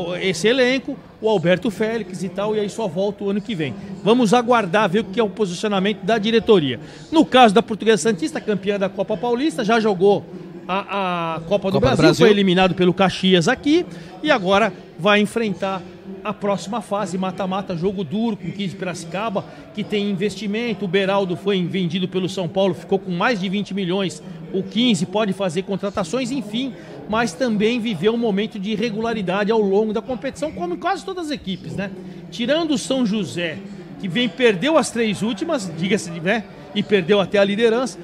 o, esse elenco, o Alberto Félix e tal, e aí só volta o ano que vem. Vamos aguardar, ver o que é o posicionamento da diretoria. No caso da Portuguesa Santista, campeã da Copa Paulista, já jogou a, a Copa, do, Copa Brasil, do Brasil, foi eliminado pelo Caxias aqui, e agora vai enfrentar a próxima fase, mata-mata, jogo duro com quinze de Piracicaba, que tem investimento. O Beraldo foi vendido pelo São Paulo, ficou com mais de vinte milhões, o quinze pode fazer contratações, enfim, mas também viveu um momento de irregularidade ao longo da competição, como em quase todas as equipes, né? Tirando o São José, que vem, perdeu as três últimas, diga-se, né? E perdeu até a liderança.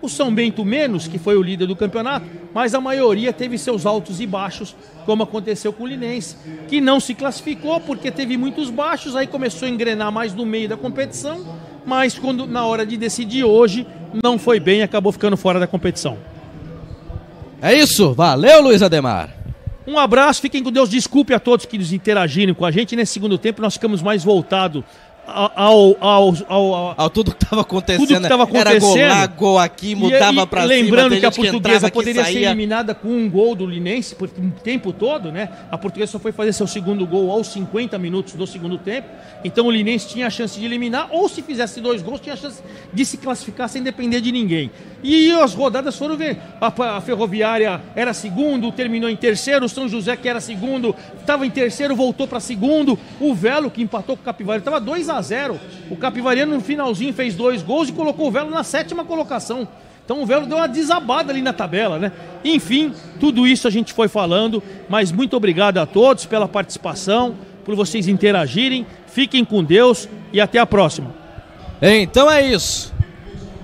O São Bento menos, que foi o líder do campeonato, mas a maioria teve seus altos e baixos, como aconteceu com o Linense, que não se classificou porque teve muitos baixos, aí começou a engrenar mais no meio da competição, mas quando, na hora de decidir hoje, não foi bem, acabou ficando fora da competição. É isso, valeu, Luiz Ademar. Um abraço, fiquem com Deus, desculpe a todos que nos interagirem com a gente, nesse segundo tempo nós ficamos mais voltados Ao, ao, ao, ao, ao tudo que estava acontecendo, acontecendo, era gol lá, gol aqui, mudava para cima. Lembrando que a Portuguesa que poderia ser eliminada com um gol do Linense por um tempo todo, né? A Portuguesa só foi fazer seu segundo gol aos cinquenta minutos do segundo tempo, então o Linense tinha a chance de eliminar, ou se fizesse dois gols, tinha a chance de se classificar sem depender de ninguém. E as rodadas foram ver, a, a Ferroviária era segundo, terminou em terceiro, o São José, que era segundo, estava em terceiro, voltou para segundo, o Velo, que empatou com o Capivariano, estava dois a zero, o Capivariano no finalzinho fez dois gols e colocou o Velo na sétima colocação. Então o Velo deu uma desabada ali na tabela, né? Enfim, tudo isso a gente foi falando, mas muito obrigado a todos pela participação, por vocês interagirem, fiquem com Deus e até a próxima. Então é isso,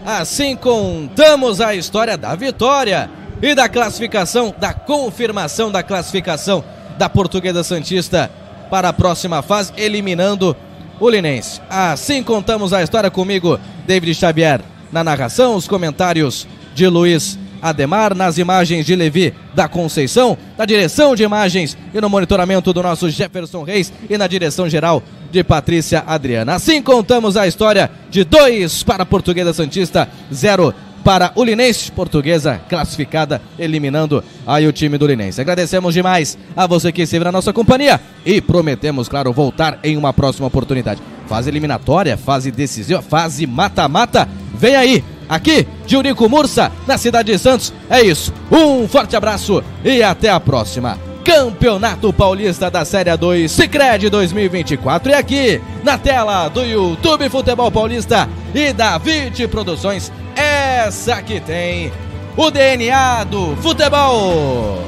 assim contamos a história da vitória e da classificação, da confirmação da classificação da Portuguesa Santista para a próxima fase, eliminando o Linense. Assim contamos a história, comigo, David Xavier, na narração, os comentários de Luiz Ademar, nas imagens de Levi da Conceição, na direção de imagens e no monitoramento do nosso Jefferson Reis e na direção geral de Patrícia Adriana. Assim contamos a história de dois para a Portuguesa Santista, zero para o Linense. Portuguesa classificada, eliminando aí o time do Linense. Agradecemos demais a você que esteve na nossa companhia e prometemos, claro, voltar em uma próxima oportunidade. Fase eliminatória, fase decisiva, fase mata-mata, vem aí, aqui de Eurico Mursa, na cidade de Santos. É isso, um forte abraço e até a próxima. Campeonato Paulista da Série A dois Sicredi dois mil e vinte e quatro, e aqui na tela do YouTube Futebol Paulista e da Vite Produções, essa que tem o D N A do futebol.